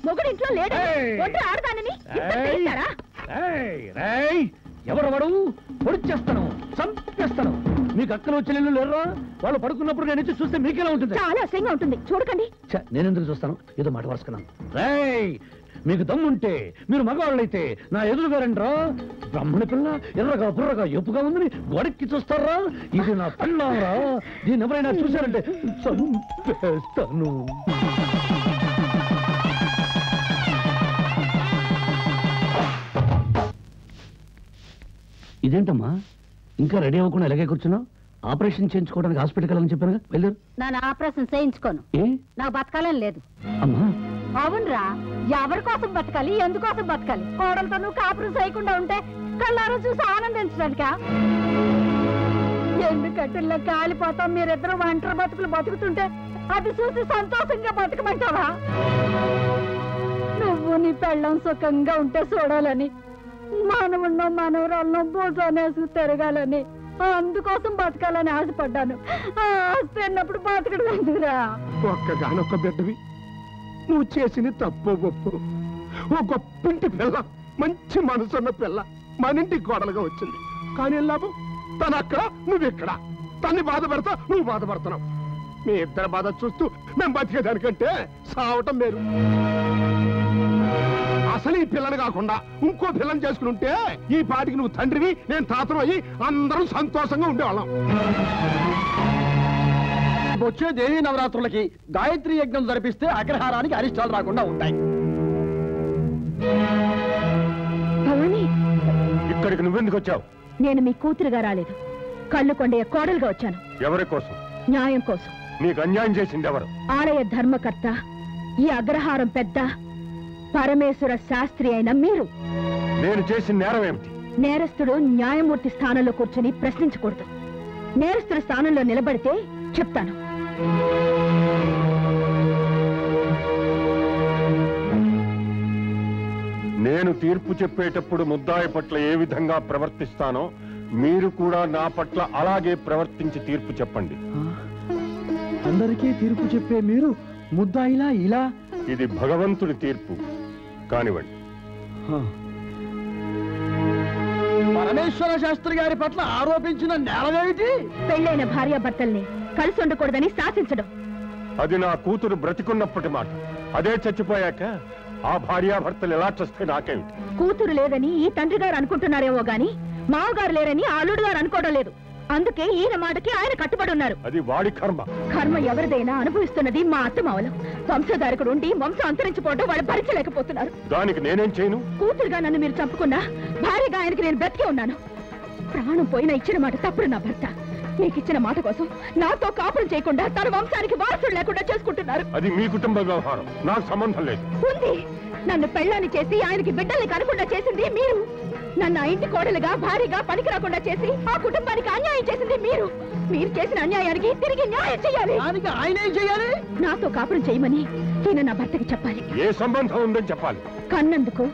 मोगड़ इंट्लो लेडू आड़ता ఎవరవడు పొడిచేస్తాను సంపేస్తాను మీకు అక్కలు చెల్లెలు లేరా వాళ్ళు పడుకున్నప్పుడు నేను వచ్చి చూస్తే మీకేలా ఉంటుంది చాలా అసహ్యంగా ఉంటుంది చూడకండి నేను ఎందుకు చూస్తాను ఏదో మాట వరుసకున్నాను రేయ్ మీకు దమ్ము ఉంటే మీరు మగవాళ్ళైతే నా ఎదురుగా రండిరా బ్రాహ్మణ పిల్ల ఎర్రగా బుర్రగా ఎప్పుగా ఉందని గొడక్కి చూస్తారా ఇది నా పళ్ళారా దీన్ని ఎవరైనా చూశారంటే సంపేస్తాను ఇదేంటమ్మా ఇంకా రెడీ అవ్వకుండా ఎలాగే కూర్చున్నావు ఆపరేషన్ చేయించుకోవడానికి హాస్పిటల్ కలని చెప్పానుగా వెళ్ళారు నా ఆపరేషన్ చేయించుకోను నా బతకాలం లేదు అమ్మా అవునరా ఎవర్ కోసం బతకాలి ఎందుకోసం బతకాలి కోడలతో నువ్వు కాపురం చేయకుండా ఉంటే కళ్ళారా చూసి ఆనందించడానిక ఎందుకట్టల కాలిపోతాం మీరిద్దరూ వంటర బతుకులు బతుకుతుంటే అది చూసి సంతోషంగా బతకమంటావా నువ్వు నీ పెళ్ళం సుఖంగా ఉంటే చూడాలని మానవున్నో మానవరాలను భోజనేసి తిరగాలని అందుకోసం బతకాలని ఆశపడ్డాను ఆశపడినప్పుడు బతకడం ఎందుకురా ఒక్కగానొక్క బిడ్డవి నువ్వు చేసిన తప్పు గొప్ప ఓ గొప్ప ఇంటి పిల్ల మంచి మనసున్న పిల్ల మన ఇంటి కోడలుగా వచ్చింది కానీ లాభం తన అక్కడ నువ్వు ఇక్కడ తన్ని బాధపడతా నువ్వు బాధపడుతున్నావు మీ ఇద్దరు బాధ చూస్తూ మేము బతికేదానికంటే సావటం మేలు అసలు పిల్లని కాకుండా ఇంకో పిల్లని చేసుకుని ఉంటే ఈ పాటికి నువ్వు తండ్రివి నేను తాతను అయ్యి అందరూ సంతోషంగా ఉండేవాళ్ళం వచ్చే దేవీ నవరాత్రులకి గాయత్రి యజ్ఞం జరిపిస్తే అగ్రహారానికి అరిష్టాలు రాకుండా ఉంటాయి ఇక్కడికి నువ్వెందుకు వచ్చావు నేను మీ కూతురుగా రాలేదు కళ్ళు కొండే కోడలుగా వచ్చాను ఎవరి కోసం న్యాయం కోసం నీకు అన్యాయం చేసింది ఎవరు ఆలయ ధర్మకర్త ఈ అగ్రహారం పెద్ద పరమేశ్వర శాస్త్రి అయిన మీరు నేను చేసిన నేరం ఏమిటి నేరస్తుడు న్యాయమూర్తి స్థానంలో కూర్చొని ప్రశ్నించకూడదు నేరస్తుడి స్థానంలో నిలబడితే చెప్తాను నేను తీర్పు చెప్పేటప్పుడు ముద్దాయి పట్ల ఏ విధంగా ప్రవర్తిస్తానో మీరు కూడా నా పట్ల అలాగే ప్రవర్తించి తీర్పు చెప్పండి అందరికీ తీర్పు చెప్పే మీరు ముద్దాయిలా ఇలా ఇది భగవంతుడి తీర్పు కానివ్వండి పరమేశ్వర శాస్త్రి గారి పట్ల ఆరోపించిన నేరమేమిటి పెళ్ళైన భార్యాభర్తల్ని కలిసి ఉండకూడదని శాసించడం అది నా కూతురు బ్రతికున్నప్పటి మాట అదే చచ్చిపోయాక ఆ భార్యాభర్తలు ఎలా చస్తే నాకేమిటి కూతురు లేదని ఈ తండ్రి గారు అనుకుంటున్నారేమో గాని మావగారు లేరని అల్లుడు గారు అనుకోవడం లేదు అందుకే ఈయన మాటకి ఆయన కట్టుబడి ఉన్నారు అది వాడి కర్మ కర్మ ఎవరిదైనా అనుభవిస్తున్నది మా అత్తమావలం వంశధారకుడు ఉండి వంశం అంతరించిపోవడం వాళ్ళు భరించలేకపోతున్నారు దానికి నేనేం చేయను కూతురుగా నన్ను మీరు చంపుకున్నా భార్యగా ఆయనకి నేను బ్రతికే ఉన్నాను ప్రాణం పోయినా ఇచ్చిన మాట తప్పుడు నా భర్త మీకు ఇచ్చిన మాట కోసం నాతో కాపురం చేయకుండా తన వంశానికి వారసుడు లేకుండా చేసుకుంటున్నారు అది మీ కుటుంబ వ్యవహారం నాకు సంబంధం లేదు ఉంది నన్ను పెళ్ళాన్ని చేసి ఆయనకి బిడ్డల్ని కనకుండా చేసింది మీరు నన్ను ఇంటి కోడలుగా భారీగా పనికి రాకుండా చేసి ఆ కుటుంబానికి అన్యాయం చేసింది మీరు మీరు చేసిన అన్యాయానికి తిరిగి న్యాయం చేయాలి దానికి ఆయన ఏం చేయాలి నాతో కాపురం చేయమని నేను నా భర్తకి చెప్పాలి ఏ సంబంధం ఉందని చెప్పాలి కన్నందుకు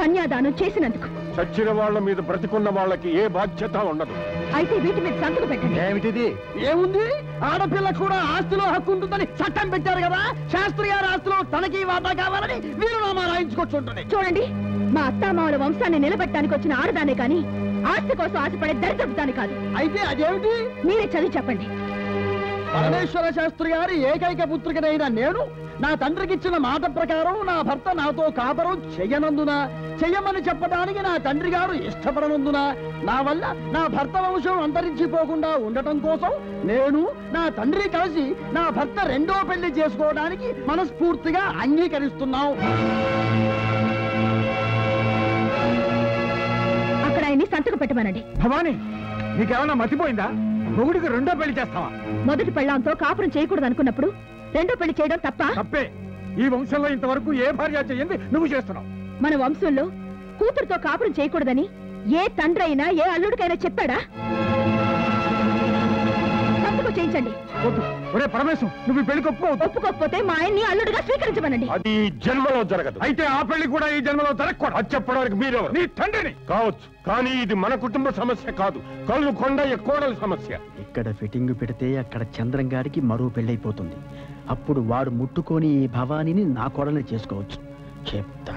కన్యాదానం చేసినందుకు చచ్చిన వాళ్ళ మీద బ్రతికున్న వాళ్ళకి ఏ బాధ్యత ఉండదు అయితే వీటి మీద సంతకం పెట్టండి ఏమిటిది ఏముంది ఆడపిల్ల కూడా ఆస్తిలో హక్కు ఉంటుందని చట్టం పెట్టారు కదా శాస్త్రి గారి ఆస్తిలో తనకి వాటా కావాలని వీరు నామా రాయించుకొచ్చి ఉంటుంది చూడండి మా అత్తామావుల వంశాన్ని నిలబెట్టడానికి వచ్చిన ఆడదానే కానీ ఆస్తి కోసం ఆశపడే దరిద్రపుదాని కాదు అయితే అదేమిటి మీరే చదివి చెప్పండి పరమేశ్వర శాస్త్రి గారి ఏకైక పుత్రికనైనా నేను నా తండ్రికి ఇచ్చిన మాట ప్రకారం నా భర్త నాతో కాపురం చెయ్యనందున చెయ్యమని చెప్పడానికి నా తండ్రి గారు ఇష్టపడనందున నా వల్ల నా భర్త వంశం అంతరించిపోకుండా ఉండటం కోసం నేను నా తండ్రి కలిసి నా భర్త రెండో పెళ్లి చేసుకోవడానికి మనస్ఫూర్తిగా అంగీకరిస్తున్నాం సంతకం పెట్టమనండి భవానీ నీకేమన్నా మతిపోయిందా మొగుడికి రెండో పెళ్లి చేస్తావా మొదటి పెళ్ళాంతో కాపురం చేయకూడదు అనుకున్నప్పుడు రెండో పెళ్లి చేయడం తప్పే ఈ వంశంలో ఇంతవరకు ఏ భార్య చేయింది నువ్వు చేస్తున్నావు మన వంశంలో కూతురుతో కాపురం చేయకూడదని ఏ తండ్రి అయినా ఏ అల్లుడికైనా చెప్పాడా मन कुटुंब समस्या कादु कोडल समस्या इक्कड़ फिटिंग अक्कड़ चंद्रंगाडिकी मरो पेल्लि अयिपोतुंदी अप्पुडु वाडु मुट्टुकोनी भवानीनी ना कोडल्नि चेसुकोवच्चु चेप्ता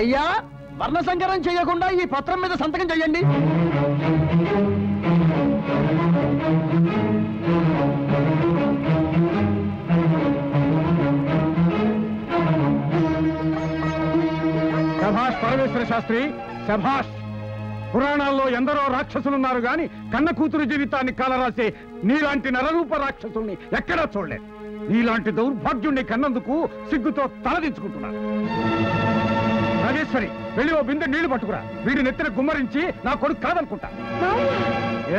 अय्या वर्ण संकरं चेयकुंडा ई पत्रं मीद संतकं चेयंडी सभाष परमेश्वर शास्त्री सभाष पुराणाల్లో ఎందరో రాక్షసులు ఉన్నారు గాని కన్న కూతురు జీవితాన్ని కాలరాసే నీలాంటి నరరూప రాక్షసుల్ని ఎక్కడ చూడలేదు నీలాంటి దౌర్భాగ్యుణ్ణి కన్నందుకు సిగ్గుతో తలదించుకుంటున్నాను రాజేశ్వరి వెళ్ళి ఓ బిందె నీళ్లు పట్టుకురా వీడి నెత్తిన గుమ్మరించి నా కొడుకు కాదనుకుంటా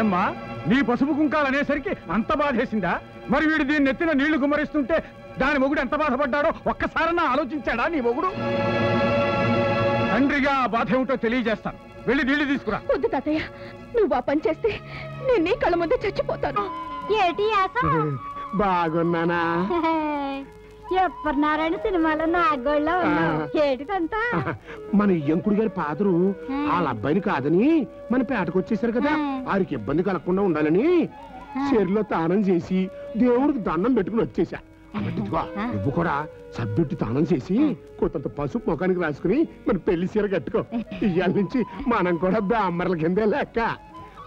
ఏమ్మా నీ పసుపు కుంకాలు అనేసరికి అంత బాధేసిందా మరి వీడి దీని నెత్తిన నీళ్లు గుమ్మరిస్తుంటే దాని మొగుడు ఎంత బాధపడ్డాడో ఒక్కసారన్నా ఆలోచించాడా నీ మొగుడు తండ్రిగా బాధ ఏమిటో తెలియజేస్తాను వెళ్ళి నీళ్లు తీసుకురా వద్దు తాతయ్య నువ్వు ఆ పని చేస్తే నేను నీ కళ్ళ ముందే చచ్చిపోతాను ఏటి ఆశ బాగున్నానా నారాయణ సినిమాలో నాగోళ్ళ ఏటిదంతా మన ఎంకుడు గారి పాదరు వాళ్ళ అబ్బాయిని కాదని మన పేటకు వచ్చేసారు కదా వారికి ఇబ్బంది కలగకుండా ఉండాలని చెరులో తానం చేసి దేవుడికి దండం పెట్టుకుని వచ్చేసా అన్నట్టుగా నువ్వు కూడా సబ్బెట్టి తానం చేసి కొంత పసుపు ముఖానికి రాసుకుని మన పెళ్లి చీర కట్టుకో ఇవాళ నుంచి మనం కూడా బ్రాహ్మణుల కిందే లెక్క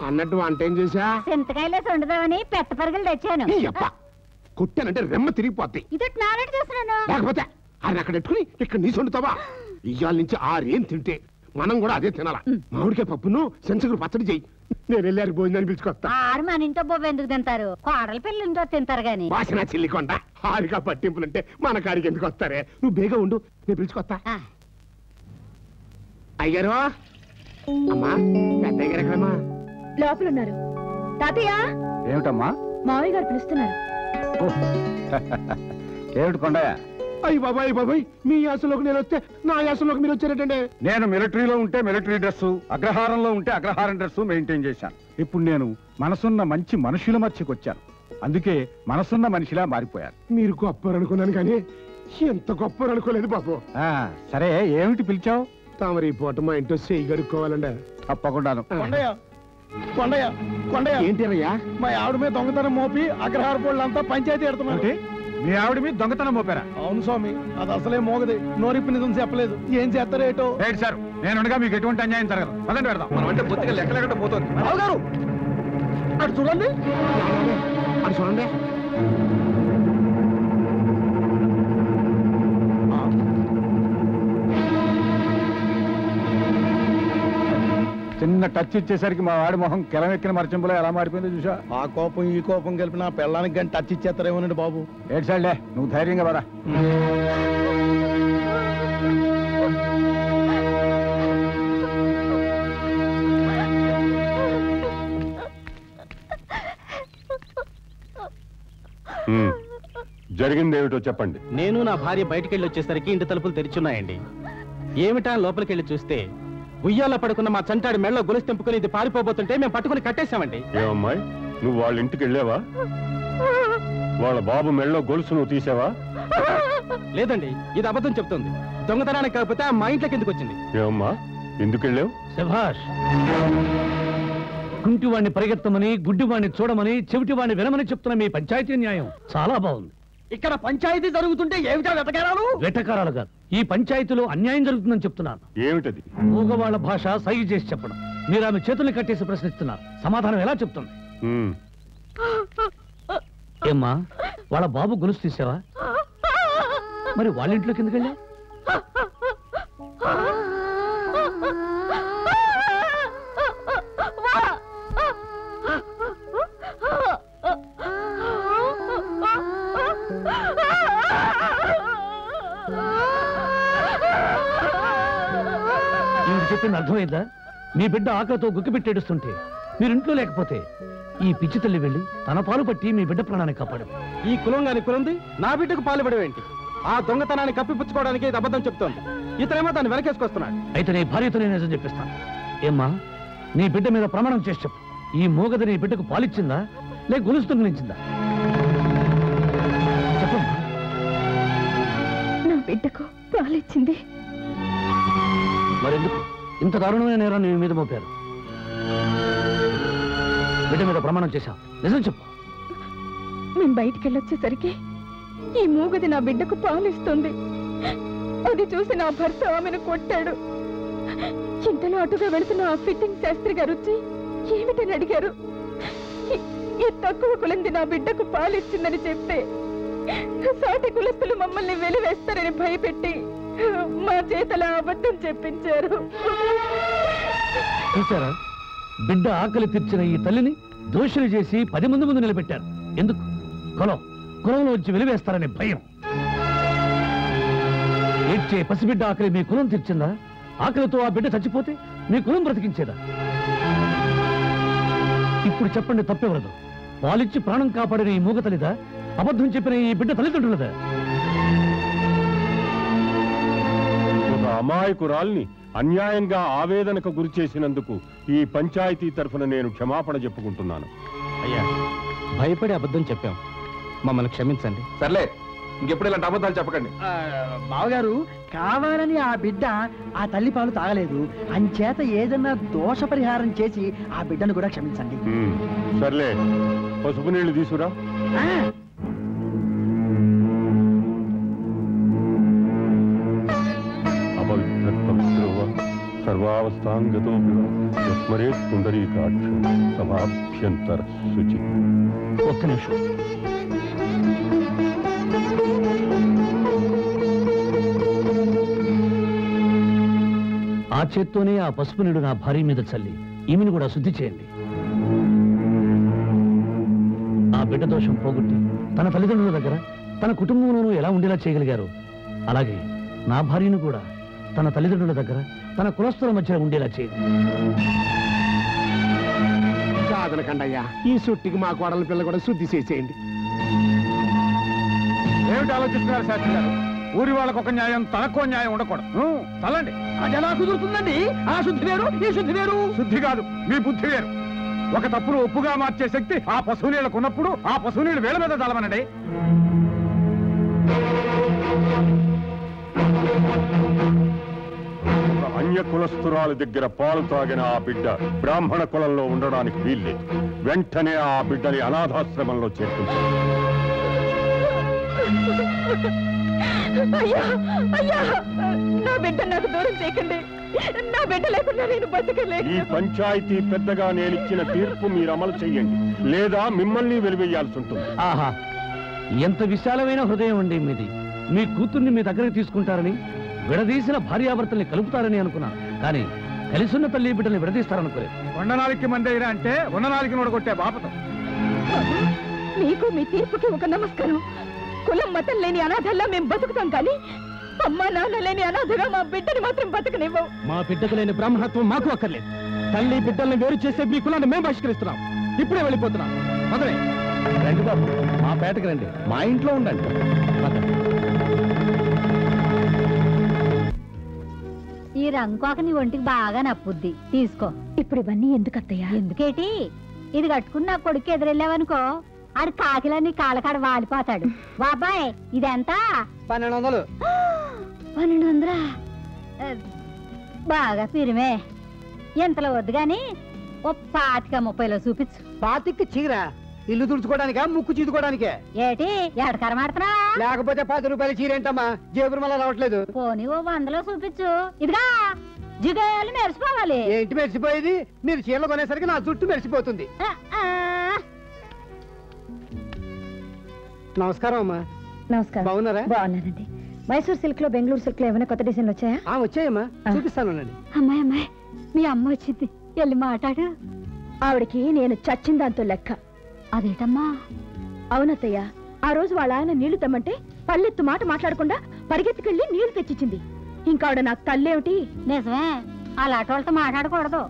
అన్నట్టు వంట ఏం చేసా చింతకాయలే వండుదామని పెట్ట పరుగులు తెచ్చాను కొట్టానంటే రెమ్మ తిరిగిపోతాయి లేకపోతే ఆయన అక్కడ ఎట్టుకుని ఇక్కడ నీ సొండుతావా ఇవాళ నుంచి ఆరేం తింటే మనం కూడా అదే తినాలా మామిడికాయ పప్పును సెంచగురు పచ్చడి చేయి నేను వెళ్ళారు భోజనాన్ని పిలుచుకొస్తా ఆరు మన ఇంట్లో బొబ్బ ఎందుకు తింటారు కోడల పిల్లలు ఇంట్లో తింటారు కానీ వాసన చెల్లికొండ ఆరిగా పట్టింపులుంటే మన కాడికి ఎందుకు వస్తారే నువ్వు బేగా ఉండు నేను పిలుచుకొస్తా అయ్యారు అమ్మా పెద్దయ్యారమ్మా లోపల ఉన్నారు తాతయ్య ఏమిటమ్మా మావయ్య గారు పిలుస్తున్నారు మిలిటరీలో ఉంటే మిలిటరీ డ్రెస్ అగ్రహారంలో ఉంటే అగ్రహారం డ్రెస్ మెయింటైన్ చేశాను ఇప్పుడు నేను మనసున్న మంచి మనుషుల మధ్యకొచ్చాను అందుకే మనసున్న మనిషిలా మారిపోయాను మీరు గొప్ప అనుకున్నాను కానీ ఎంత గొప్ప అనుకోలేదు బాబు సరే ఏమిటి పిలిచావు తామరి పూట మా ఇంట్లో చేయి కడుక్కోవాలండి తప్పకుండాను కొండయ్య కొండయ్య ఏంటయ్యా మా ఆవిడ మీద దొంగతనం మోపి అగ్రహార పోళ్ళంతా పంచాయతీ ఎడుతున్నాడు మీ ఆవిడ మీద దొంగతనం మోపారా అవును స్వామి అది అసలే మోగది నోరిప్పి నిజం చెప్పలేదు ఏం చేస్తారేటో రైట్ సార్ నేనుండగా మీకు ఎటువంటి అన్యాయం జరగదు పదండి పెడదాం మనం అంటే బొత్తిగా లెక్కలేకుండా పోతుంది రావుగారు అటు చూడండి అటు చూడండి చిన్న టచ్ ఇచ్చేసరికి మా వాడి మొహం కెలమెక్కిన మరచంపులో ఎలా మారిపోయిందో చూసా ఆ కోపం ఈ కోపం కలిపి నా పిల్లానికి కానీ టచ్ ఇచ్చేస్తారేమోనండి బాబు ఏడ్చాళ్లే నువ్వు ధైర్యంగా పరా జరిగిందేమిటో చెప్పండి నేను నా భార్య బయటికి వెళ్ళి వచ్చేసరికి ఇంటి తలుపులు తెరిచున్నాయండి ఏమిటా లోపలికి వెళ్ళి చూస్తే ఉయ్యాల పడుకున్న మా చంటాడి మెళ్ళ గొలుసు తెంపుకుని ఇది పారిపోబోతుంటే మేము పట్టుకుని కట్టేశామండి ఏమమ్మాయి నువ్వు వాళ్ళ ఇంటికి వెళ్ళావా వాళ్ళ బాబు మెళ్ళ గొలుసు నువ్వు తీసావా లేదండి ఇది అబద్ధం చెప్తుంది దొంగతనానికి కాకపోతే మా ఇంట్లోకి ఎందుకు వచ్చింది ఏమమ్మా ఎందుకు వెళ్ళావు శభాష్ కుంటివాణ్ణి పరిగెత్తమని గుడ్డివాణ్ణి చూడమని చెవిటివాణ్ణి వినమని చెప్తున్న మీ పంచాయతీ న్యాయం చాలా బాగుంది ఇక్కడ పంచాయతీ జరుగుతుంటే ఏమిటా వెటకారాలు వెటకారాలు కాదు ఈ పంచాయతీలో అన్యాయం జరుగుతుందని చెప్తున్నాను ఏమిటది మూగవాళ్ళ భాష సైగ చేసి చెప్పడం మీరు ఆమె చేతుల్ని కట్టేసి ప్రశ్నిస్తున్నారు సమాధానం ఎలా చెప్తుంది ఏమ్మా వాళ్ళ బాబు గొలుసు తీసావా మరి వాళ్ళింట్లోకి ఎందుకెళ్ళా చెప్పింది అర్థమైందా మీ బిడ్డ ఆకలితో గుక్కి పెట్టేడుస్తుంటే మీరింట్లో లేకపోతే ఈ పిచ్చి తల్లి వెళ్ళి తన పాలు పట్టి మీ బిడ్డ ప్రాణాన్ని కాపాడు ఈ కులంగాని కులంది నా బిడ్డకు పాలు పడవేంటి ఆ దొంగతనాన్ని కప్పిపుచ్చుకోవడానికి ఇది అబద్ధం చెప్తోంది ఇతనేమో దాన్ని వెనకేసుకొస్తున్నాడు అయితే నీ భార్యతో నేను నిజం చెప్పిస్తాను ఏమ్మా నీ బిడ్డ మీద ప్రమాణం చేసి చెప్పు ఈ మూగది నీ బిడ్డకు పాలిచ్చిందా ले गुल बिडक पालिंदी मरेंदु इंत दारुणम नेरा नी मीद मोपारु बिड मीद प्रमाणं चेशा निजं चेप्पु नेनु बयटिकि वेल्लोच्चेसरिकि ई मूगदि ना बिड्डकु पालिस्तुंदी अदि चूसि ना भर्त आमेनु कोट्टाडु चिंतलो अटुगा वेळ्तुन्न आ फिटिंग शास्त्री गारु वच्चि एमिटनि अडिगारु ई तक्कुव कुलंदि ना बिड्डकु पालिस्तुंदनि चेप्पे साटी कुलस्तुलु मम्मल्नि वेलिवेस्तारनि भयपेट्टि बिड आकली तीर्चन तल्लिनी दोषण चेसी पद मंद मुंदु निलबेट्टारु एंदुकु कुलं कुलंलोंचि वेलिवेस्तारने भयं एट्टे पसिबिड आकली मी कुलं तीर्चिंदा आकलितो आ बिड चच्चिपोते मी कुलं ब्रतिकिंचेदा इप्पुडु चेप्पंडि तप्पेवरदु पालिच्चि प्राणं कापाडिन ई मूग तल्लिदा अबद्धं चेप्पिन ई बिड तल्लिदंटुलदा అమాయకురాల్ని అన్యాయంగా ఆవేదనకు గురి చేసినందుకు ఈ పంచాయతీ తరపున నేను క్షమాపణ చెప్పుకుంటున్నాను. అయ్యా భయపడి అబద్ధం చెప్పాం. మమ్మల్ని క్షమించండి. సర్లే ఇంకెప్పుడు ఇలాంటి అబద్ధాలు చెప్పకండి. మావగారు కావాలని ఆ బిడ్డ ఆ తల్లి పాలు తాగలేదు. అంచేత ఏదైనా దోష పరిహారం చేసి ఆ బిడ్డను కూడా క్షమించండి. సర్లే పసుపు నీళ్ళు తీసురా. सर्वावस्थांगतो स्मरेत पुंडरीकाक्ष समाभ्यंतर शुचि आ चेत्तोने आ पसुपु नीडु ना भारी मीद चल्ली ईमेनु कूडा शुद्धि चेयंडि आ बिड्ड दोषं पोगొట్టి तन तल्लिदंड्रुल दग्गर तन कुटुंबंलोनू एला उंडेला चेयगलिगारो अलागे ना भार्यनु कूडा तन तल्लिदंड्रुल दग्गर तन కులస్తుల మధ్య ఉండేలా చేయి కాదనకండయ్యా ఈ సుట్టికి మా కోడల పిల్ల కూడా శుద్ధి చేసేయండి ఏమిటి ఆలోచిస్తున్నారు శాస్త్రి గారు ఊరి వాళ్ళకి ఒక న్యాయం తనకో న్యాయం ఉండకూడదు తలండి అది ఎలా కుదురుతుందండి ఆ శుద్ధి వేరు ఈ శుద్ధి వేరు శుద్ధి కాదు మీ బుద్ధి వేరు ఒక తప్పును ఒప్పుగా మార్చే శక్తి ఆ పశువులకు ఉన్నప్పుడు ఆ పశువుని వేల మీద తలమనండి అన్య కులస్తురాల దగ్గర పాలు తాగిన ఆ బిడ్డ బ్రాహ్మణ కులంలో ఉండడానికి వీల్లేదు వెంటనే ఆ బిడ్డని అనాథాశ్రమంలో చేర్పించాలి అయ్యా అయ్యా నా బిడ్డ నాకు దూరం చేయకండి నా బిడ్డ లేకుండా నేను బతకలేను ఈ పంచాయతీ పెద్దగా నేను ఇచ్చిన తీర్పు మీరు అమలు చేయండి లేదా మిమ్మల్ని వెలివేయాల్సి ఉంటుంది ఆహా ఎంత విశాలమైన హృదయం ఉంది మీది మీ కూతుర్ని మీ దగ్గరికి తీసుకుంటారని విడదీసిన భార్యాభర్తల్ని కలుపుతారని అనుకున్నాను కానీ కలిసున్న తల్లి బిడ్డల్ని విడదీస్తారనుకోలేదు వండనాలికి మందైరా అంటే వండనాలికి నోడగొట్టే బాపతం మీకు మీ తీర్పుకి ఒక నమస్కారం కులం మతం లేని అనాథల్లా మేము బతుకుతాం కానీ అమ్మ నాన్న లేని అనాథగా మా బిడ్డని మాత్రం బతకనివ్వం మా బిడ్డకు లేని బ్రాహ్మణత్వం మాకు అక్కర్లేదు తల్లి బిడ్డల్ని వేరు చేసే మీ కులాన్ని మేము బహిష్కరిస్తున్నాం ఇప్పుడే వెళ్ళిపోతున్నాం మదరే రండి బాబు మా పేటకి రండి మా ఇంట్లో ఉండండి రంకోక నీ ఒంటికి బాగా నప్పుద్ది తీసుకో ఇప్పుడు ఇవన్నీ ఎందుకు అత్తయ్యా ఎందుకేటి ఇది కట్టుకుని నా కొడుకు ఎదురెళ్ళావనుకో ఆడు కాకిలని కాలకాడ వాలిపోతాడు బాబాయ్ ఇదెంత 1200 1200 బాగా పిరిమే ఎంతలో వద్దు గాని ఓ 25-30లో చూపించు 25కి చీరా ఇల్లు దుడుచుకోవడానికా ముక్కు చీదుకోవడానికే ఏటి ఎడకరమాడుతున్నా లేకపోతే 10 రూపాయల చీరేంటమ్మా జేబురు మళ్ళా రావట్లేదు పోనీ ఓ 100లో చూపించు ఇదిగా జిగేయాలి మెరిసిపోవాలి ఏంటి మెరిసిపోయేది మీరు చీరలు కొనేసరికి నా జుట్టు మెరిసిపోతుంది నమస్కారం అమ్మా నమస్కారం బాగున్నారా బాగున్నానండి మైసూర్ సిల్క్ లో బెంగళూరు సిల్క్ లో ఏమైనా కొత్త డిజైన్లు వచ్చాయా ఆ వచ్చాయమ్మా చూపిస్తానునండి అమ్మాయి అమ్మాయి మీ అమ్మ వచ్చింది వెళ్ళి మాట్లాడు ఆవిడకి నేను చచ్చిన దాంతో లెక్క అదేటమ్మా అవునత్తయ్య ఆ రోజు వాళ్ళ ఆయన నీళ్లు తెమ్మంటే పల్లెత్తు మాట మాట్లాడకుండా పరిగెత్తుకెళ్లి నీళ్లు తెచ్చిచ్చింది ఇంకా ఆవిడ నాకు తల్లేమిటి నిజమే అలాటోళ్ళతో మాట్లాడకూడదు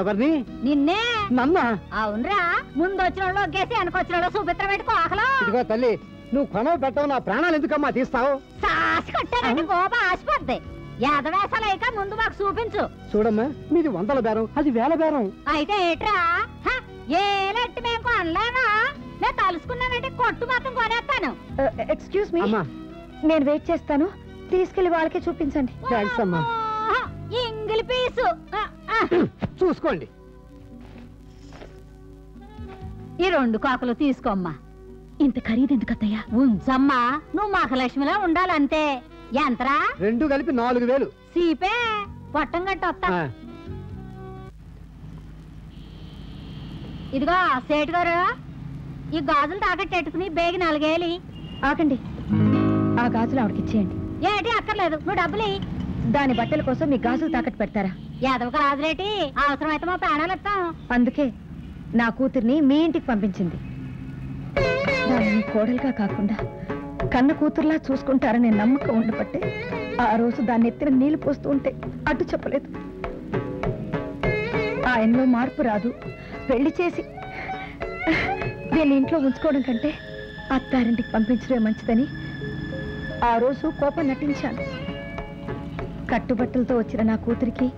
ఎవరిని నిన్నే నమ్మ అవునరా ముందు వచ్చిన వాళ్ళు గేసి వెనకొచ్చిన వాళ్ళు సుభిత్ర పెట్టుకో ఆకలి నువ్వు కొనవ పెట్టావు నా ప్రాణాలు ఎందుకమ్మా తీస్తావు సాసి కొట్టారంటే గోబా ఆసిపోద్ది యాదవేసలేక ముందు నాకు చూపించు చూడమ్మా మీది వందల బేరం అది వేల బేరం అయితే ఏట్రా ఏలట్టి మేము కొనలేమా నేను తలుసుకున్నానంటే కొట్టు మాత్రం కొనేస్తాను ఎక్స్క్యూజ్ మీ అమ్మా నేను వెయిట్ చేస్తాను తీసుకెళ్లి వాళ్ళకి చూపించండి థాంక్స్ అమ్మా ఇంగిలి పీసు చూసుకోండి ఈ రెండు కాకులు తీసుకోమ్మా ఇంత ఖరీదెందుకు అత్తయ్య ఉంచమ్మా నువ్వు మహాలక్ష్మిలా ఉండాలంతే ఎంతరా రెండు కలిపి 4000 సీపే పొట్టం గట్ట వస్తా ఇదిగో సేటు గారు ఈ గాజులు తాకట్టెట్టుకుని బేగి 4000 ఆకండి ఆ గాజులు ఆవిడకిచ్చేయండి ఏటి అక్కర్లేదు నువ్వు డబ్బులు దాని బట్టల కోసం మీ గాజులు తాకట్టు పెడతారా యాదవక రాజులేటి అవసరమైతే మా ప్రాణాలు ఇస్తాం అందుకే నా కూతుర్ని మీ ఇంటికి పంపించింది దాన్ని కోడలుగా కాకుండా కన్న కూతుర్లా చూసుకుంటారనే నమ్మకం ఉండబట్టే ఆ రోజు దాన్ని ఎత్తిన నీళ్లు పోస్తూ ఉంటే అడ్డు చెప్పలేదు ఆయనలో మార్పు రాదు పెళ్లి చేసి దీన్ని ఇంట్లో ఉంచుకోవడం కంటే అత్తారింటికి పంపించడమే మంచిదని ఆ రోజు కోపం నటించాను కట్టుబట్టలతో వచ్చిన నా కూతురికి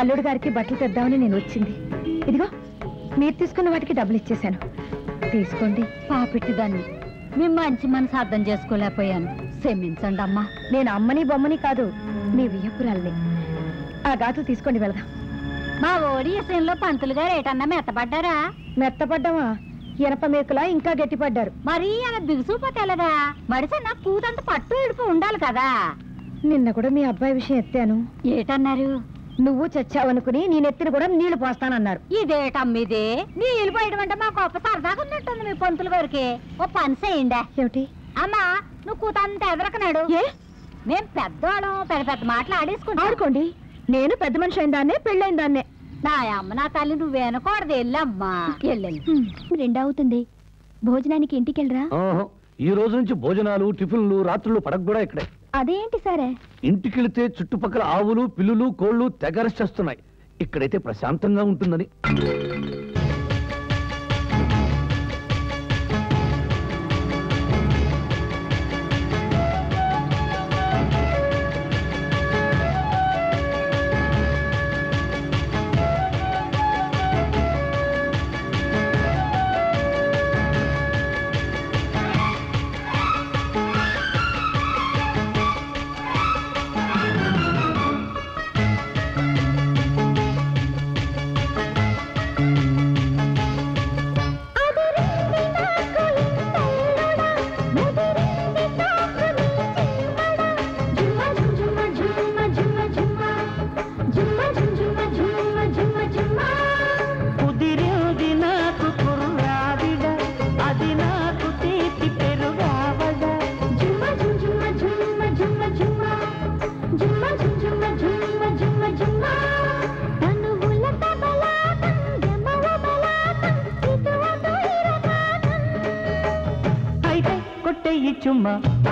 అల్లుడు గారికి బట్టలు తెద్దామని నేను వచ్చింది ఇదిగో మీరు తీసుకున్న వాటికి డబ్బులు ఇచ్చేశాను తీసుకోండి పాపెట్టి దాన్ని మీ మంచి మనసు అర్థం చేసుకోలేకపోయాను క్షమించండి అమ్మా నేను అమ్మని బొమ్మని కాదు మీ వియ్యపురాల్ని ఆ గాజులు తీసుకోండి వెళదాం మా ఓడి విషయంలో పంతులు గారు ఏటన్నా మెత్తపడ్డారా మెత్తపడ్డావా ఎనప మేకులా ఇంకా గట్టిపడ్డారు మరి అలా దిగుసూపోతేలదా మడిసన్న కూతంత పట్టు ఇడుపు ఉండాలి కదా నిన్న కూడా మీ అబ్బాయి విషయం ఎత్తాను ఏటన్నారు నువ్వు చచ్చావనుకుని నేనెత్తిన కూడా నీళ్లు పోస్తానన్నారు ఇదేటమ్మిదే నీళ్లు పోయడం అంటే మా గొప్ప సరదాగా ఉన్నట్టుంది మీ పంతుల గారికి ఓ పని చేయండి ఏమిటి అమ్మా నువ్వు కూతంత ఎదరకనాడు మేము పెద్దవాళ్ళం పెద్ద పెద్ద మాటలు ఆడేసుకుంటాం ఆడుకోండి నేను పెద్ద మనిషి అయిన దాన్నే పెళ్ళైన దాన్నే నా అమ్మ నా తల్లి నువ్వు వెనకూడదు వెళ్ళమ్మా వెళ్ళండి రెండవుతుంది భోజనానికి ఇంటికి వెళ్ళరా ఈ రోజు నుంచి భోజనాలు టిఫిన్లు రాత్రులు పడక కూడా ఇక్కడే అదేంటి సరే ఇంటికెళితే చుట్టుపక్కల ఆవులు పిల్లులు కోళ్ళు తెగరిస్తున్నాయి ఇక్కడైతే ప్రశాంతంగా ఉంటుందని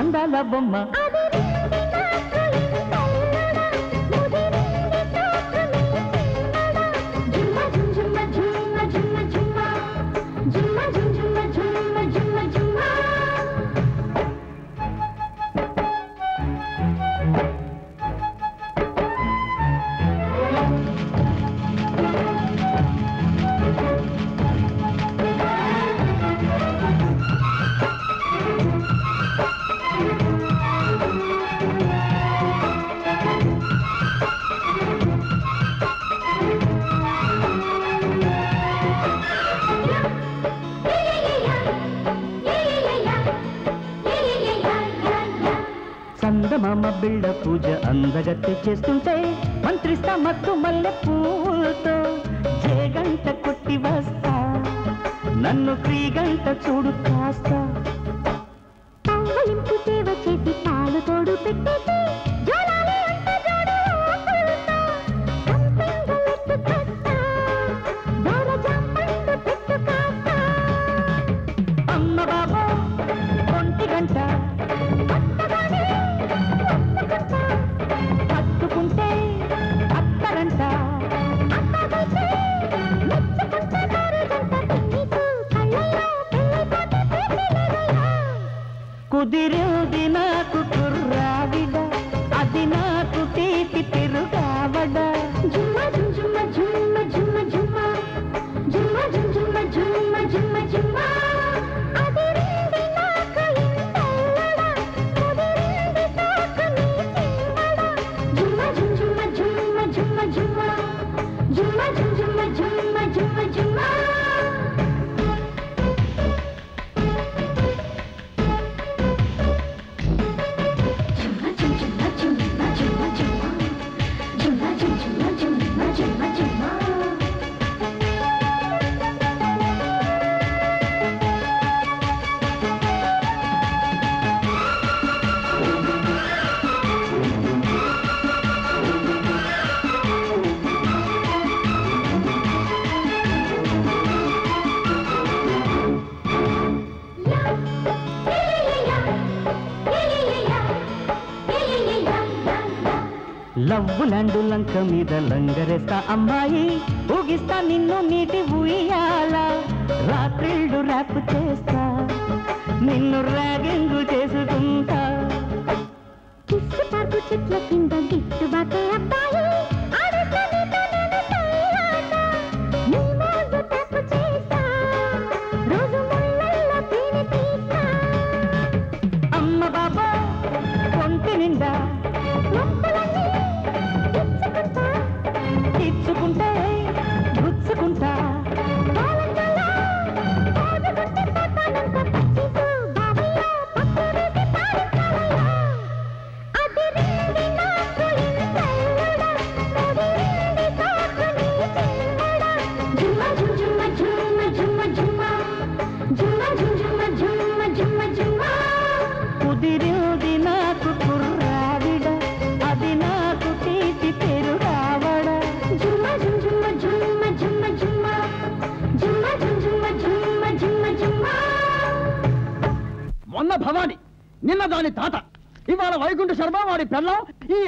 అందాల బొమ్మ బిళ్ళ పూజ అందగత్తి చేస్తుంటే మంత్రిస్తా మత్తు మల్లె పూలతో జేగంట కొట్టి వస్తా నన్ను క్రీగంట చూడు కాస్త తాలింపు సేవ చేసి పాలు తోడు పెట్టేసి జోలాలి అంట జోడు ఆకులతో సంపంగ లెట్టు కాస్తా దోర జంపండు పెట్టు కాస్త అమ్మ బాబా ఒంటి గంట लंडु लंक मीद लंगरेस्ता अम्बाई ऊगिस्ता निन्नु नीटी ऊयाला रात्रिल्डु रैप चेस्ता निन्नु रागिंगु चेसुकुंता किस्सु पार्कु चिट्ल किंद गिट्टु बाटे अब्बाई आडिस्ताने ताने तायाना नीमोजु तप्पु चेस्ता रोजु मुल्लल्ल तीनी तीस्ता अम्म बाबा कोंटि निंदा लंपलनी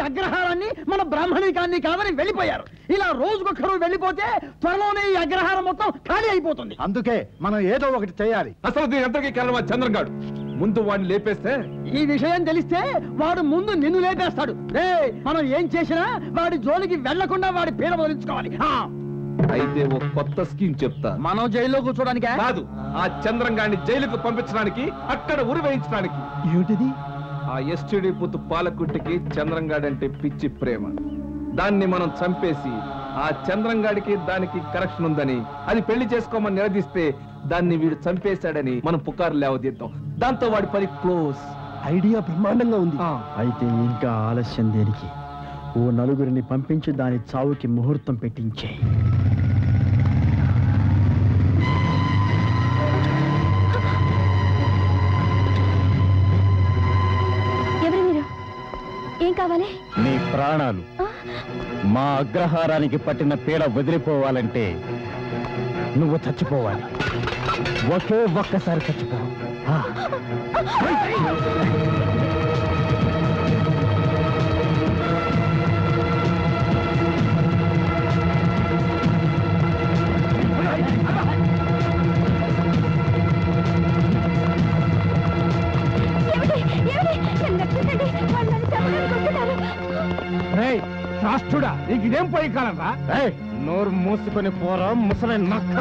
అగ్రహారాన్ని మన బ్రాహ్మణికాన్ని కాదని వెళ్ళిపోయారు. ఇలా రోజుకొకరు వెళ్ళిపోతే త్వరలోనే ఈ అగ్రహారం మొత్తం ఖాళీ అయిపోతుంది. అందుకే మనం ఏదో ఒకటి చేయాలి. అసలు దీనింతకి కారణం ఆ చంద్రగాడు. ముందు వాడిని లేపేస్తే ఈ విషయం తెలిస్తే వాడు ముందు నిన్ను లేపేస్తాడు. రేయ్ మనం ఏం చేసినా వాడి జోలికి వెళ్ళకుండా వాడి పేడ వదిలించుకోవాలి. అయితే ఒక కొత్త స్కీమ్ చెప్తా. మనం జైల్లో కూర్చోడానికే కాదు, ఆ చంద్రగాడిని జైలుకు పంపించడానికి, అక్కడ ఉరివేయించడానికి. ఏంటిది? ఆ ఎస్టీడీ పుత్తు పాలకుట్టికి చంద్రంగాడంటే పిచ్చి ప్రేమ. దాన్ని మనం చంపేసి ఆ చంద్రంగాడికి దానికి కనెక్షన్ ఉందని, అది పెళ్లి చేసుకోమని నిలదీస్తే దాన్ని వీడు చంపేశాడని మనం పుకారు లేవదీద్దాం. దాంతో వాడి పని క్లోజ్. ఐడియా బ్రహ్మాండంగా ఉంది. అయితే ఇంకా ఆలస్యం దేనికి? ఓ నలుగురిని పంపించి దాని చావుకి ముహూర్తం పెట్టించే. నీ ప్రాణాలు మా అగ్రహారానికి పట్టిన పీడ వదిలిపోవాలంటే నువ్వు చచ్చిపోవాలి. ఒకే ఒక్కసారి చచ్చిపోవు. రాష్ట్రుడా, నీకు ఇదేం పోయి కాలరా? నోరు మూసుకొని పోరా ముసలి నక్క.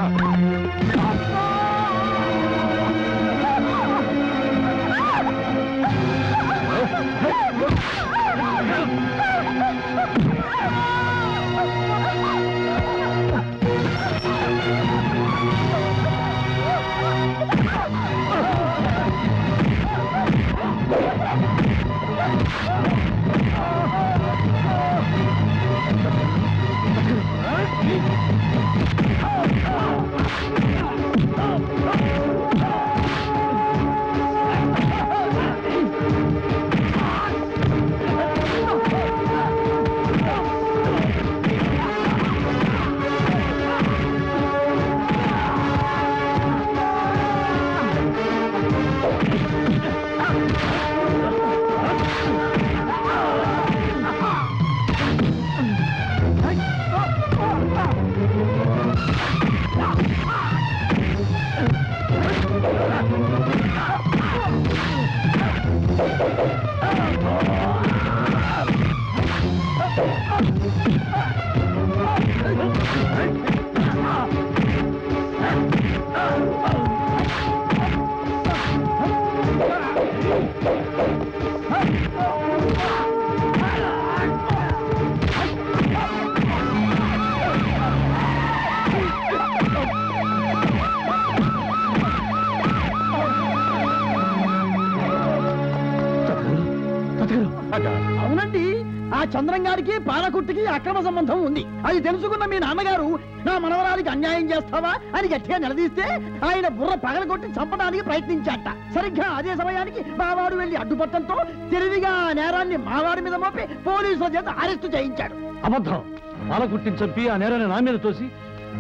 చంద్రంగారికి పాలకుట్టికి అక్రమ సంబంధం ఉంది అది తెలుసుకున్న మీ నాన్నగారు నా మనవరాలికి అన్యాయం చేస్తావా అని గట్టిగా నిలదీస్తే ఆయన బుర్ర పగలగొట్టి చంపడానికి ప్రయత్నించాట సరిగ్గా అదే సమయానికి బావాడు వెళ్లి అడ్డుపట్టడంతో తెలివిగా నేరాన్ని మావాడి మీద మోపి పోలీసుల చేత అరెస్ట్ చేయించాడు అబద్ధం పాలకుట్టిని చంపి ఆ నేరాన్ని నా మీద తోసి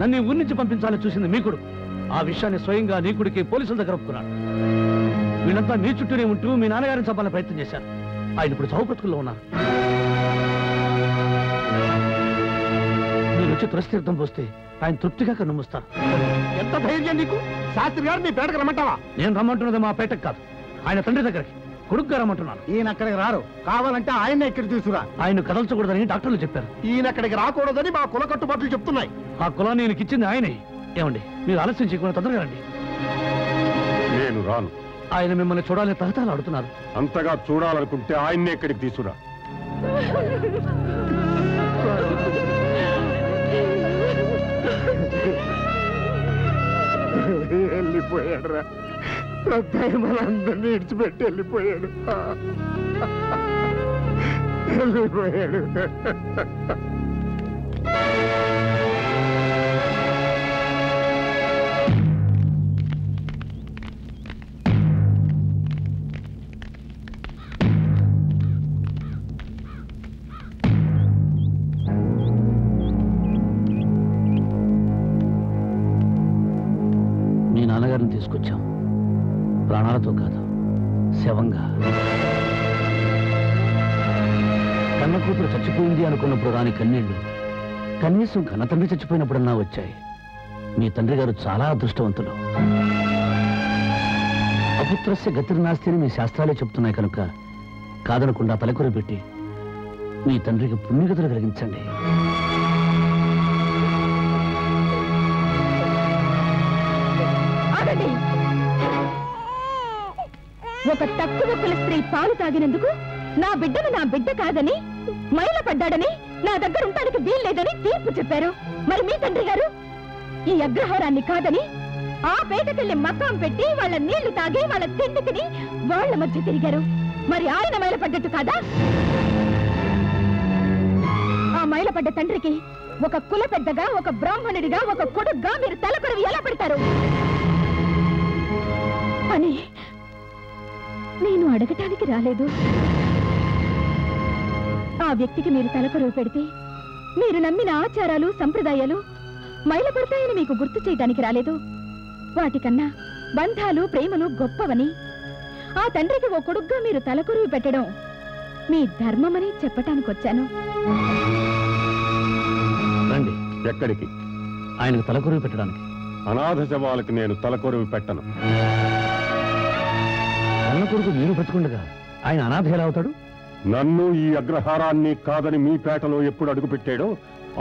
నన్ను ఊరి నుంచి పంపించాలని చూసింది మీకుడు ఆ విషయాన్ని స్వయంగా నీకుడికి పోలీసుల దగ్గర ఒప్పుకున్నాడు వీళ్ళంతా మీ చుట్టూనే ఉంటూ మీ నాన్నగారిని చంపాలని ప్రయత్నం చేశారు ఆయన ఇప్పుడు చావు బ్రతుకుల్లో ఉన్నారు తులసితీర్థం పోస్తే ఆయన తృప్తిగా కన్నుమూస్తారు ఎంత ధైర్యం నీకు శాస్త్రి గారు మీ పేటకు రమ్మంటావా నేను రమ్మంటున్నది మా పేటకు కాదు ఆయన తండ్రి దగ్గరికి కొడుకుగా రమ్మంటున్నాను ఈయన అక్కడికి రారు కావాలంటే ఆయన ఇక్కడ తీసుకురా ఆయన కదల్చకూడదని డాక్టర్లు చెప్పారు ఈయన అక్కడికి రాకూడదని మా కుల కట్టుబాట్లు చెప్తున్నాయి ఆ కులాన్ని ఈయనకి ఇచ్చింది ఆయనే ఏమండి మీరు ఆలస్యం చేయకుండా తొందరగా రండి నేను రాను ఆయన మిమ్మల్ని చూడాలని తహతహలు ఆడుతున్నారు అంతగా చూడాలనుకుంటే ఆయన్నే ఇక్కడికి తీసుకురా వెళ్ళిపోయాడు రా మనందరినీ ఇడిచిపెట్టి వెళ్ళిపోయాడు వెళ్ళిపోయాడు తీసుకొచ్చాం ప్రాణాలతో కాదు శవంగా కన్న కూతురు చచ్చిపోయింది అనుకున్నప్పుడు రాని కన్నీళ్లు కనీసం కన్న తండ్రి చచ్చిపోయినప్పుడన్నా వచ్చాయి మీ తండ్రి గారు చాలా అదృష్టవంతులు అపుత్రస్య గతిర్నాస్తిని మీ శాస్త్రాలే చెప్తున్నాయి కనుక కాదనకుండా తలకొర పెట్టి మీ తండ్రికి పుణ్యగతులు కలిగించండి ఒక తక్కువ కుల స్త్రీ పాలు తాగినందుకు నా బిడ్డను నా బిడ్డ కాదని మైల పడ్డాడని నా దగ్గర ఉండడానికి వీల్లేదని తీర్పు చెప్పారు మరి మీ తండ్రి గారు ఈ అగ్రహారాన్ని కాదని ఆ పేటకెళ్ళి మకాం పెట్టి వాళ్ళ నీళ్లు తాగి వాళ్ళ తిండి తిని వాళ్ళ మధ్య తిరిగారు మరి ఆయన మైల పడ్డట్టు కాదా ఆ మైల పడ్డ తండ్రికి ఒక కుల పెద్దగా ఒక బ్రాహ్మణుడిగా ఒక కొడుగ్గా మీరు తలకొరవి ఎలా పెడతారు అని నేను అడగటానికి రాలేదు ఆ వ్యక్తికి మీరు తలపరువు పెడితే మీరు నమ్మిన ఆచారాలు సంప్రదాయాలు మైలపడతాయని మీకు గుర్తు చేయడానికి రాలేదు వాటికన్నా బంధాలు ప్రేమలు గొప్పవని ఆ తండ్రికి ఓ కొడుగ్గా మీరు తలకొరువు పెట్టడం మీ ధర్మమని చెప్పటానికి వచ్చాను ఎక్కడికి ఆయనకు తలకొరువు పెట్టడానికి అనాథ శవాలకు నేను తలకొరువు పెట్టను అన్న కొడుకు మీరు బ్రతుకుండగా ఆయన అనాథ ఎలా అవుతాడు నన్ను ఈ అగ్రహారాన్ని కాదని మీ పేటలో ఎప్పుడు అడుగు పెట్టాడో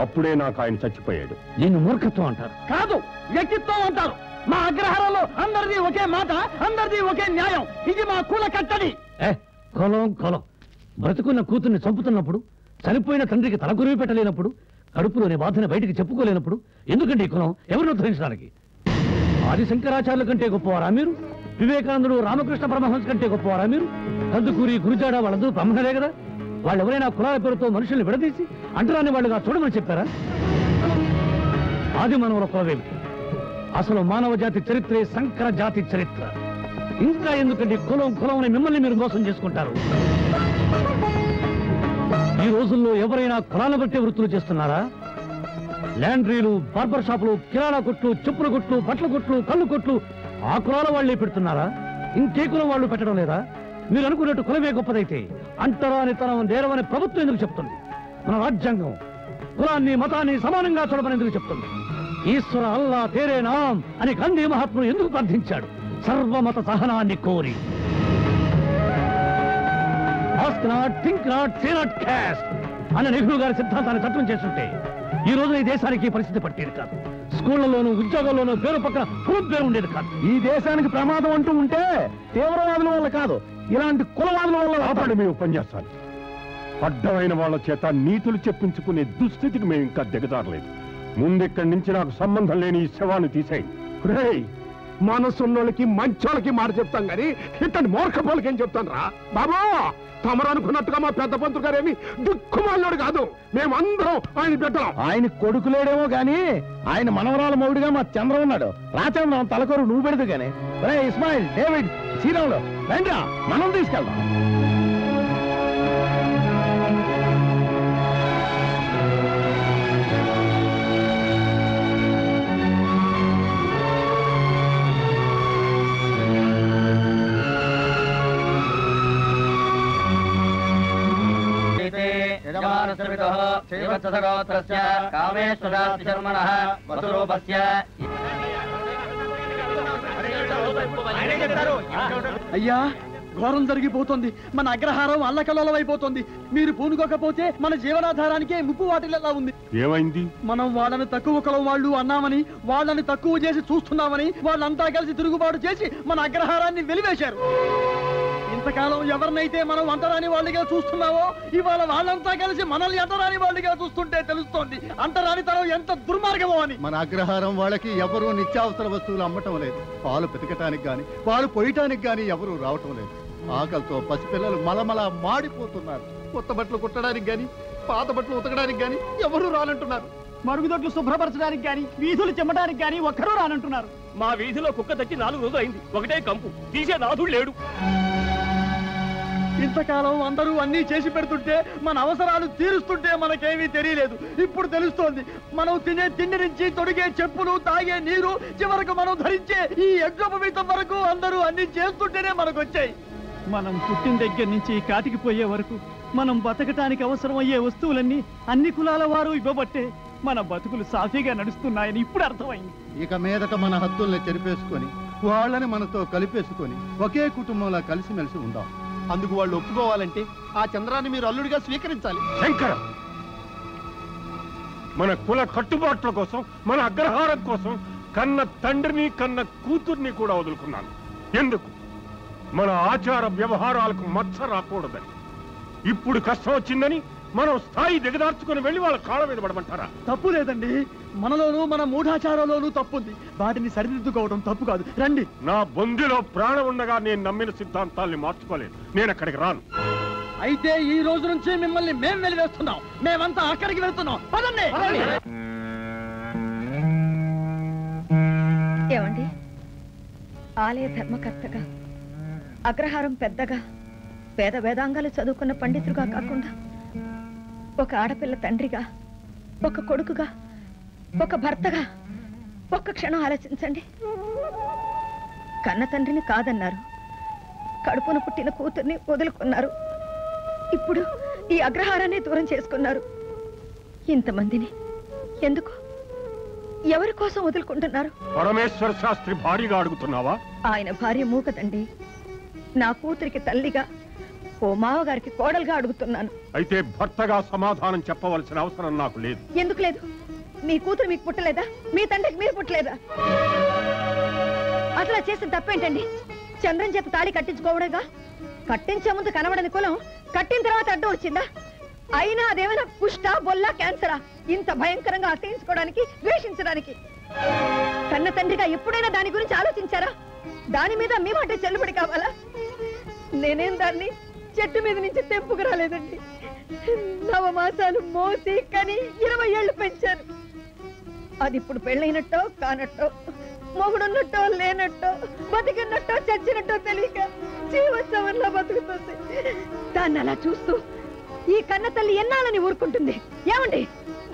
అప్పుడే నాకు ఆయన చచ్చిపోయాడు నేను మూర్ఖత్వం అంటారు కాదు వ్యక్తిత్వం అంటారు మా అగ్రహారంలో అందరిది ఒకే మాట అందరిది ఒకే న్యాయం ఇది మా కుల కట్టడి కులం కులం బ్రతుకున్న కూతుర్ని చంపుతున్నప్పుడు చనిపోయిన తండ్రికి తలకొరివి పెట్టలేనప్పుడు కడుపులోని బాధని బయటికి చెప్పుకోలేనప్పుడు ఎందుకంటే ఈ కులం ఎవరిని ఉద్ధరించడానికి ఆది శంకరాచార్యుల కంటే గొప్పవారా మీరు వివేకానందుడు రామకృష్ణ పరమహంస కంటే గొప్పవారా మీరు కందుకూరి గురుజాడ వాళ్ళందరూ బ్రహ్మలే కదా వాళ్ళు ఎవరైనా కులాల పేరుతో మనుషుల్ని విడదీసి అంటరాని వాళ్ళుగా చూడమని చెప్పారా ఆది మానవుల కులవేమిటి అసలు మానవ జాతి చరిత్రే శంకర జాతి చరిత్ర ఇంకా ఎందుకంటే కులం కులం అని మిమ్మల్ని మీరు మోసం చేసుకుంటారు ఈ రోజుల్లో ఎవరైనా కులాల బట్టే వృత్తులు చేస్తున్నారా ల్యాండ్రీలు బార్బర్ షాపులు కిరాణా కొట్లు చెప్పుల కొట్లు బట్టల కొట్లు కళ్ళు కొట్లు ఆ కులాల వాళ్ళే పెడుతున్నారా ఇంకే కులం వాళ్ళు పెట్టడం లేదా మీరు అనుకున్నట్టు కులమే గొప్పదైతే అంటరాని తనం నేరమని ప్రభుత్వం ఎందుకు చెప్తుంది మన రాజ్యాంగం కులాన్ని మతాన్ని సమానంగా చూడమని ఎందుకు చెప్తుంది ఈశ్వర అల్లా తేరే నామ్ అని గాంధీ మహాత్ముడు ఎందుకు ప్రార్థించాడు సర్వమత సహనాన్ని కోరి అన్న నెహ్రూ గారి సిద్ధాంతాన్ని తత్వం చేస్తుంటే ఈ రోజు ఈ దేశానికి పరిస్థితి పట్టేది కాదు స్కూల్లోనూ ఉద్యోగాల్లోనూ పేరు పక్కన ఫోన్ పేరు ఉండేది కాదు. ఈ దేశానికి ప్రమాదం అంటూ ఉంటే తీవ్రవాదుల వల్ల కాదు, ఇలాంటి కులవాదుల వల్ల ఆపండి మీ ఉపన్యాసాలు. అడ్డమైన వాళ్ళ చేత నీతులు చెప్పించుకునే దుస్థితికి మేము ఇంకా దిగజారలేదు. ముందెక్కడి నుంచి నాకు సంబంధం లేని ఈ శవాన్ని తీసేయండి. మనసున్నోళ్ళకి మంచోళ్ళకి మాట చెప్తాం కానీ ఇతను మూర్ఖపోళ్ళకి ఏం చెప్తాను రా బాబా. తమరు అనుకున్నట్టుగా మా పెద్ద పంతులు గారు ఏమి దిక్కుమాలోడు కాదు, మేమందరం ఆయన బిడ్డలం. ఆయన కొడుకులేడేమో గాని ఆయన మనవరాల మౌడిగా మా చంద్ర ఉన్నాడు. రాచంద్రం తలకొరు నువ్వు పెడదు గానీ ఇస్మాయిల్ డేవిడ్ శ్రీరాములు రండి మనం తీసుకెళ్దాం. श्रीवत्सगोत्रस्य कामेश्वरास्य शर्मणः वसुरूपस्य अय्या घोरं జరిగిపోతుంది. మన అగ్రహారం అల్లకలోలమైపోతుంది. మీరు పూనుకోకపోతే మన జీవనాధారానికే ముప్పు వాటిల్లా ఉంది. ఏమైంది? మనం వాళ్ళని తక్కువ కులం వాళ్ళు అన్నామని, వాళ్ళని తక్కువ చేసి చూస్తున్నామని వాళ్ళంతా కలిసి తిరుగుబాటు చేసి మన అగ్రహారాన్ని వెలివేశారు. ఇంతకాలం ఎవరినైతే మనం అంటరాని వాళ్ళుగా చూస్తున్నావో ఇవాళ వాళ్ళంతా కలిసి మనల్ని అంటరాని వాళ్ళుగా చూస్తుంటే తెలుస్తోంది అంటరాని తరం ఎంత దుర్మార్గమో అని. మన అగ్రహారం వాళ్ళకి ఎవరూ నిత్యావసర వస్తువులు అమ్మటం లేదు. పాలు పెతకటానికి కానీ పాలు పోయటానికి కానీ ఎవరూ రావటం లేదు. ఆకలితో పసిపిల్లలు మలమల మాడిపోతున్నారు. కొత్త బట్టలు కుట్టడానికి కానీ పాత బట్టలు ఉతకడానికి కానీ ఎవరూ రానంటున్నారు. మరుగుదొడ్లు శుభ్రపరచడానికి కానీ వీధులు చెమ్మడానికి కానీ ఒక్కరూ రానంటున్నారు. మా వీధిలో కుక్క తచ్చి 4 రోజులు అయింది. ఒకటే కంపు, తీసే నాథుడు లేడు. ఇంతకాలం అందరూ అన్నీ చేసి పెడుతుంటే మన అవసరాలు తీరుస్తుంటే మనకేమీ తెలియలేదు. ఇప్పుడు తెలుస్తోంది మనం తినే తిండి నుంచి, తొడిగే చెప్పులు, తాగే నీరు, చివరకు మనం ధరించే ఈ యజ్ఞోపవీతం వరకు అందరూ అన్ని చేస్తుంటేనే మనకు వచ్చాయి. మనం పుట్టిన దగ్గర నుంచి కాటికిపోయే వరకు మనం బతకటానికి అవసరమయ్యే వస్తువులన్నీ అన్ని కులాల వారు ఇవ్వబట్టే మన బతుకులు సాఫీగా నడుస్తున్నాయని ఇప్పుడు అర్థమైంది. ఇక మీదట మన హద్దుల్ని చెరిపేసుకొని వాళ్ళని మనతో కలిపేసుకొని ఒకే కుటుంబంలో కలిసిమెలిసి ఉందాం. అందుకు వాళ్ళు ఒప్పుకోవాలంటే ఆ చంద్రాన్ని మీరు అల్లుడిగా స్వీకరించాలి. శంకర, మన కుల కట్టుబాట్ల కోసం, మన అగ్రహారం కోసం కన్న తండ్రిని కన్న కూతుర్ని కూడా వదులుకున్నాను. ఎందుకు? మన ఆచార వ్యవహారాలకు మచ్చ రాకూడదని. ఇప్పుడు కష్టం వచ్చిందని మనం స్థాయి దిగదార్చుకుని వెళ్ళి వాళ్ళ కాళ్ళ మీద పడమంటారా? తప్పు లేదండి, మనలోనూ మన మూఢాచారంలోనూ తప్పుంది. వాటిని సరిదిద్దుకోవడం తప్పు కాదు. రండి. నా బొందిలో ప్రాణం ఉండగా నేను నమ్మిన సిద్ధాంతాల్ని మార్చుకోలేదు. నేను అక్కడికి రాను. అయితే ఈ రోజు నుంచి మిమ్మల్ని మేము వెలివేస్తున్నాం. మేమంతా అక్కడికి వెళ్తున్నాం. పదండి. ఏమండి, ఆలయ ధర్మకర్తగా, అగ్రహారం పెద్దగా, వేద వేదాంగాలు చదువుకున్న పండితుడుగా కాకుండా ఒక ఆడపిల్ల తండ్రిగా, ఒక కొడుకుగా, ఒక భర్తగా ఒక్క క్షణం ఆలోచించండి. కన్న తండ్రిని కాదన్నారు, కడుపును పుట్టిన కూతుర్ని వదులుకున్నారు, ఇప్పుడు ఈ అగ్రహారాన్ని దూరం చేసుకున్నారు. ఇంతమందిని ఎందుకు, ఎవరి కోసం వదులుకుంటున్నారు? పరమేశ్వర శాస్త్రి భార్యగా అడుగుతున్నావా? ఆయన భార్య మూకదండి. నా కూతురికి తల్లిగా, ఓ మావగారికి కోడలుగా అడుగుతున్నాను. అయితే భర్తగా సమాధానం చెప్పవలసిన అవసరం నాకు లేదు. ఎందుకు లేదు? మీ కూతురు మీకు పుట్టలేదా? మీ తండ్రికి మీరు పుట్టలేదా? అసలు చేసిన తప్పేంటండి? చంద్రం చేత తాళి కట్టించుకోవడగా? కట్టించే ముందు కనబడని కులం కట్టిన తర్వాత అడ్డం వచ్చిందా? అయినా అదేమైనా కుష్ఠా, బొల్లా, క్యాన్సరా? ఇంత భయంకరంగా అసహించుకోవడానికి, ద్వేషించడానికి కన్న తండ్రిగా ఎప్పుడైనా దాని గురించి ఆలోచించారా? దాని మీద మీ మాట చెల్లుబడి కావాలా? నేనేం దాన్ని చెట్టు మీద నుంచి తెంపుకు రాలేదండి. 9 మాసాలు మోసి కని 20 ఏళ్ళు పెంచారు. అది ఇప్పుడు పెళ్ళైనట్టో కానట్టో, మొగుడున్నట్టో లేనట్టో, బతికినట్టో చచ్చినట్టో తెలియక జీవోత్సవంలో బతుకుతుంది. దాన్ని అలా చూస్తూ ఈ కన్న తల్లి ఎన్నాలని ఊరుకుంటుంది? ఏమండి,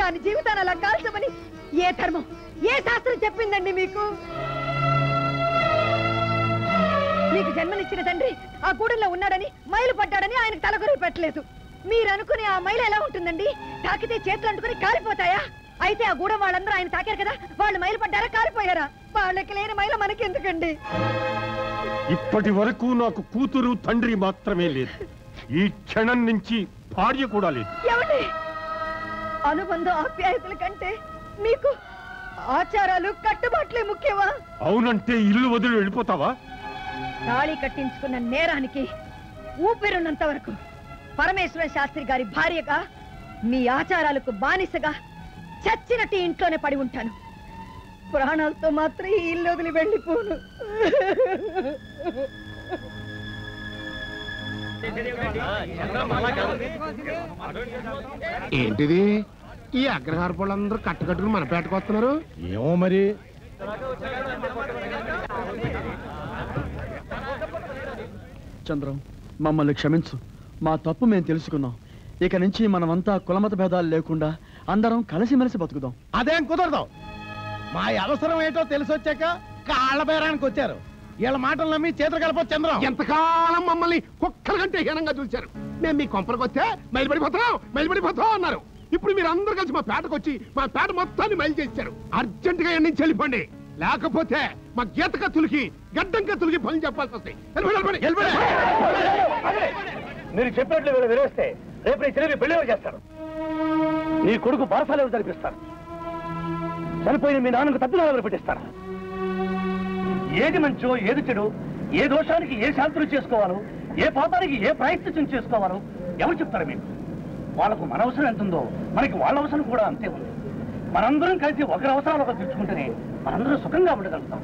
దాని జీవితాన్ని అలా కాల్చమని ఏ ధర్మం, ఏ శాస్త్రం చెప్పిందండి మీకు? మీకు జన్మనిచ్చిన తండ్రి ఆ గూడెంలో ఉన్నాడని, మైలు పడ్డాడని ఆయనకు తలకొరి పెట్టలేదు. మీరనుకునే ఆ మైలు ఎలా ఉంటుందండి? తాకితే చేతులు అంటుకుని కాలిపోతాయా? అయితే ఆ గూడెం వాళ్ళందరూ ఆయన తాకారు కదా, వాళ్ళు మైలు పడ్డారా, కాలిపోయారా? వాళ్ళకి లేని మైలు మనకి ఎందుకండి? ఇప్పటి వరకు నాకు కూతురు తండ్రి మాత్రమే లేదు. ఈ క్షణం నుంచి భార్య కూడా లేదు. ఏమండి, అనుబంధం ఆప్యాయతల కంటే మీకు ఆచారాలు కట్టుబాట్లే ముఖ్యమా? అవునంటే ఇల్లు వదిలి వెళ్ళిపోతావా? తాళి కట్టించుకున్న నేరానికి ఊపిరున్నంత వరకు పరమేశ్వర శాస్త్రి గారి భార్యగా మీ ఆచారాలకు బానిసగా చచ్చినట్టు ఇంట్లోనే పడి ఉంటాను. ప్రాణాలతో మాత్రం ఈ ఇల్లు వదిలి వెళ్ళిపోను. ఏంటిది ఈ అగ్రహారపులందరూ కట్టకట్టును మన పేటకు వస్తున్నారు ఏమో మరి. చంద్రం, మమ్మల్ని క్షమించు, మా తప్పు మేము తెలుసుకున్నాం. ఇక నుంచి మనమంతా కులమత భేదాలు లేకుండా అందరం కలిసిమెలిసి బతుకుదాం. అదేం కుదరదు. మా అవసరం ఏంటో తెలిసొచ్చాక కాళ్ళ బేరానికి వచ్చారు. వీళ్ళ మాటలు నమ్మి చేతులు కలప. చంద్రం, ఎంతకాలం మమ్మల్ని కుక్కల కంటే హీనంగా చూశారు. మేము మీ కొంపలకు వస్తే మైలుపడిపోతాం అన్నారు. ఇప్పుడు మీరు అందరు కలిసి మా పేటకు వచ్చి మా పేట మొత్తాన్ని మైలు చేశారు. అర్జెంట్ గా ఎన్ని చెల్లిపండి, లేకపోతే మా గీత కత్తులకి గడ్డం కత్తులకి పనులు చెప్పాల్సి వస్తాయి. మీరు చెప్పినట్లు విరవేస్తే రేపు చెల్లి పెళ్లి చేస్తారు. నీ కొడుకు బారసాలు ఎవరు జరిపిస్తారు? చనిపోయిన మీ నాన్నకు తద్దునాలు ఎవరు పెట్టిస్తారు? ఏది మంచో ఏది చెడు, ఏ దోషానికి ఏ శాంతులు చేసుకోవాలో, ఏ పాపానికి ఏ ప్రాయశ్చిత్తం చేసుకోవాలో ఎవరు చెప్తారు? మీరు వాళ్ళకు మన అవసరం ఎంత ఉందో మనకి వాళ్ళ అవసరం కూడా అంతే ఉంది. మనందరం కలిసి ఒకరి అవసరాలు ఒకరు తెచ్చుకుంటేనే మనందరం సుఖంగా ఉండగలుగుతాం.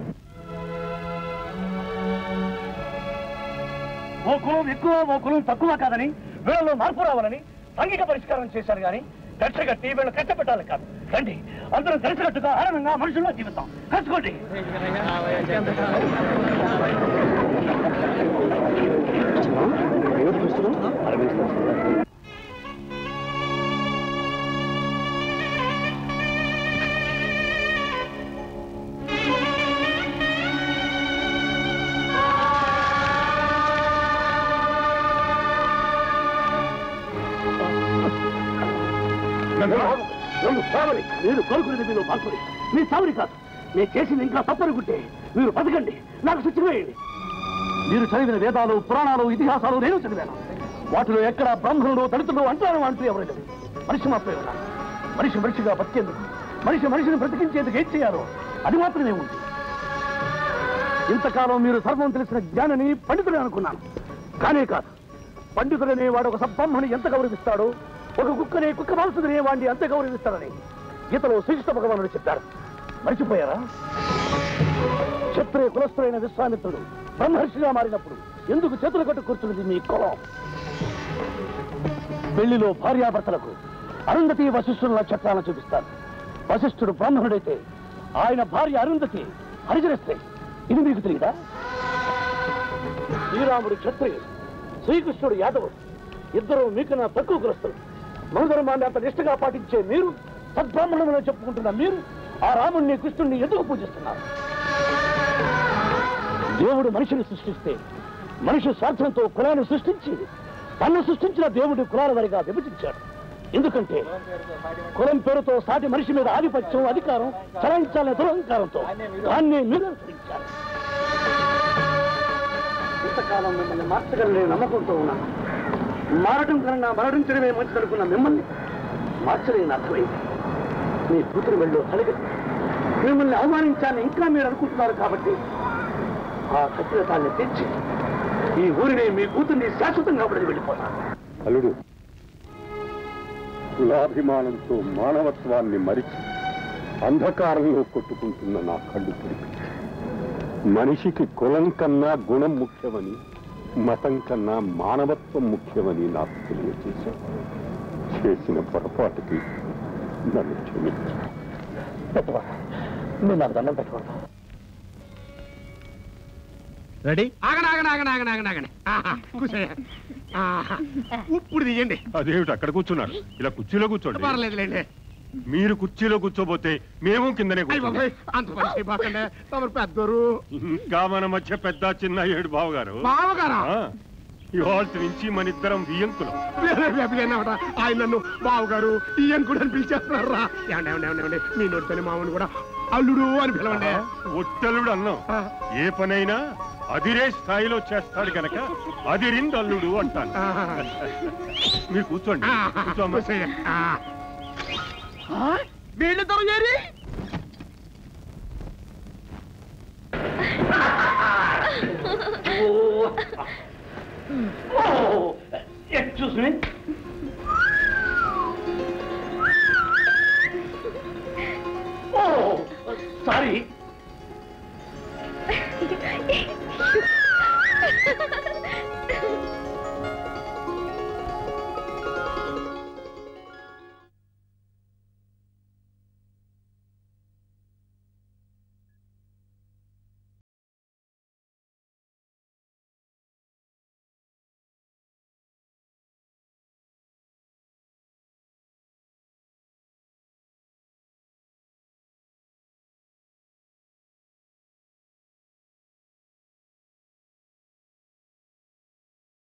ఓ కులం ఎక్కువ ఓ కులం తక్కువ కాదని, వీళ్ళలో మార్పు రావాలని సాంఘిక పరిష్కారం చేశారు. కానీ కట్టగట్టి వీళ్ళు కట్టబెట్టాలి కాదు. రండి, అందరం కలిసికట్టుగా ఆనందంగా మనుషుల్లో జీవితాం. కలుసుకోండి. మీరు కోరుకునేది మీరు మార్పుడి, మీ సావరి కాదు. మీరు చేసింది ఇంకా తప్పనుకుంటే మీరు బతకండి, నాకు శుచివేయండి. మీరు చదివిన వేదాలు, పురాణాలు, ఇతిహాసాలు నేను చదివాను. వాటిలో ఎక్కడ బ్రాహ్మణులు, దళితులు, అంటాను అంటూ ఎవరైనా మనిషి మాత్రమే ఉన్నారు. మనిషి మనిషిగా బతికేందుకు, మనిషి మనిషిని బ్రతికించేందుకు ఏం చేయాలో అది మాత్రమే ఉంది. ఇంతకాలం మీరు సర్వం తెలిసిన జ్ఞానిని, పండితుడే అనుకున్నాను. కానే కాదు. పండితుడనే వాడు ఒక సబ్బ్రాహ్మణి ఎంత గౌరవిస్తాడో, ఒక కుక్కనే కుక్క మాంసుకునే వాడిని అంతే గౌరవిస్తాడని గీతలో శ్రీకృష్ణ భగవానుడు చెప్పారు. మర్చిపోయారా? క్షత్రియ కులస్థులైన విశ్వామిత్రుడు బ్రహ్మర్షిగా మారినప్పుడు ఎందుకు చేతులు కట్టు కూర్చున్నది మీ కులం? పెళ్లిలో భార్యాభర్తలకు అరుంధతి వశిష్ఠుల నక్షత్రాలను చూపిస్తారు. వశిష్ఠుడు బ్రాహ్మణుడైతే ఆయన భార్య అరుంధతి హరిజనిస్తే, ఇది మీకు తెలియదా? శ్రీరాముడు క్షత్రియుడు, శ్రీకృష్ణుడు యాదవుడు, ఇద్దరు మీకన్నా తక్కువ కులస్థులు. మనుధర్మాన్ని అంత నిష్టగా పాటించే మీరు, సద్బ్రాహ్మణంలో చెప్పుకుంటున్న మీరు ఆ రాముణ్ణి, కృష్ణుణ్ణి ఎందుకు పూజిస్తున్నారు? దేవుడు మనిషిని సృష్టిస్తే మనిషి స్వార్థంతో కులాన్ని సృష్టించి, తను సృష్టించిన దేవుడి కులాల వారిగా విభజించాడు. ఎందుకంటే కులం పేరుతో సాటి మనిషి మీద ఆధిపత్యం, అధికారం చలాయించాలనే దురహంకారంతో దాన్ని నిరాకరించాడు. ఇంతకాలం మిమ్మల్ని మార్చగలనే నమ్మకంతో ఉన్నాను. మారడం కన్నా మరణించడమే మంచిదనుకున్న మిమ్మల్ని మార్చలేని అర్థమైంది. మీ కూతురు వెళ్ళి అడగదు. మిమ్మల్ని అవమానించాలని ఇంకా మీరు అనుకుంటున్నారు కాబట్టి ఆ కఠినతాన్ని తెచ్చి ఈ ఊరిని, మీ కూతుర్ని శాశ్వతంగా పడి వెళ్ళిపోతాను. అల్లుడు, కులాభిమానంతో మానవత్వాన్ని మరిచి అంధకారంలో కొట్టుకుంటున్న నా కళ్ళు తెరిపించి, మనిషికి కులం కన్నా గుణం ముఖ్యమని, మతం కన్నా మానవత్వం ముఖ్యమని నాకు తెలియజేశాను. చేసిన పొరపాటుకి నన్ను క్షమించు. రెడీ? ఆగండి. ఇప్పుడు తీయండి. అదేమిటి అక్కడ కూర్చున్నారు? ఇలా కుర్చీలో కూర్చోండి. పర్లేదులేండి. మీరు కుర్చీలో కూర్చోబోతే మేము కిందనే పెద్దరు. ఇంకా మన మధ్య పెద్ద చిన్న ఏడు బావగారు. ఇవాళ నుంచి మన ఇద్దరం వియంకులం. ఆయన నన్ను బావగారు ఈయంకుడు అని పిలిచేస్తున్నారా? మీ నోటితోనే మామూలు కూడా అల్లుడు అని పిలవండి. ఒట్టల్లుడు అన్నాం. ఏ పనైనా అదిరే స్థాయిలో చేస్తాడు కనుక అదిరింది అల్లుడు అంటాను. మీరు కూర్చోండి. వీళ్ళిద్దరు Excuse me.